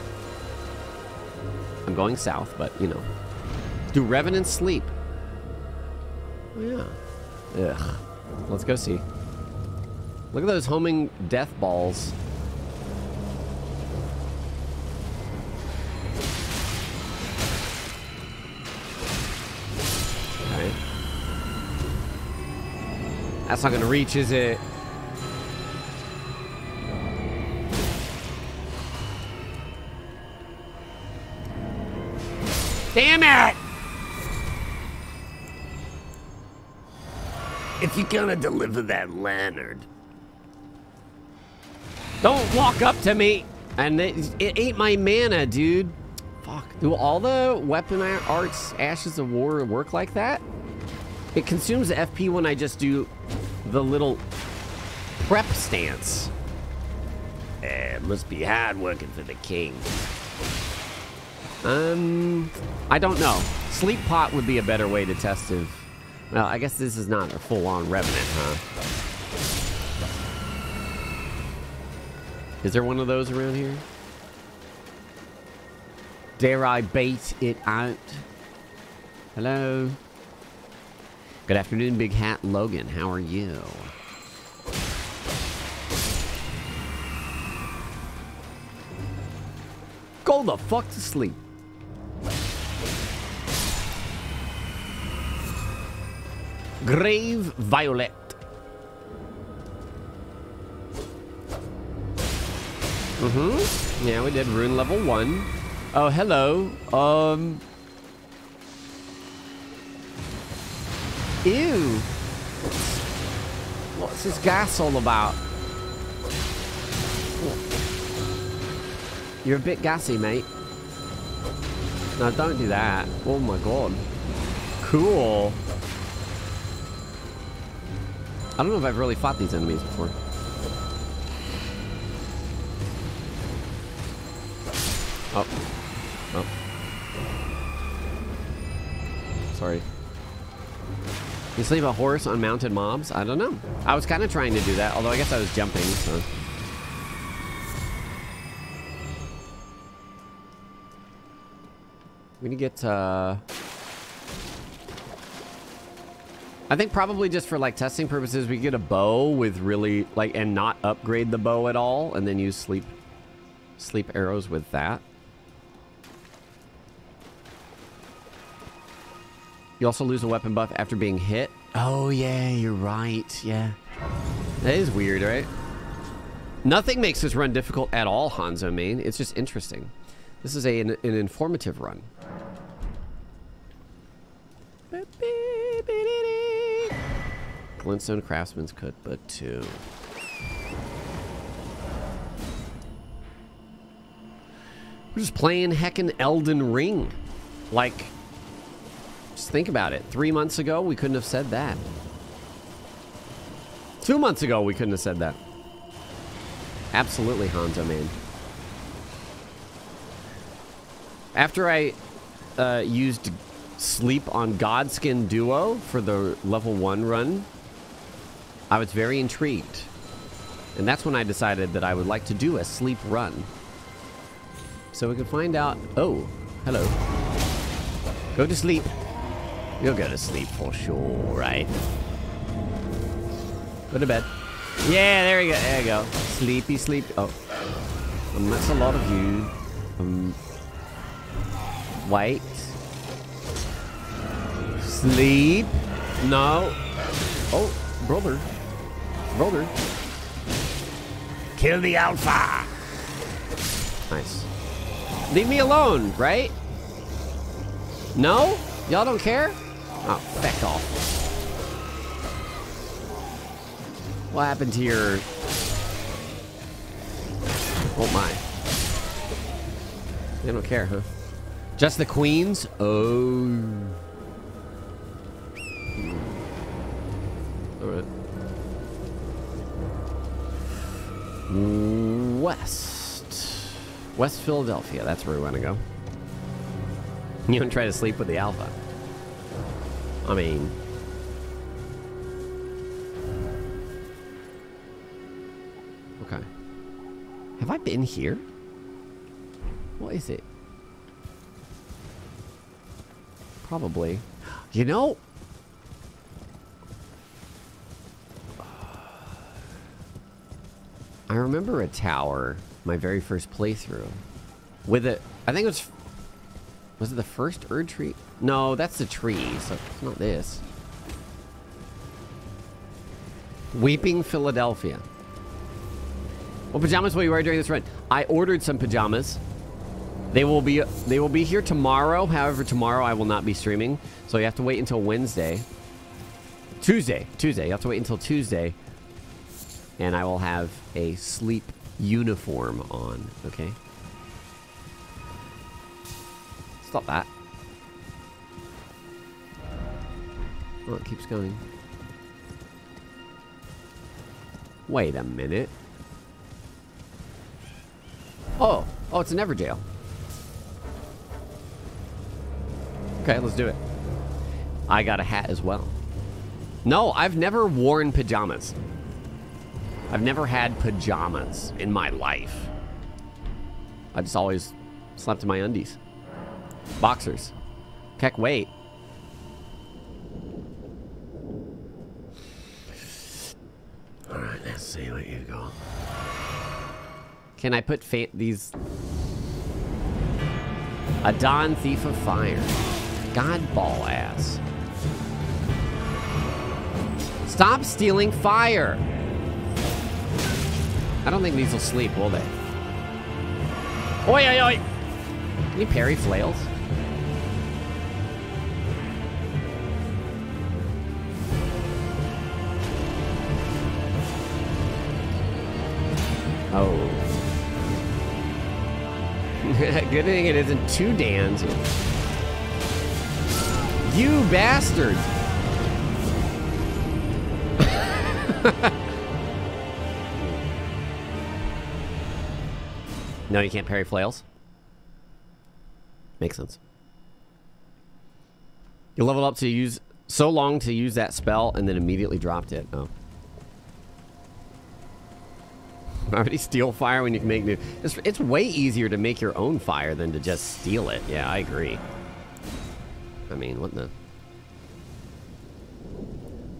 I'm going south, but, you know. Do Revenants sleep? Yeah. Ugh. Let's go see. Look at those homing death balls. Okay. That's not gonna reach, is it? Damn it! If you're gonna deliver that Leonard, don't walk up to me. And it ain't my mana, dude. Fuck. Do all the weapon arts Ashes of War work like that? It consumes the FP when I just do the little prep stance. It must be hard working for the king. I don't know. Sleep pot would be a better way to test if... Well, I guess this is not a full-on Revenant, huh? Is there one of those around here? Dare I bait it out? Hello? Good afternoon, Big Hat Logan. How are you? Go the fuck to sleep. Grave Violet. Yeah, we did rune level 1. Oh, hello. Ew. What's this gas all about? You're a bit gassy, mate. No, don't do that. Oh my god. Cool. I don't know if I've really fought these enemies before. Oh. Oh. Sorry. You sleep a horse on mounted mobs? I don't know. I was kind of trying to do that, although I guess I was jumping, so... We need to get, I think probably just for, like, testing purposes, we get a bow with really, like, and not upgrade the bow at all, and then use sleep arrows with that. You also lose a weapon buff after being hit. Oh, yeah, you're right, yeah. That is weird, right? Nothing makes this run difficult at all, Hanzo main. It's just interesting. This is an informative run. Glintstone craftsman's cut, but two. We're just playing heckin' Elden Ring. Like, just think about it. 3 months ago, we couldn't have said that. 2 months ago, we couldn't have said that. Absolutely, Hanzo man. After I used sleep on Godskin Duo for the level 1 run, I was very intrigued. And that's when I decided that I would like to do a sleep run. So we can find out... Oh, hello. Go to sleep. You'll go to sleep for sure, right? Go to bed. Yeah, there we go. There we go. Sleepy, sleep. Oh. That's a lot of you. Wait. Sleep. No. Oh, brother. Brother. Kill the alpha. Nice. Leave me alone, right? No? Y'all don't care? Oh, feck off. What happened to your... Oh my. They don't care, huh? Just the queens? Oh. Alright. West Philadelphia, that's where we want to go. You don't try to sleep with the alpha. I mean... Okay. Have I been here? What is it? Probably. You know... I remember a tower, my very first playthrough. With a... I think it was... Was it the first Erdtree? No, that's the tree, so it's not this. Weeping Philadelphia. What pajamas will you wear during this run? I ordered some pajamas. They will be here tomorrow. However, tomorrow I will not be streaming, so you have to wait until Wednesday. Tuesday. You have to wait until Tuesday, and I will have a sleep uniform on. Okay. Stop that. Oh, it keeps going. Wait a minute. Oh, oh, it's a never jail. Okay, let's do it. I got a hat as well. No, I've never worn pajamas. I've never had pajamas in my life. I just always slept in my undies. Boxers. Heck, wait. Alright, let's see what you've got. Can I put these... A Don Thief of Fire. God ball ass. Stop stealing fire! I don't think these will sleep, will they? Oi, oi, oi! Can you parry flails? Oh. Good thing it isn't two Dans. You bastard! No, you can't parry flails. Makes sense. You level up to use so long to use that spell and then immediately dropped it. Oh. Already steal fire when you can make new. It's way easier to make your own fire than to just steal it. Yeah, I agree. I mean, what the?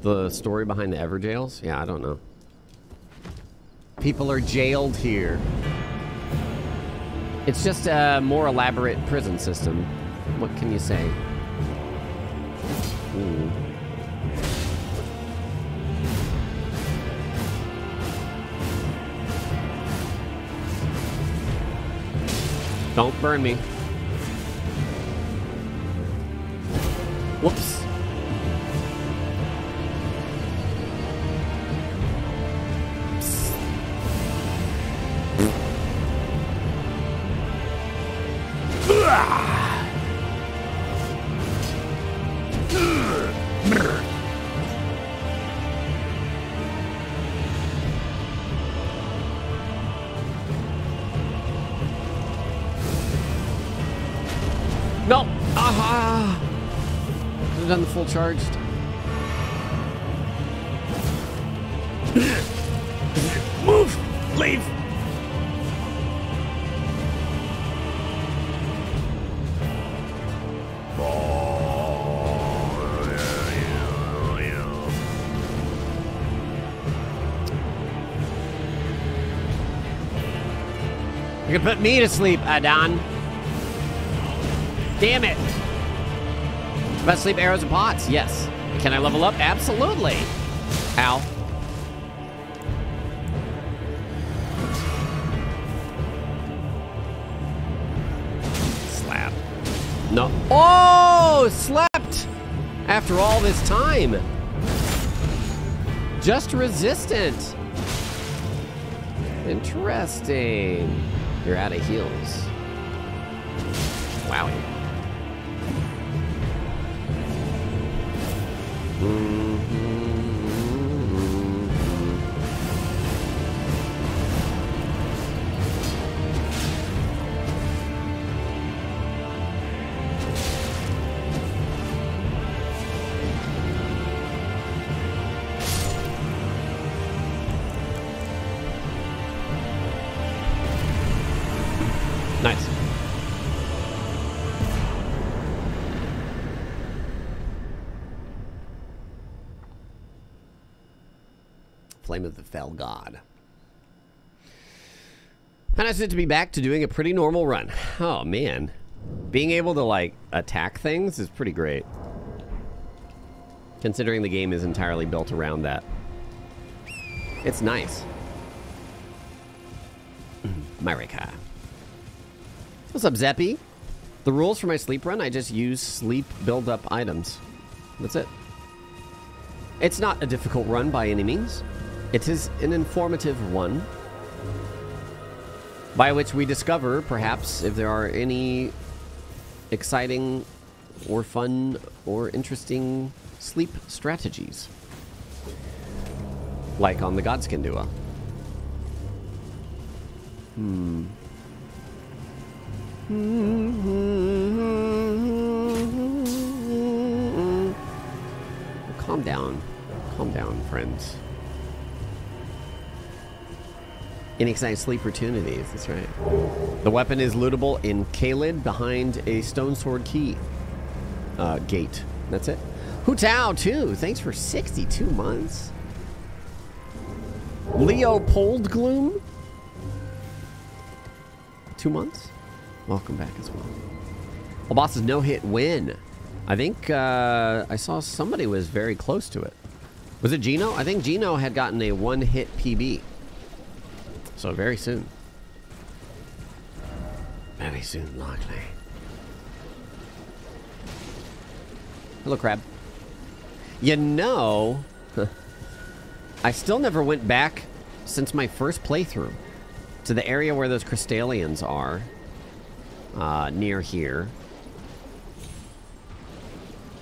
The story behind the Everjails? Yeah, I don't know. People are jailed here. It's just a more elaborate prison system. What can you say? Ooh. Don't burn me. Whoops. Charged. Move! Leave! You can put me to sleep, Adan. Damn it! Best sleep arrows and pots, yes. Can I level up? Absolutely. Ow. Slap. No. Oh, slept after all this time. Just resistant. Interesting. You're out of heals. Wow. Nice. Flame of the Fell God. How nice is it to be back to doing a pretty normal run? Oh man, being able to like attack things is pretty great, considering the game is entirely built around that. It's nice. Marika. What's up, Zeppy? The rules for my sleep run: I just use sleep build-up items. That's it. It's not a difficult run by any means. It is an informative one, by which we discover, perhaps, if there are any exciting or fun or interesting sleep strategies, like on the Godskin Duo. Calm down, friends. Any exciting sleep opportunities, that's right. The weapon is lootable in Caelid behind a stone sword key gate. That's it. Hutao too, thanks for 62 months. Leopold Gloom? 2 months? Welcome back as well. Well, boss's no-hit win. I think I saw somebody was very close to it. Was it Gino? I think Gino had gotten a one-hit PB. So very soon. Very soon, likely. Hello, Crab. You know, I still never went back since my first playthrough to the area where those Crystalians are. near here.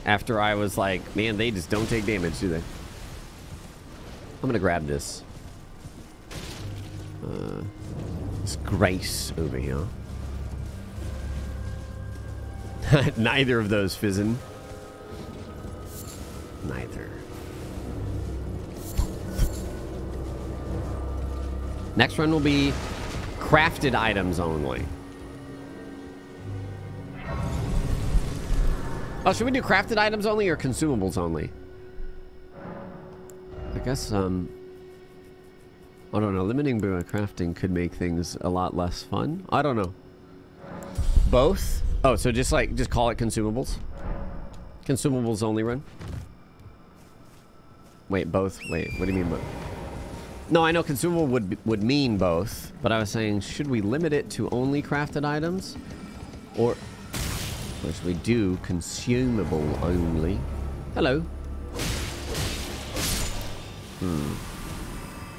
After I was like, man, they just don't take damage, do they? I'm gonna grab this. This Grace over here. Neither of those fizzing. Neither. Next run will be crafted items only. Oh, should we do crafted items only or consumables only? I guess, I don't know. Limiting crafting could make things a lot less fun. I don't know. Both? Oh, so just like, just call it consumables? Consumables only run? Wait, both? Wait, what do you mean both? No, I know consumable would mean both, but I was saying, should we limit it to only crafted items? Or should we do consumable only? Hello. Hmm.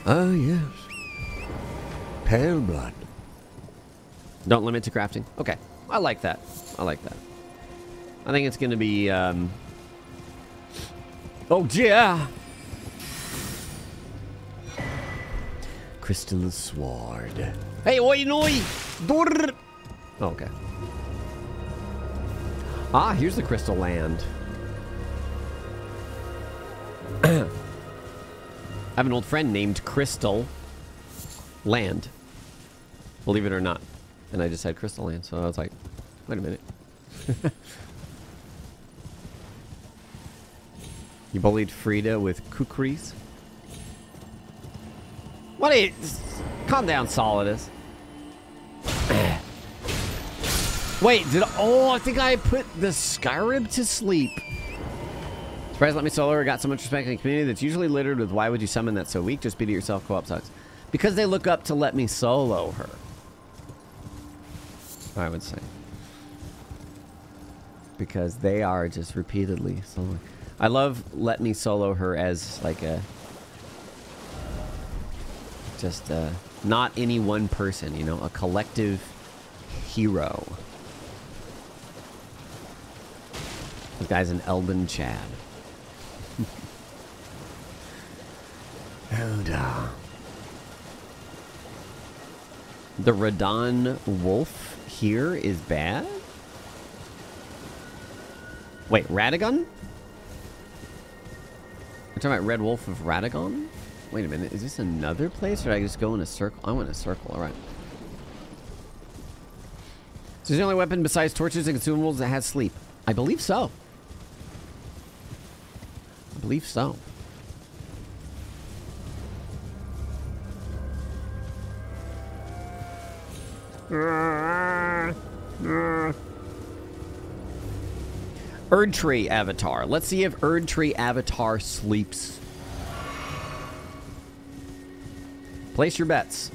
Oh, yes. Pale blood. Don't limit to crafting? Okay. I like that. I like that. I think it's going to be, oh, yeah! Crystal sword. Hey, oi, noi! Oh, okay. Ah, here's the crystal land. I have an old friend named Crystal Land. Believe it or not. And I just had Crystal Land, so I was like, wait a minute. You bullied Frida with kukris? What are you... Calm down, Solidus. Wait, did... Oh, I think I put the Skyrim to sleep. Surprise, let me solo her. Got so much respect in the community that's usually littered with why would you summon that so weak? Just beat it yourself, co-op sucks. Because they look up to let me solo her. I would say. Because they are just repeatedly soloing. I love let me solo her as like a... Just not any one person, you know? A collective hero. This guy's an Elden Chad. Elda. The Radahn wolf here is bad? Wait, Radagon? We're talking about Red Wolf of Radagon? Wait a minute, is this another place or did I just go in a circle? I went in a circle, alright. So it's the only weapon besides torches and consumables that has sleep. I believe so. I believe so. Erdtree avatar. Let's see if Erdtree avatar sleeps. Place your bets.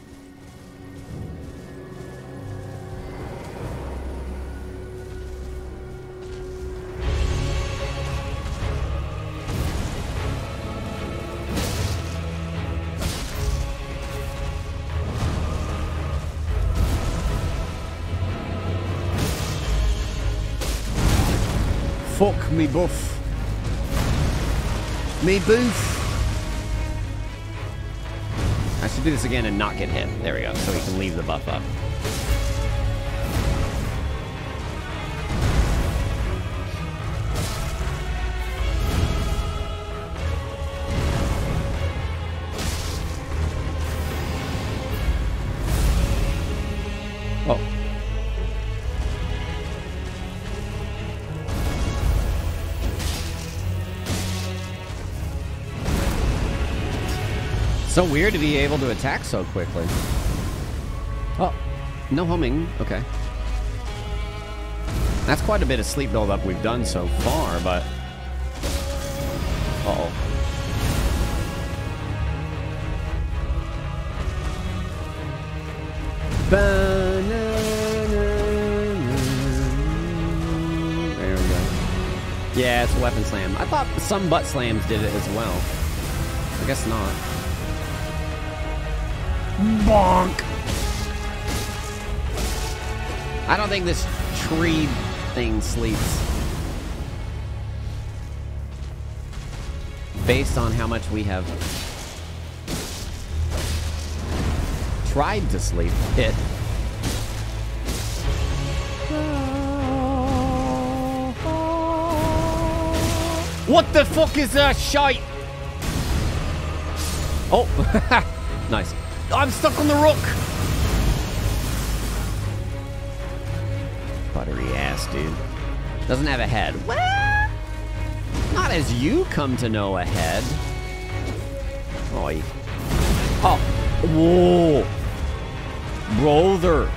Fuck me buff. Me boof. I should do this again and not get hit. There we go. So we can leave the buff up. So weird to be able to attack so quickly. Oh, no homing. Okay. That's quite a bit of sleep buildup we've done so far, but... Uh-oh. Banana. There we go. Yeah, it's a weapon slam. I thought some butt slams did it as well. I guess not. Bonk. I don't think this tree thing sleeps. Based on how much we have tried to sleep it. What the fuck is that shite? Oh, nice. I'm stuck on the rook. Buttery ass, dude. Doesn't have a head. Well, not as you come to know a head. Oi. Oh. Whoa. Brother.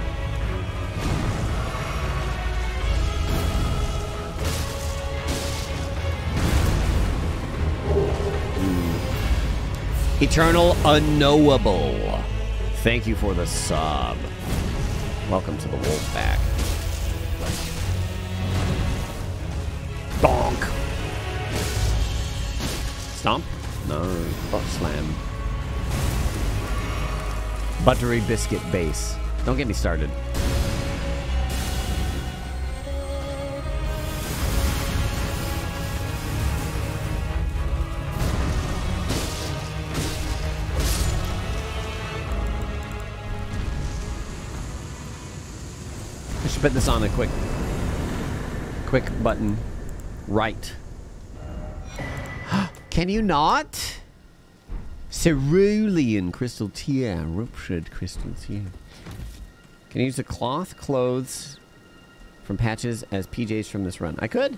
Eternal Unknowable. Thank you for the sub. Welcome to the wolf pack. Bonk. Stomp? No. Butt slam. Buttery biscuit base. Don't get me started. Put this on a quick button. Right. Can you not? Cerulean crystal tear. Ruptured crystal tear. Can you use the cloth clothes from patches as PJs from this run? I could.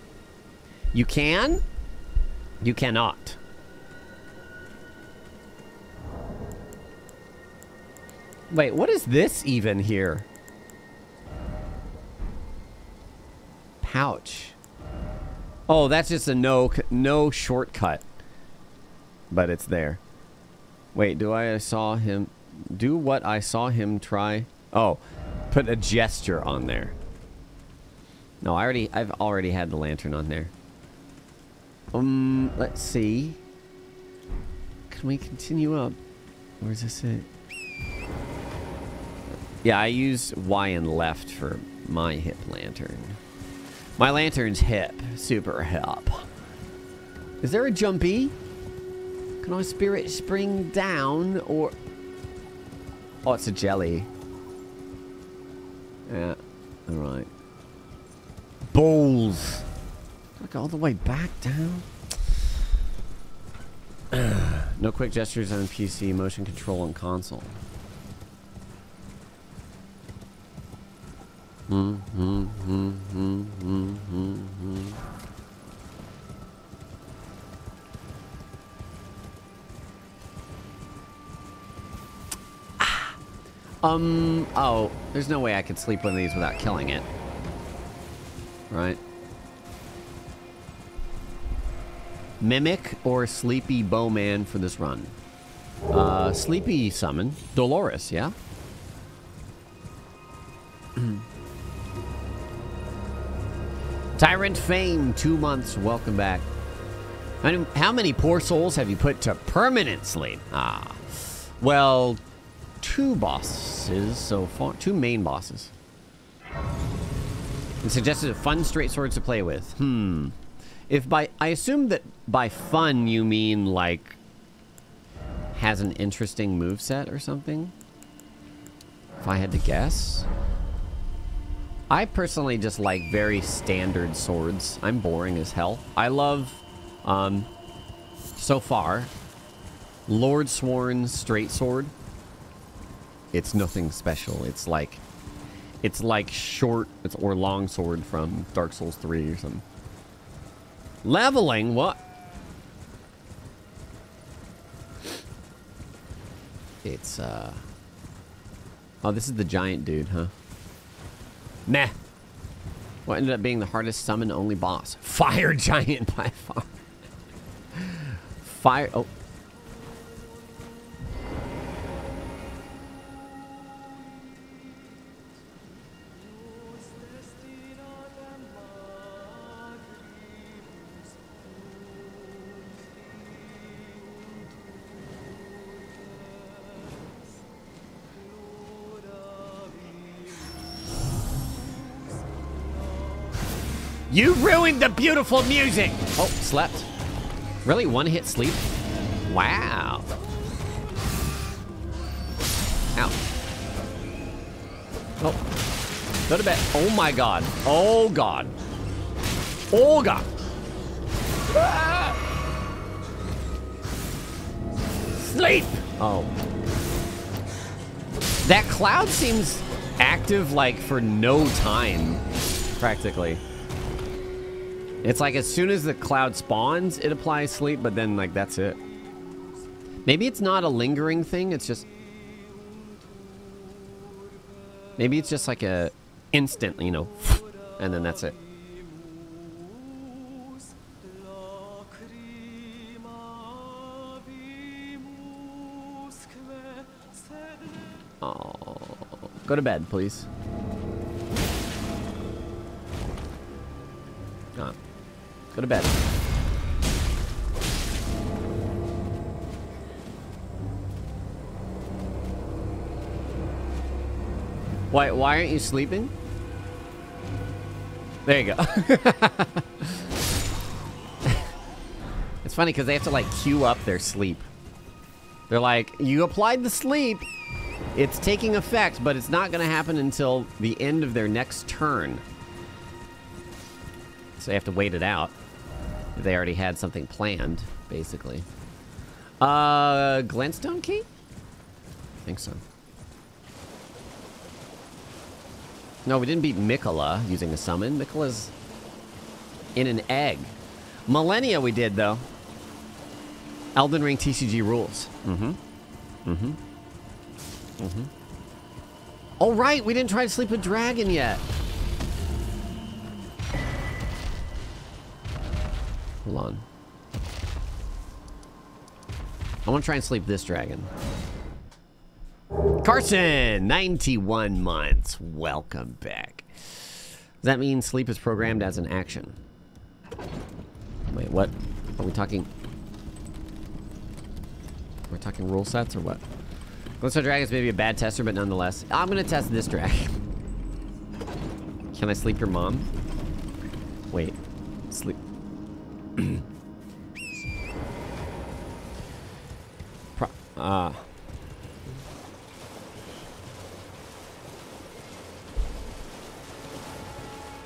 You can? You cannot. Wait, what is this even here? Ouch. Oh, that's just a no shortcut. But it's there. Wait, do what I saw him try? Oh, put a gesture on there. No, I've already had the lantern on there. Let's see. Can we continue up? Or is this it? Yeah, I use Y and left for my hip lantern. My lantern's hip. Super hip. Is there a jumpy? Can our spirit spring down or... Oh, it's a jelly. Yeah. Alright. Balls. Look, all the way back down. No quick gestures on PC, motion control, and console. Oh, there's no way I could sleep one of these without killing it. Right? Mimic or Sleepy Bowman for this run? Sleepy summon. Dolores, yeah? Tyrant Fame, 2 months. Welcome back. How many poor souls have you put to permanent sleep? Ah, well, 2 bosses so far. 2 main bosses. And suggested a fun straight swords to play with. I assume that by fun you mean like has an interesting moveset or something. If I had to guess. I personally just like very standard swords. I'm boring as hell. I love, so far, Lord Sworn Straight Sword. It's nothing special. It's like short or long sword from Dark Souls 3 or something. Leveling? What? It's, oh, this is the giant dude, huh? Meh. What ended up being the hardest summon only boss? Fire Giant by far. Fire. Oh. You ruined the beautiful music! Oh, slept. Really? One hit sleep? Wow. Ow. Oh. Go to bed. Oh my god. Oh god. Oh god. Ah! Sleep! Oh. That cloud seems active, like, for no time, practically. It's like as soon as the cloud spawns, it applies sleep, but then, like, that's it. Maybe it's not a lingering thing, it's just... Maybe it's just like a instant, you know, and then that's it. Oh, go to bed, please. Oh, go to bed. Why aren't you sleeping? There you go. It's funny because they have to like queue up their sleep. They're like, you applied the sleep. It's taking effect, but it's not going to happen until the end of their next turn. So they have to wait it out. They already had something planned, basically. Glenstone key? I think so. No, we didn't beat Mikola using a summon. Mikola's in an egg. Malenia we did, though. Elden Ring TCG rules. Oh, right, we didn't try to sleep a dragon yet. Hold on. I want to try and sleep this dragon. Carson, 91 months. Welcome back. Does that mean sleep is programmed as an action? Wait, what? Are we talking... We're talking rule sets or what? Glitzo Dragon's maybe a bad tester, but nonetheless. I'm gonna test this dragon. Can I sleep your mom? Wait. Sleep.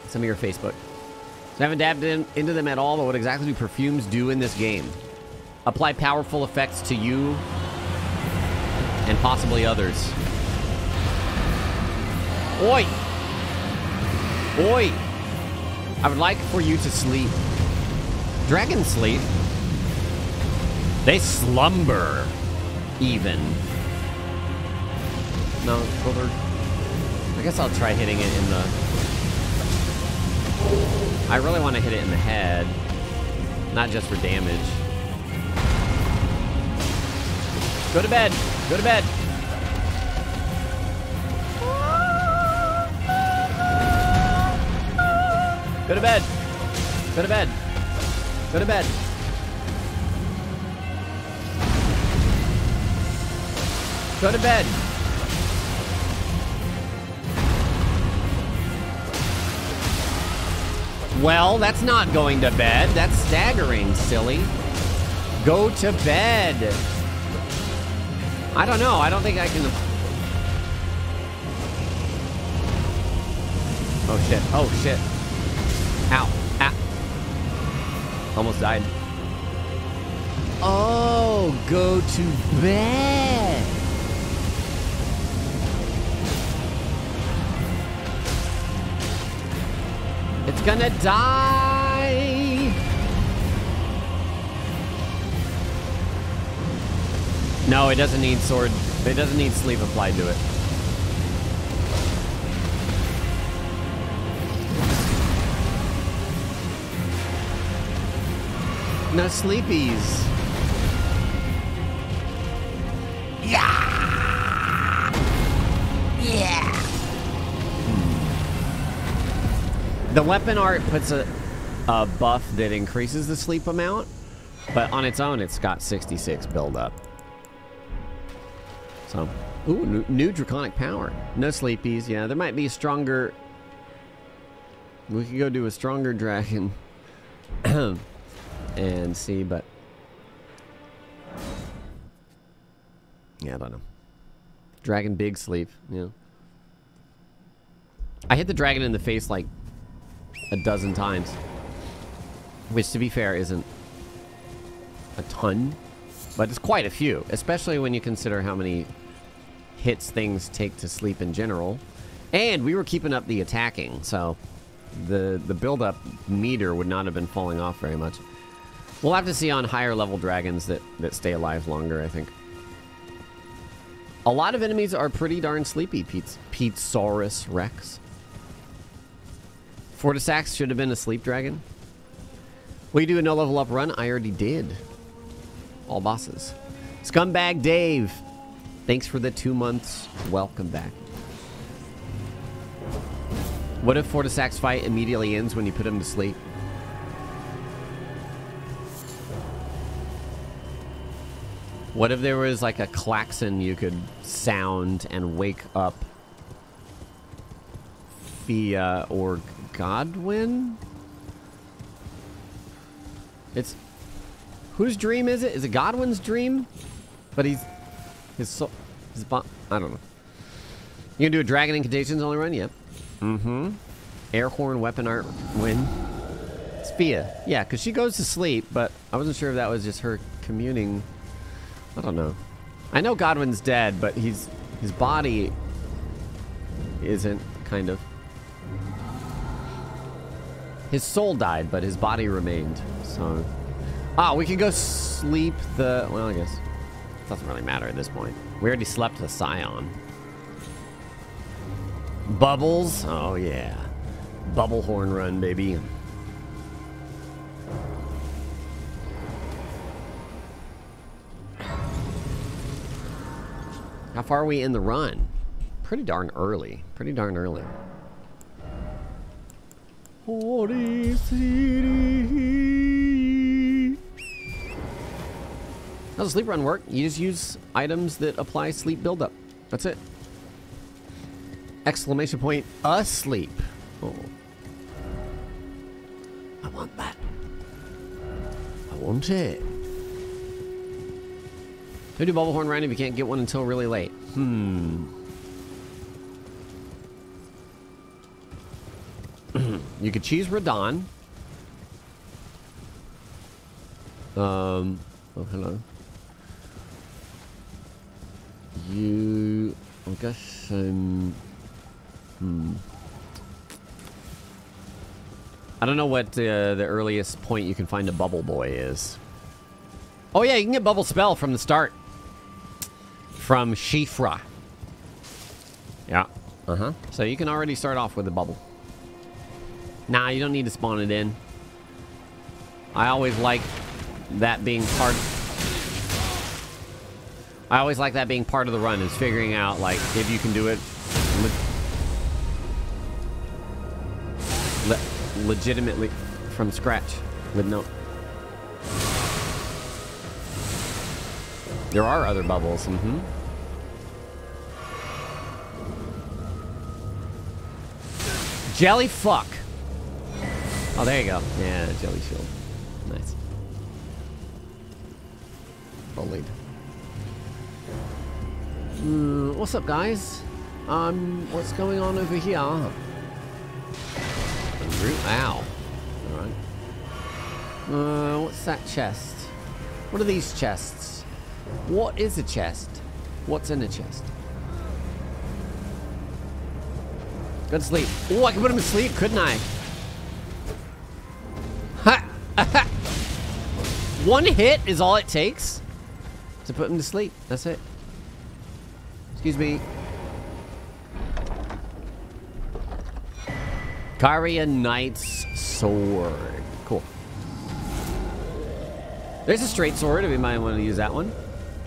Some of your Facebook. So I haven't dabbed into them at all, but what exactly do perfumes do in this game? Apply powerful effects to you... and possibly others. Oi! Oi! I would like for you to sleep. Dragons sleep. They slumber, even. No, over. I guess I'll try hitting it in the... I really want to hit it in the head. Not just for damage. Go to bed! Go to bed. Go to bed. Go to bed. Go to bed. Go to bed. Well, that's not going to bed. That's staggering, silly. Go to bed. I don't know. I don't think I can... Oh, shit. Oh, shit. Ow. Ow. Almost died. Oh, go to bed. It's gonna die. No, it doesn't need sword. It doesn't need sleep applied to it. No sleepies. Yeah. Yeah. The weapon art puts a buff that increases the sleep amount, but on its own, it's got 66 buildup. So, ooh, new draconic power. No sleepies. Yeah, there might be stronger We could go do a stronger dragon and see, but yeah, I don't know. Dragon big sleep, you know. I hit the dragon in the face like a dozen times, which to be fair isn't a ton, but it's quite a few, especially when you consider how many hits things take to sleep in general. And we were keeping up the attacking, so the build-up meter would not have been falling off very much. We'll have to see on higher level dragons that stay alive longer, I think. A lot of enemies are pretty darn sleepy. Petsaurus Rex. Fortisax should have been a sleep dragon. Will you do a no level up run? I already did. All bosses. Scumbag Dave, thanks for the 2 months. Welcome back. What if Fortisax fight immediately ends when you put him to sleep? What if there was like a klaxon you could sound and wake up Fia or Godwyn? It's... whose dream is it? Is it Godwyn's dream? But he's... his soul... his bond... I don't know. You can do a dragon incantations only run? Yep. Mm-hmm. Air horn weapon art win. It's Fia. Yeah, because she goes to sleep, but I wasn't sure if that was just her communing. I don't know. I know Godwyn's dead, but he's... his body isn't, kind of. His soul died, but his body remained, so... ah, we can go sleep the... well, I guess it doesn't really matter at this point. We already slept the Scion. Bubbles? Oh, yeah. Bubble horn run, baby. How far are we in the run? Pretty darn early. Pretty darn early. Holy city. How does sleep run work? You just use items that apply sleep buildup. That's it. Exclamation point, asleep. Oh. I want that. I want it. Who do bubble horn run if you can't get one until really late? You could choose Radahn. Oh, hello. You... I guess... I don't know what the earliest point you can find a bubble boy is. Oh yeah, you can get bubble spell from the start. From Shifra. Yeah. Uh-huh. So you can already start off with a bubble. Nah, you don't need to spawn it in. I always like that being part... I always like that being part of the run, is figuring out, like, if you can do it... legitimately from scratch with no... There are other bubbles. Mm-hmm. Jelly fuck. Oh, there you go. Yeah, jelly shield. Nice. Bullied. What's up, guys? What's going on over here? Ow. Alright. What's that chest? What are these chests? What is a chest? What's in a chest? Go to sleep. Oh, I could put him to sleep, couldn't I? Ha! One hit is all it takes to put him to sleep. That's it. Excuse me. Carry a knight's sword. Cool. There's a straight sword if you might want to use that one.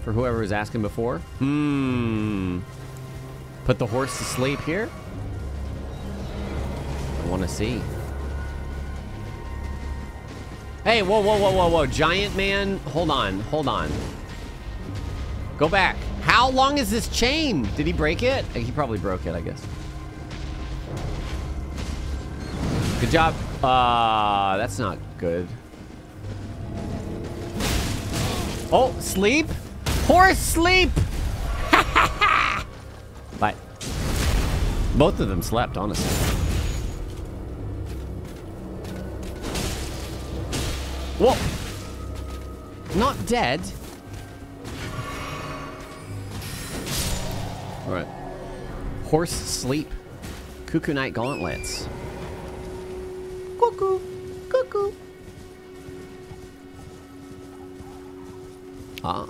For whoever was asking before. Put the horse to sleep here. I want to see. Hey, whoa, whoa, whoa, whoa, whoa. Giant man. Hold on. Hold on. Go back. How long is this chain? Did he break it? He probably broke it, I guess. Good job. That's not good. Oh, sleep? Horse sleep! Bye. Both of them slept, honestly. Whoa! Not dead. Alright. Horse sleep. Cuckoo Knight gauntlets. Cuckoo. Cuckoo. Ah.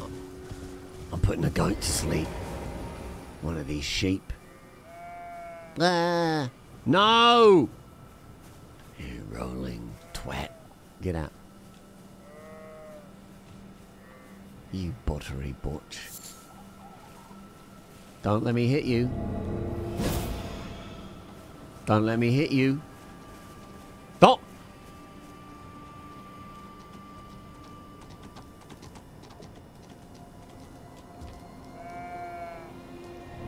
I'm putting a goat to sleep. One of these sheep. Ah. No! You rolling twat. Get out. You buttery butch. Don't let me hit you. Don't let me hit you. Don't!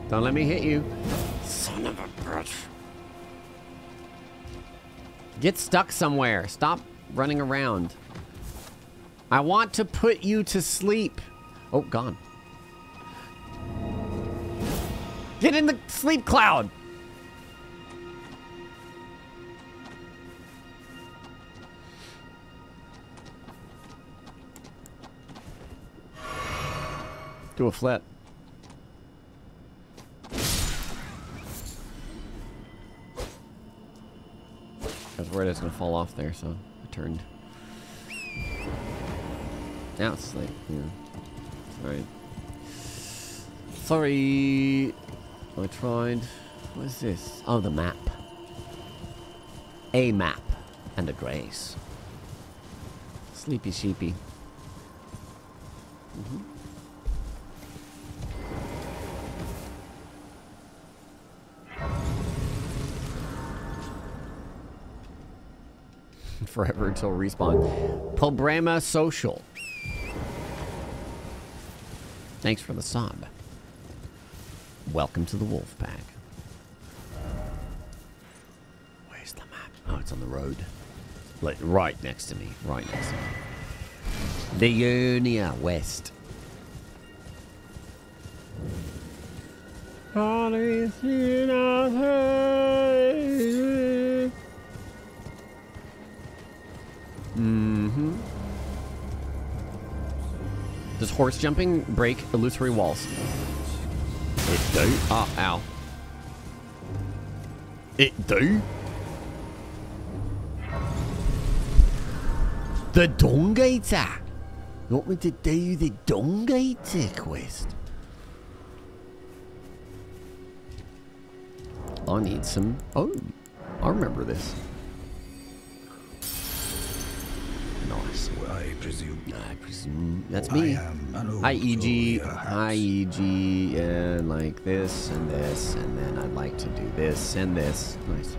Don't let me hit you. Son of a bitch. Get stuck somewhere. Stop running around. I want to put you to sleep. Oh, gone. Get in the sleep cloud. Do a flip. Because Loretta's gonna fall off there, so I turned. Now it's like, yeah. Sorry. Sorry. I tried. What is this? Oh, the map. A map and a grace. Sleepy sheepy. Mm-hmm. Forever until respawn. Pobrama Social. Thanks for the sub. Welcome to the wolf pack. Where's the map? Oh, it's on the road. Like, right next to me. Right next to me. The Urnia West. Mm-hmm. Does horse jumping break illusory walls? It do? Oh, ow. It do? The Dongator! You want me to do the Dongator quest? I need some... Oh, I remember this. Nice. I presume. I presume. That's me. IEG. IEG. And like this and this. And then I'd like to do this and this. Nice.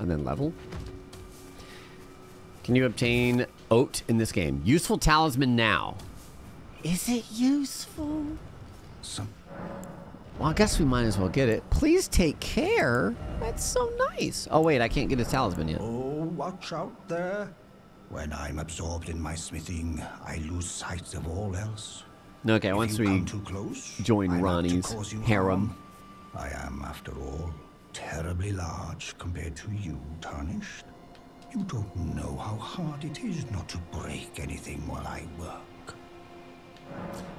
And then level. Can you obtain oat in this game? Useful talisman now. Is it useful? Some. Well, I guess we might as well get it. Please take care. That's so nice. Oh, wait, I can't get a talisman yet. Oh, watch out there. When I'm absorbed in my smithing, I lose sight of all else. Okay, if once we too close, join Ronnie's harem. I am, after all, terribly large compared to you, Tarnished. You don't know how hard it is not to break anything while I work.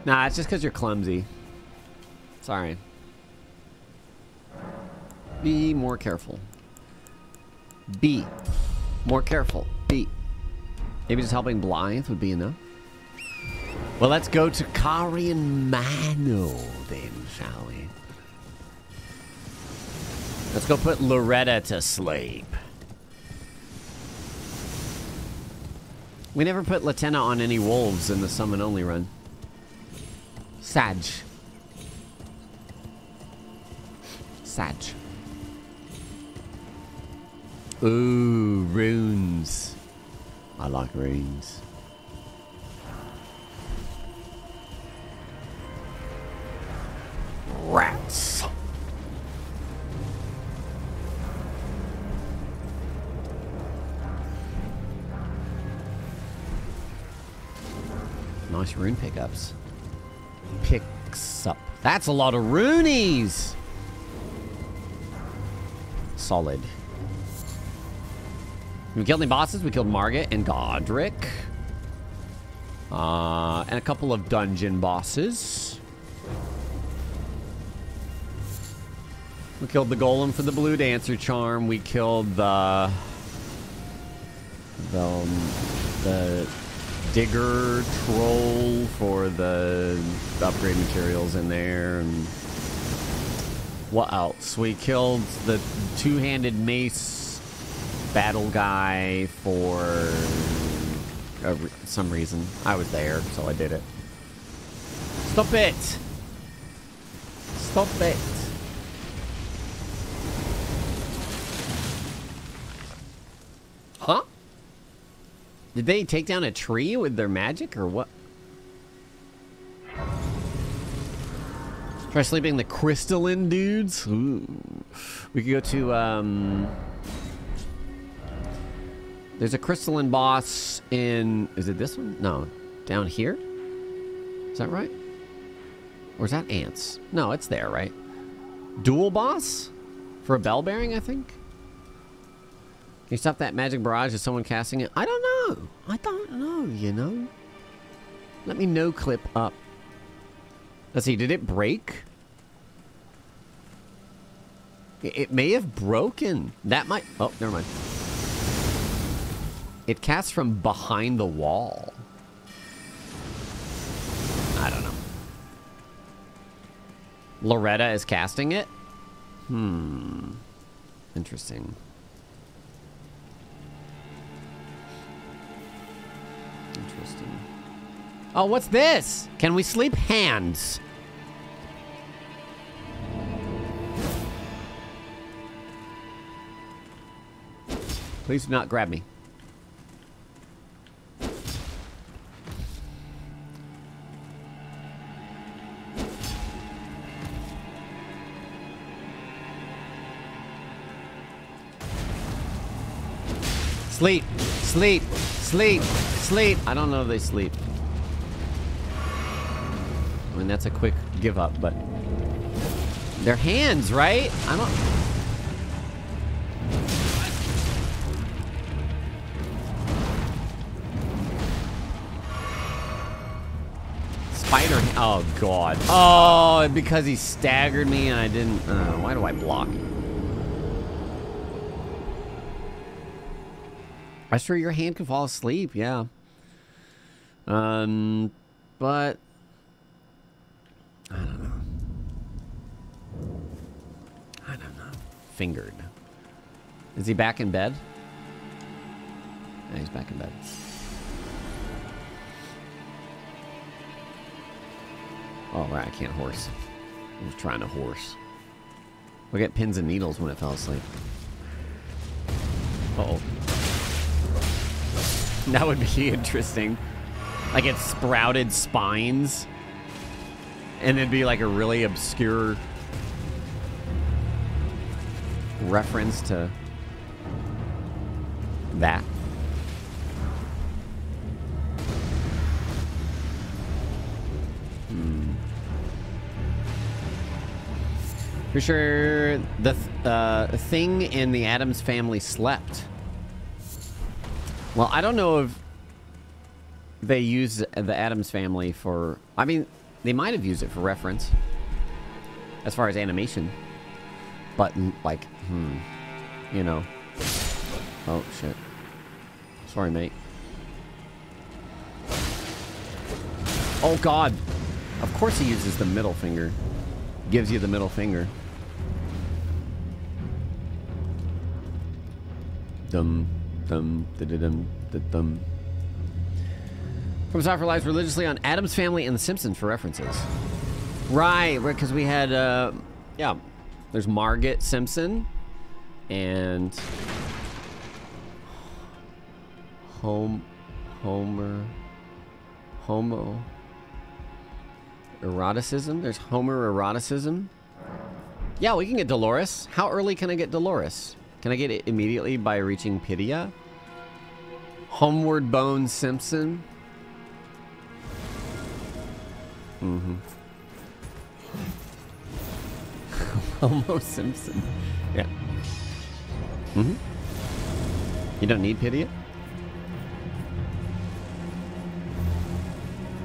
Nah, it's just because you're clumsy. Sorry. Be more careful. Be more careful. Be. Maybe just helping Blythe would be enough. Well, let's go to Carrion Manor then, shall we? Let's go put Loretta to sleep. We never put Latenna on any wolves in the summon only run. Sag. Sag. Ooh, runes. I like runes. Rats. Nice rune pickups. Picks up. That's a lot of runies! Solid. We killed the bosses. We killed Margit and Godrick. And a couple of dungeon bosses. We killed the golem for the Blue Dancer Charm. We killed the digger troll for the upgrade materials in there. And what else? We killed the two-handed mace battle guy for some reason. I was there, so I did it. Stop it! Stop it! Huh? Did they take down a tree with their magic, or what? Try sleeping the crystalline dudes? Ooh. We could go to, there's a crystalline boss in... Is it this one? No. Down here? Is that right? Or is that ants? No, it's there, right? Dual boss? For a bell bearing, I think? Can you stop that magic barrage? Is someone casting it? I don't know. I don't know, you know? Let me no clip up. Let's see, did it break? It may have broken. That might... Oh, never mind. It casts from behind the wall. I don't know. Loretta is casting it? Hmm. Interesting. Interesting. Oh, what's this? Can we sleep hands? Please do not grab me. Sleep, sleep, sleep, sleep. I don't know if they sleep. I mean, that's a quick give up, but... They're hands, right? I don't... Spider... Oh, God. Oh, because he staggered me and I didn't... why do I block? I'm sure your hand can fall asleep, yeah. But I don't know. I don't know. Fingered. Is he back in bed? Yeah, he's back in bed. Oh, right, I can't horse. I was trying to horse. We'll get pins and needles when it fell asleep. Uh-oh. That would be interesting. Like it sprouted spines. And it'd be like a really obscure reference to that. For sure, the thing in the Addams Family slept. Well, I don't know if they use the Addams Family for... I mean, they might have used it for reference. As far as animation. But, like, you know. Oh, shit. Sorry, mate. Oh, God. Of course he uses the middle finger. Gives you the middle finger. Dumb. From Software relies religiously on Addams Family and The Simpsons for references. Right, because we had, yeah, there's Margit Simpson and Homo eroticism. There's Homer eroticism. Yeah, we can get Dolores. How early can I get Dolores? Can I get it immediately by reaching Pidia? Homeward Bone Simpson. Almost Simpson. Yeah. You don't need Pidia?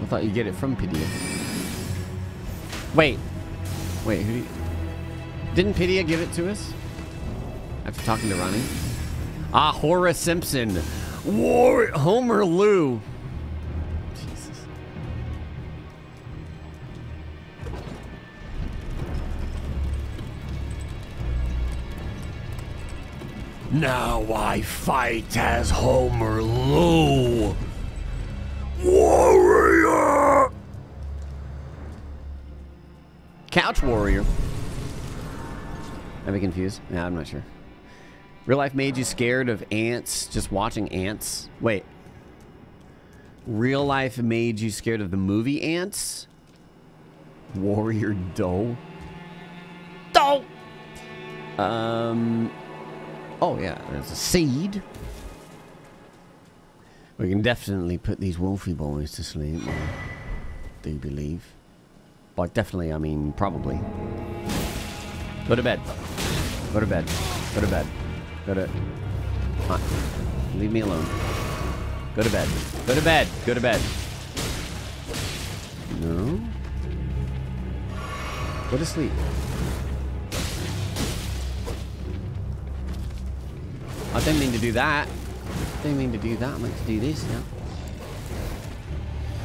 I thought you get it from Pidia. Wait. Wait, who do you... Didn't Pidia give it to us? After talking to Ranni? Ah, Hoarah Simpson. Hoarah Loux. Jesus. Now I fight as Hoarah Loux. Warrior. Couch warrior. Am I confused? No, I'm not sure. Real life made you scared of ants, just watching ants? Wait. Real life made you scared of the movie Ants? Warrior Doe? Doe! Oh yeah, there's a seed. We can definitely put these wolfy boys to sleep. I do believe. By definitely, I mean probably. Go to bed. Go to bed. Go to bed. Go to... Huh. Leave me alone. Go to bed. Go to bed. Go to bed. No. Go to sleep. I didn't mean to do that. I didn't mean to do that. I meant to do this now.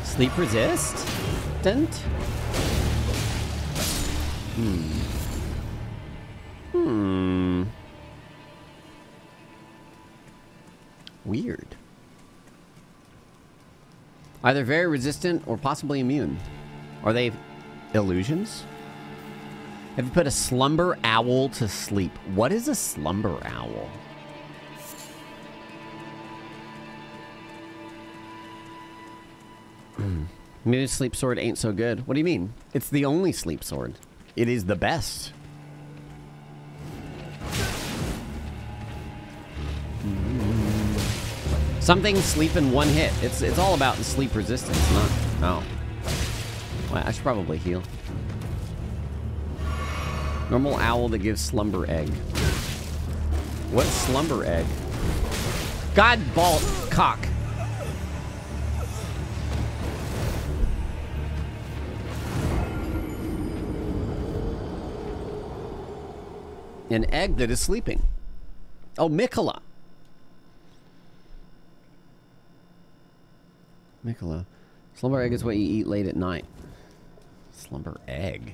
Sleep resist? Didn't? Weird. Either very resistant or possibly immune. Are they illusions? Have you put a slumber owl to sleep? What is a slumber owl? Maybe sleep sword ain't so good. What do you mean? It's the only sleep sword. It is the best. Something sleep in one hit. It's all about the sleep resistance, not... Oh. Well, I should probably heal. Normal owl that gives slumber egg. What's slumber egg? God ball cock. An egg that is sleeping. Oh, Mikola. Mikola. Slumber egg is what you eat late at night. Slumber egg.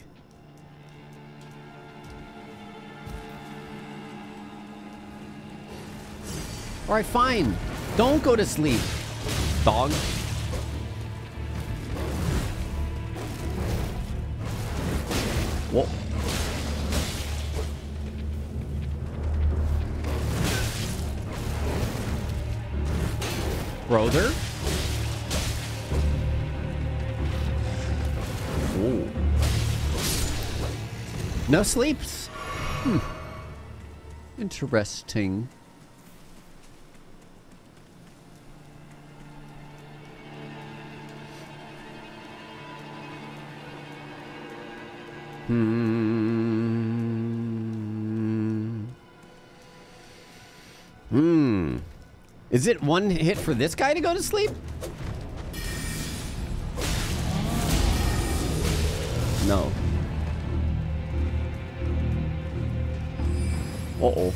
Alright, fine. Don't go to sleep, dog. Whoa. Brother? Ooh. No sleeps? Interesting. Is it one hit for this guy to go to sleep? No. Uh-oh.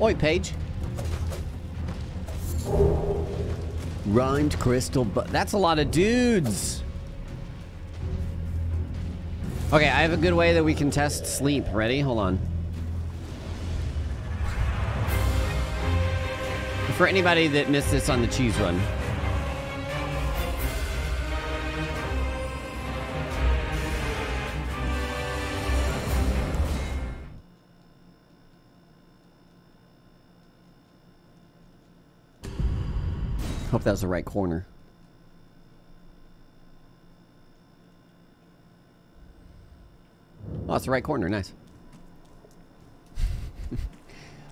Oi, Paige. Rhymed crystal, but that's a lot of dudes. Okay, I have a good way that we can test sleep. Ready? Hold on. For anybody that missed this on the cheese run. Hope that was the right corner. Oh, it's the right corner. Nice.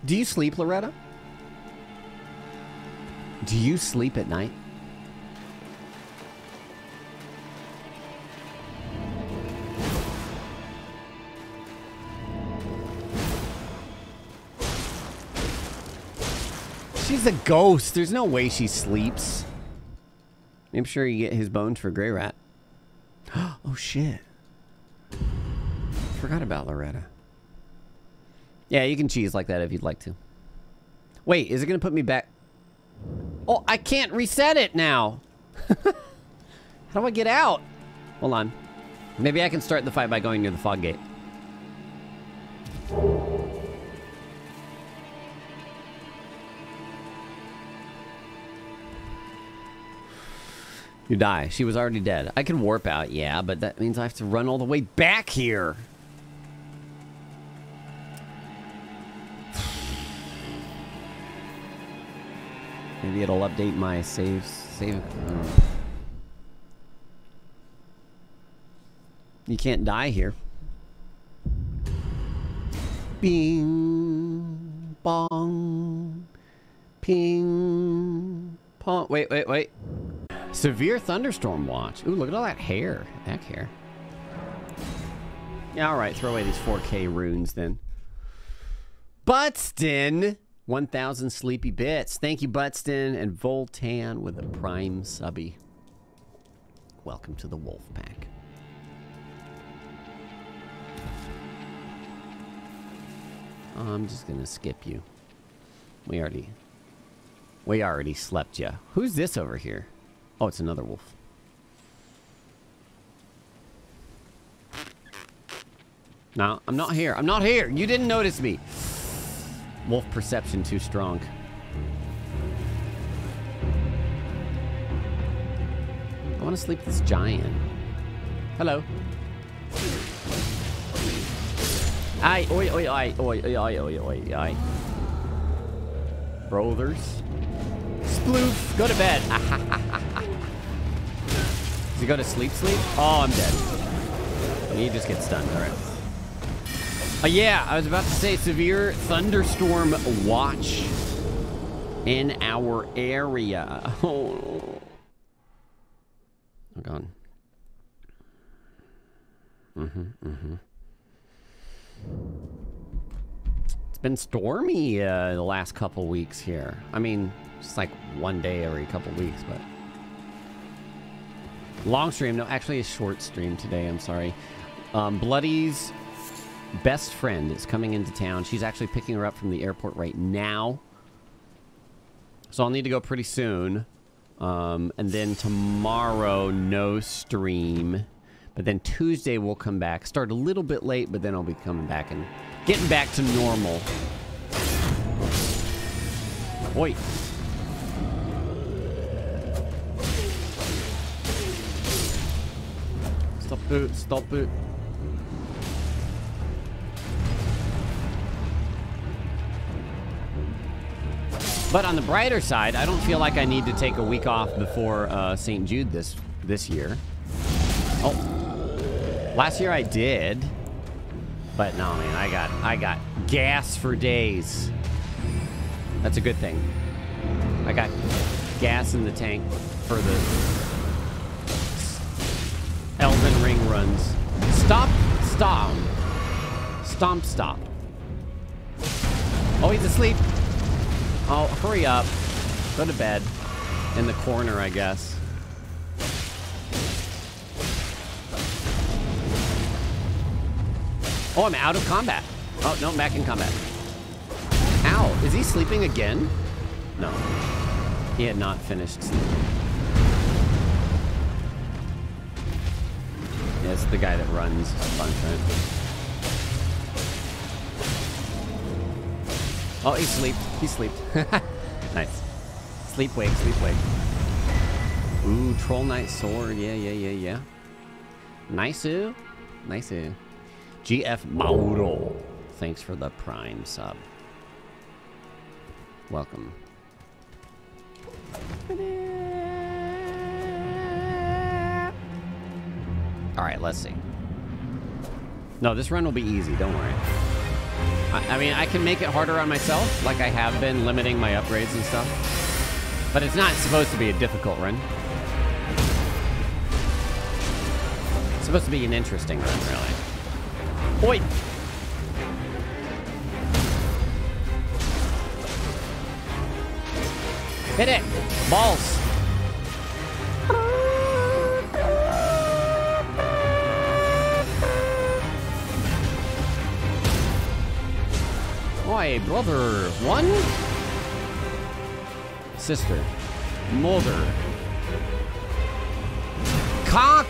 Do you sleep, Loretta? Do you sleep at night? She's a ghost. There's no way she sleeps. I'm sure you get his bones for Grey Rat. Oh, shit. Forgot about Loretta. Yeah, you can cheese like that if you'd like to. Wait, is it going to put me back? Oh, I can't reset it now. How do I get out? Hold on. Maybe I can start the fight by going near the fog gate. You die. She was already dead. I can warp out, yeah, but that means I have to run all the way back here. Maybe it'll update my saves. Save. You can't die here. Bing, bong, ping, pong. Wait, wait, wait. Severe thunderstorm watch. Ooh, look at all that hair. Back hair. Yeah, all right. Throw away these 4K runes then. Butston, 1,000 sleepy bits. Thank you, Butston, and Voltan with a prime subby. Welcome to the Wolf Pack. Oh, I'm just gonna skip you. We already slept ya. Who's this over here? Oh, it's another wolf. No, I'm not here. I'm not here. You didn't notice me. Wolf perception too strong. I want to sleep with this giant. Hello. Aye, oi, oi, aye, oi, oi, oi, oi, oi, aye. Brothers. Sploof, go to bed. Does he go to sleep, sleep? Oh, I'm dead. He just gets stunned, all right. Yeah, I was about to say severe thunderstorm watch in our area. Oh, I'm gone. It's been stormy the last couple weeks here. I mean, it's like one day every couple weeks, but long stream. No, actually a short stream today. I'm sorry. Bloody's best friend is coming into town. She's actually picking her up from the airport right now. So I'll need to go pretty soon. And then tomorrow, no stream. But then Tuesday, we'll come back. Start a little bit late, but then I'll be coming back and getting back to normal. Oi. Stop it, stop it. But on the brighter side, I don't feel like I need to take a week off before St. Jude this year. Oh, last year I did, but no, man, I got gas for days. That's a good thing. I got gas in the tank for the Elden Ring runs. Stop, stomp, stomp, stop. Oh, he's asleep. Oh, hurry up. Go to bed. In the corner, I guess. Oh, I'm out of combat. Oh, no, I'm back in combat. Ow, is he sleeping again? No. He had not finished sleeping. Yeah, it's the guy that runs a bunch of it. Oh, he sleeped. He sleeped. Nice. Sleep, wake, sleep, wake. Ooh, Troll Knight Sword. Yeah, yeah, yeah, yeah. Nice-oo. Nice-oo. GF Mauro. Thanks for the prime sub. Welcome. Alright, let's see. No, this run will be easy. Don't worry. I mean, I can make it harder on myself, like I have been limiting my upgrades and stuff. But it's not supposed to be a difficult run. It's supposed to be an interesting run, really. Oi! Hit it! Balls! Oi, brother! One? Sister. Mother. Cock!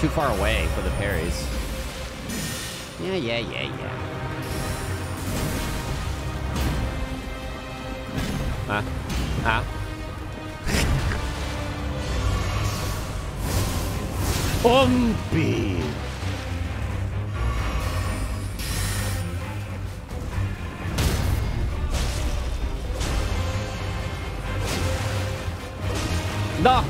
Too far away for the parries. Yeah. Umpy. No.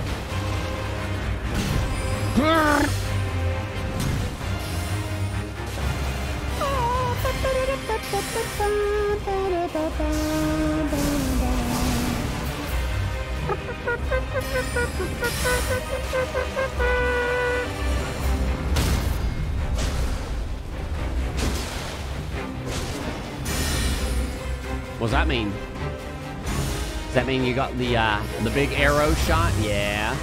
What's that mean? Does that mean you got the big arrow shot? Yeah.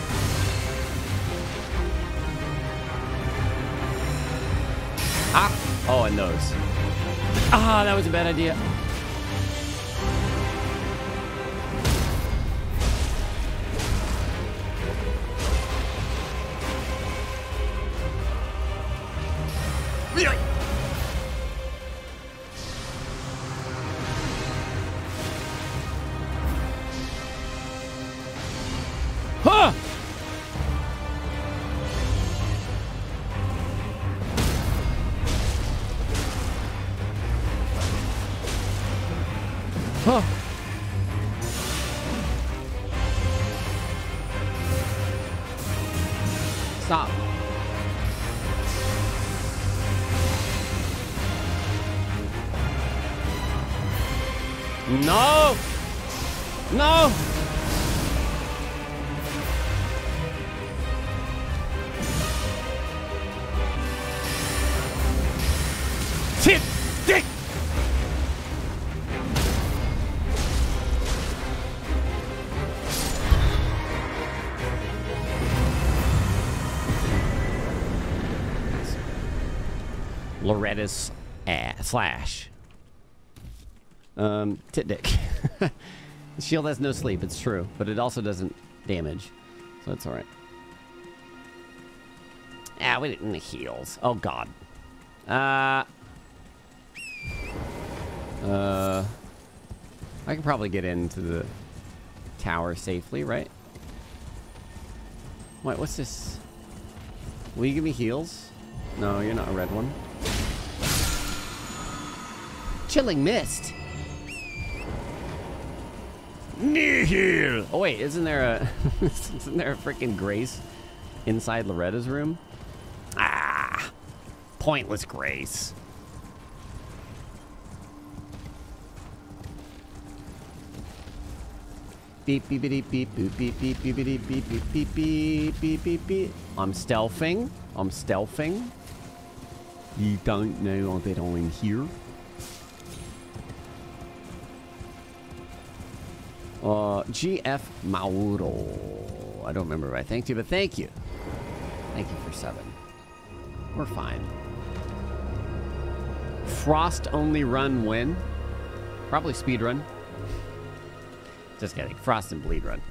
Ah! Oh, and those. Ah, that was a bad idea. Loretta's ass slash. Tit dick. The shield has no sleep, it's true, but it also doesn't damage, so it's all right. Ah, we didn't heals. Oh God. I can probably get into the tower safely, right? Wait, what's this? Will you give me heals? No, you're not a red one. Chilling mist. Nihil. Oh wait, isn't there a freaking grace inside Loretta's room? Ah, pointless grace. Beep beep beep beep beep beep beep beep beep beep beep beep beep beep beep. I'm stealthing. I'm stealthing. You don't know that I'm here. GF Mauro. I don't remember if I thanked you, but thank you. Thank you for 7. We're fine. Frost only run win. Probably speed run. Just kidding. Frost and bleed run.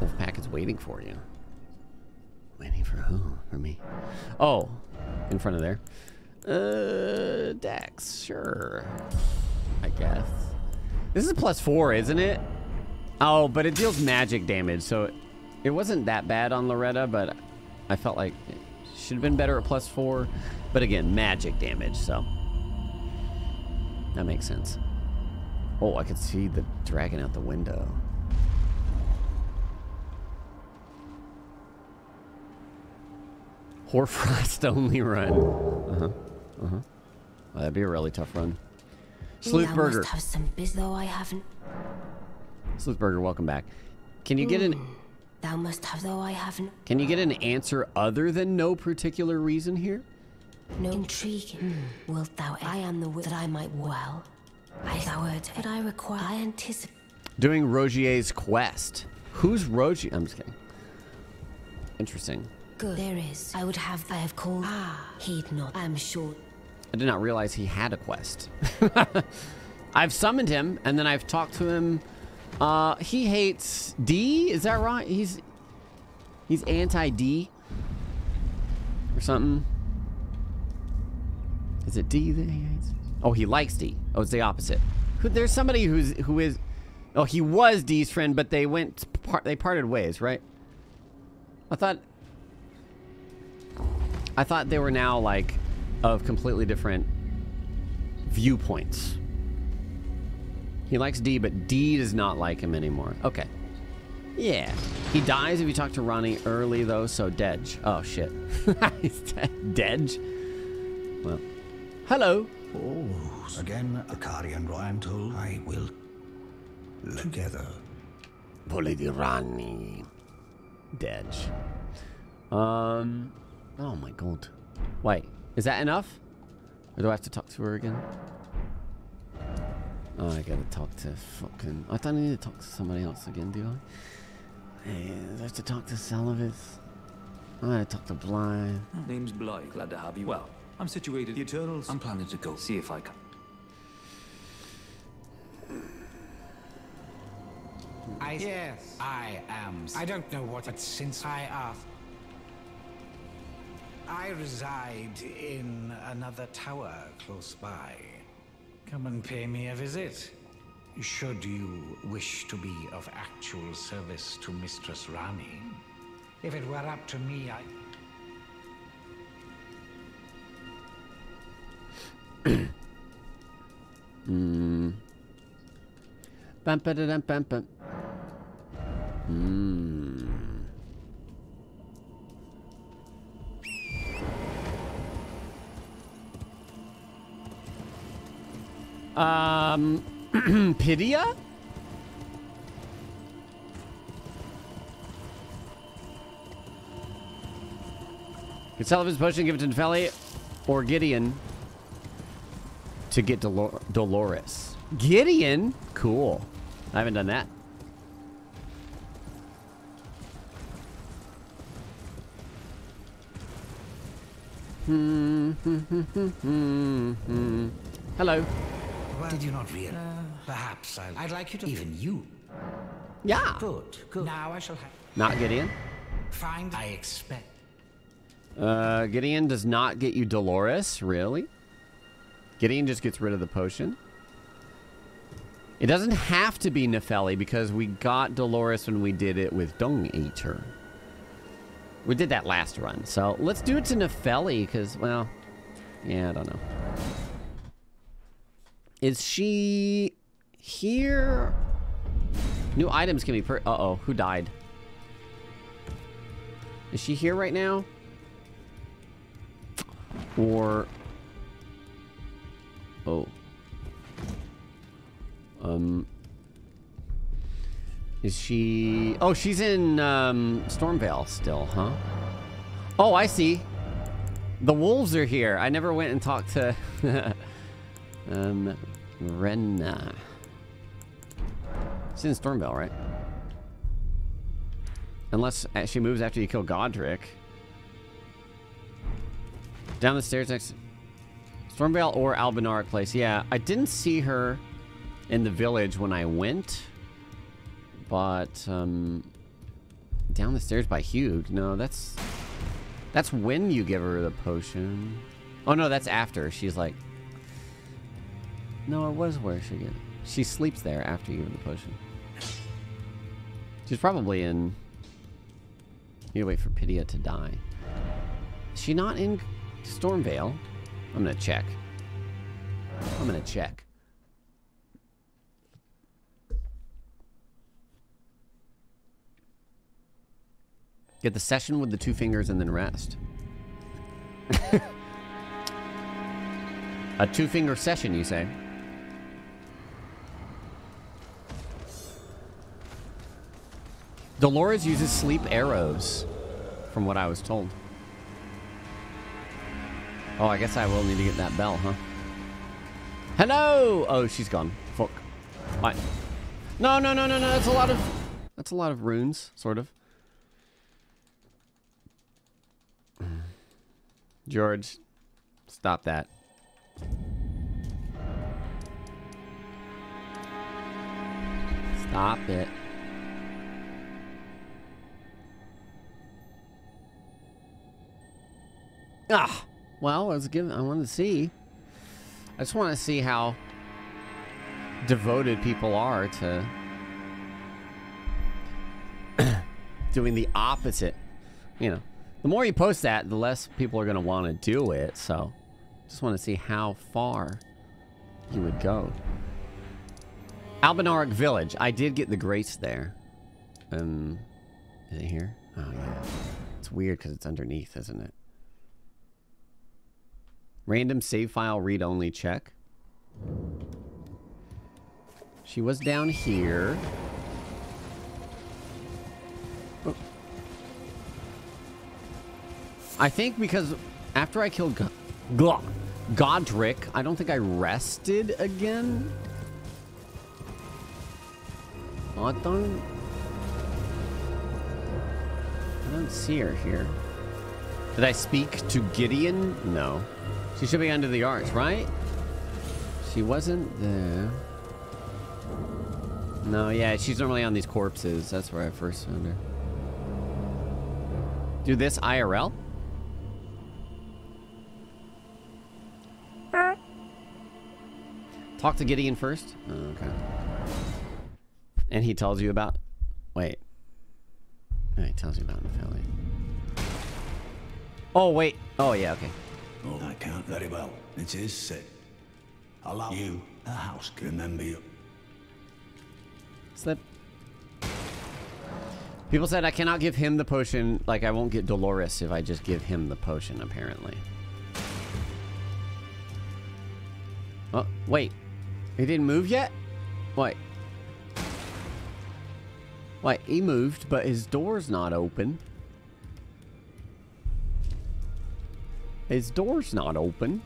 Wolfpack is waiting for you. Waiting for who? For me. Oh, in front of there. Dax, sure. I guess. This is +4, isn't it? Oh, but it deals magic damage, so it wasn't that bad on Loretta, but I felt like it should have been better at +4. But again, magic damage, so that makes sense. Oh, I could see the dragon out the window. Hoarfrost only run. Well, that'd be a really tough run. Sleuthburger. Must have some biz though I haven't. Sleuthburger, welcome back. Can you get an? Thou must have though I haven't. Can you get an answer other than no particular reason here? No. Intriguing. Wilt thou? I am the that I might well. Doing Rogier's quest. Who's Rogier? I'm just kidding. Interesting. Good. There is. I have called. Ah, heed not. I'm sure. I did not realize he had a quest. I've summoned him, and then I've talked to him. He hates D. Is that right? He's anti-D or something. Is it D that he hates? Oh, he likes D. Oh, it's the opposite. There's somebody who is. Oh, he was D's friend, but they parted ways, right? I thought they were now like of completely different viewpoints. He likes D, but D does not like him anymore. Okay. Yeah. He dies if you talk to Ranni early, though, so Dedge. Oh, shit. He's dead. Dedge? Well. Hello. Oh, again, Akari and Ryan told I will together. Poor Lady Ranni. Dedge. Oh, my God. Wait. Is that enough? Or do I have to talk to her again? Oh, I gotta talk to fucking... I don't need to talk to somebody else again, do I? Hey, I have to talk to Salavis. I gotta talk to Blythe. Name's Blythe. Glad to have you. Well, I'm situated the Eternals. I'm planning to go see if I can. Yes, I am. I don't know what, but since I asked... I reside in another tower close by. Come and pay me a visit, should you wish to be of actual service to Mistress Ranni. If it were up to me, I... Bum-ba-da-dum-bum-bum. Pidia? Could sell his potion, give it to Nepheli or Gideon to get Dolores. Gideon? Cool. I haven't done that. Hello. Well, did you not realize? Perhaps I'd like you to... Even you. Yeah. Good. Now I shall have... Not Gideon. Find... I expect. Gideon does not get you Dolores, really? Gideon just gets rid of the potion. It doesn't have to be Nepheli because we got Dolores when we did it with Dung Eater. We did that last run, so let's do it to Nepheli because, well, yeah, I don't know. Is she here? New items can be uh-oh, who died? Is she here right now? Or... Oh. Is she... Oh, she's in Stormveil still, huh? Oh, I see. The wolves are here. I never went and talked to... Renna. It's in Stormveil, right? Unless she moves after you kill Godrick. Down the stairs next Stormveil or Albinaric Place. Yeah, I didn't see her in the village when I went. But down the stairs by Hugh. No, that's when you give her the potion. Oh no, that's after. She's like... No, it was where she gets. She sleeps there after you give her the potion. She's probably in... You wait for Pidia to die. Is she not in Stormveil? I'm gonna check. I'm gonna check. Get the session with the two fingers and then rest. A two-finger session, you say? Dolores uses sleep arrows, from what I was told. Oh, I guess I will need to get that bell, huh? Hello! Oh, she's gone. Fuck. Right. No, no, no, no, no. That's a lot of runes, sort of. George, stop that. Stop it. Ah, well, I wanted to see. I just want to see how devoted people are to doing the opposite. You know, the more you post that, the less people are going to want to do it. So, just want to see how far you would go. Albanaric Village. I did get the grace there. Is it here? Oh yeah. It's weird because it's underneath, isn't it? Random save file read-only check. She was down here. Oh. I think because after I killed Godrick, I don't think I rested again. I don't see her here. Did I speak to Gideon? No. She should be under the arch, right? She wasn't there. No, yeah, she's normally on these corpses. That's where I first found her. Do this IRL? Talk to Gideon first? Oh, okay. And he tells you about... Wait. No, he tells you about Nepheli. Oh, wait. Oh, yeah, okay. Well, I can't very well. It is said. Allow you a house to remember you. Slip. People said I cannot give him the potion. Like, I won't get Dolores if I just give him the potion, apparently. Oh, wait. He didn't move yet? Wait. Wait, he moved, but his door's not open. His door's not open.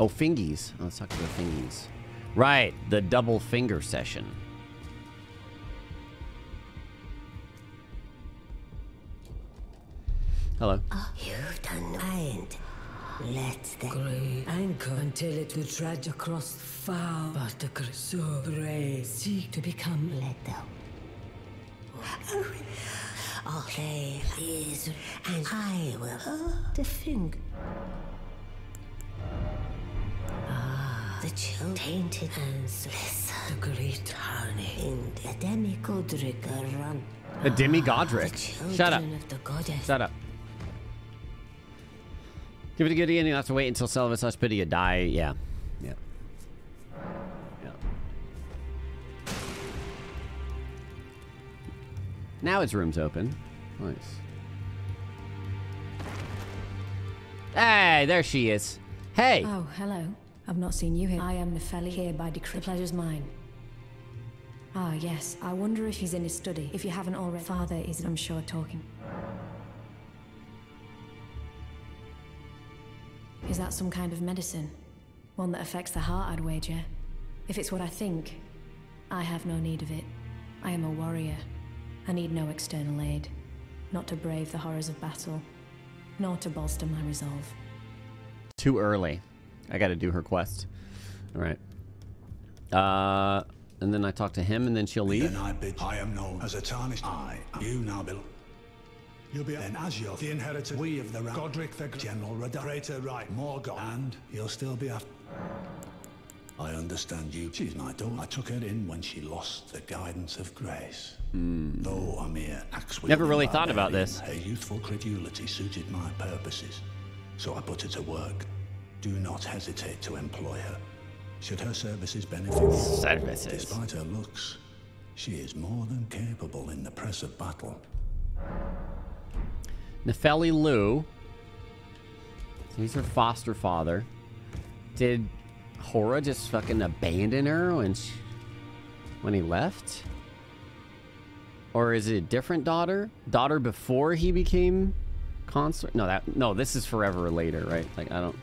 Oh, fingies. Let's talk about fingies. Right, the double finger session. Hello. You've done right. Let's the anchor until it will trudge across far, but the Crucible seek to become let down. I'll play these, and I will defend. The chill tainted answers. The great honey in the demi-Godrick run. The demi-Godrick? Shut up. Shut up. Give it a good ending. You'll have to wait until Selvis slash Pidia die. Yeah. Yeah. Yeah. Now his room's open. Nice. Hey, there she is. Hey. Oh, hello. I've not seen you here. I am Nepheli, here by decree. The pleasure's mine. Ah, yes. I wonder if he's in his study. If you haven't already, Father is, I'm sure, talking. Is that some kind of medicine? One that affects the heart, I'd wager. If it's what I think, I have no need of it. I am a warrior. I need no external aid. Not to brave the horrors of battle. Nor to bolster my resolve. Too early. I gotta do her quest. Alright. And then I talk to him and then she'll leave. Then I am known as a tarnished. I am. You now belong. You'll be then as you're the inheritor, we of the Godrick the General Radagon, right, Morgott, and you'll still be after. I understand you. She's my daughter. I took her in when she lost the guidance of grace. Though a mere axe. Never really thought about this. Her youthful credulity suited my purposes, so I put her to work. Do not hesitate to employ her. Should her services benefit? Services. Despite her looks, she is more than capable in the press of battle. Nepheli Loux. He's her foster father. Did Hoarah just fucking abandon her when he left? Or is it a different daughter? Daughter before he became consort? No, this is forever later, right? Like, I don't...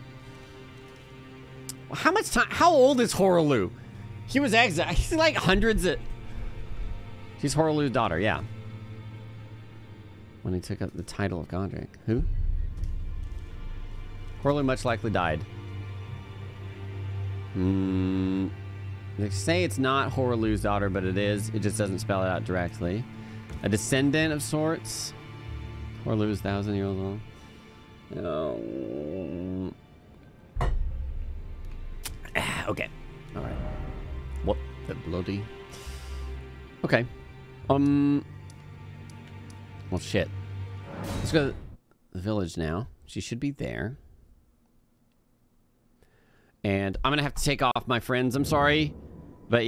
How much time? How old is Hoarah Loux? He was exiled. He's like hundreds of... She's Hoarah Loux's daughter, yeah. When he took up the title of Godrick. Who? Hoarah Loux much likely died. Hmm. They say it's not Hoarah Loux's daughter, but it is. It just doesn't spell it out directly. A descendant of sorts. Hoarah Loux is 1,000 years old. Okay. All right. What the bloody? Okay. Well, shit. Let's go to the village now. She should be there. And I'm gonna have to take off, my friends. I'm sorry.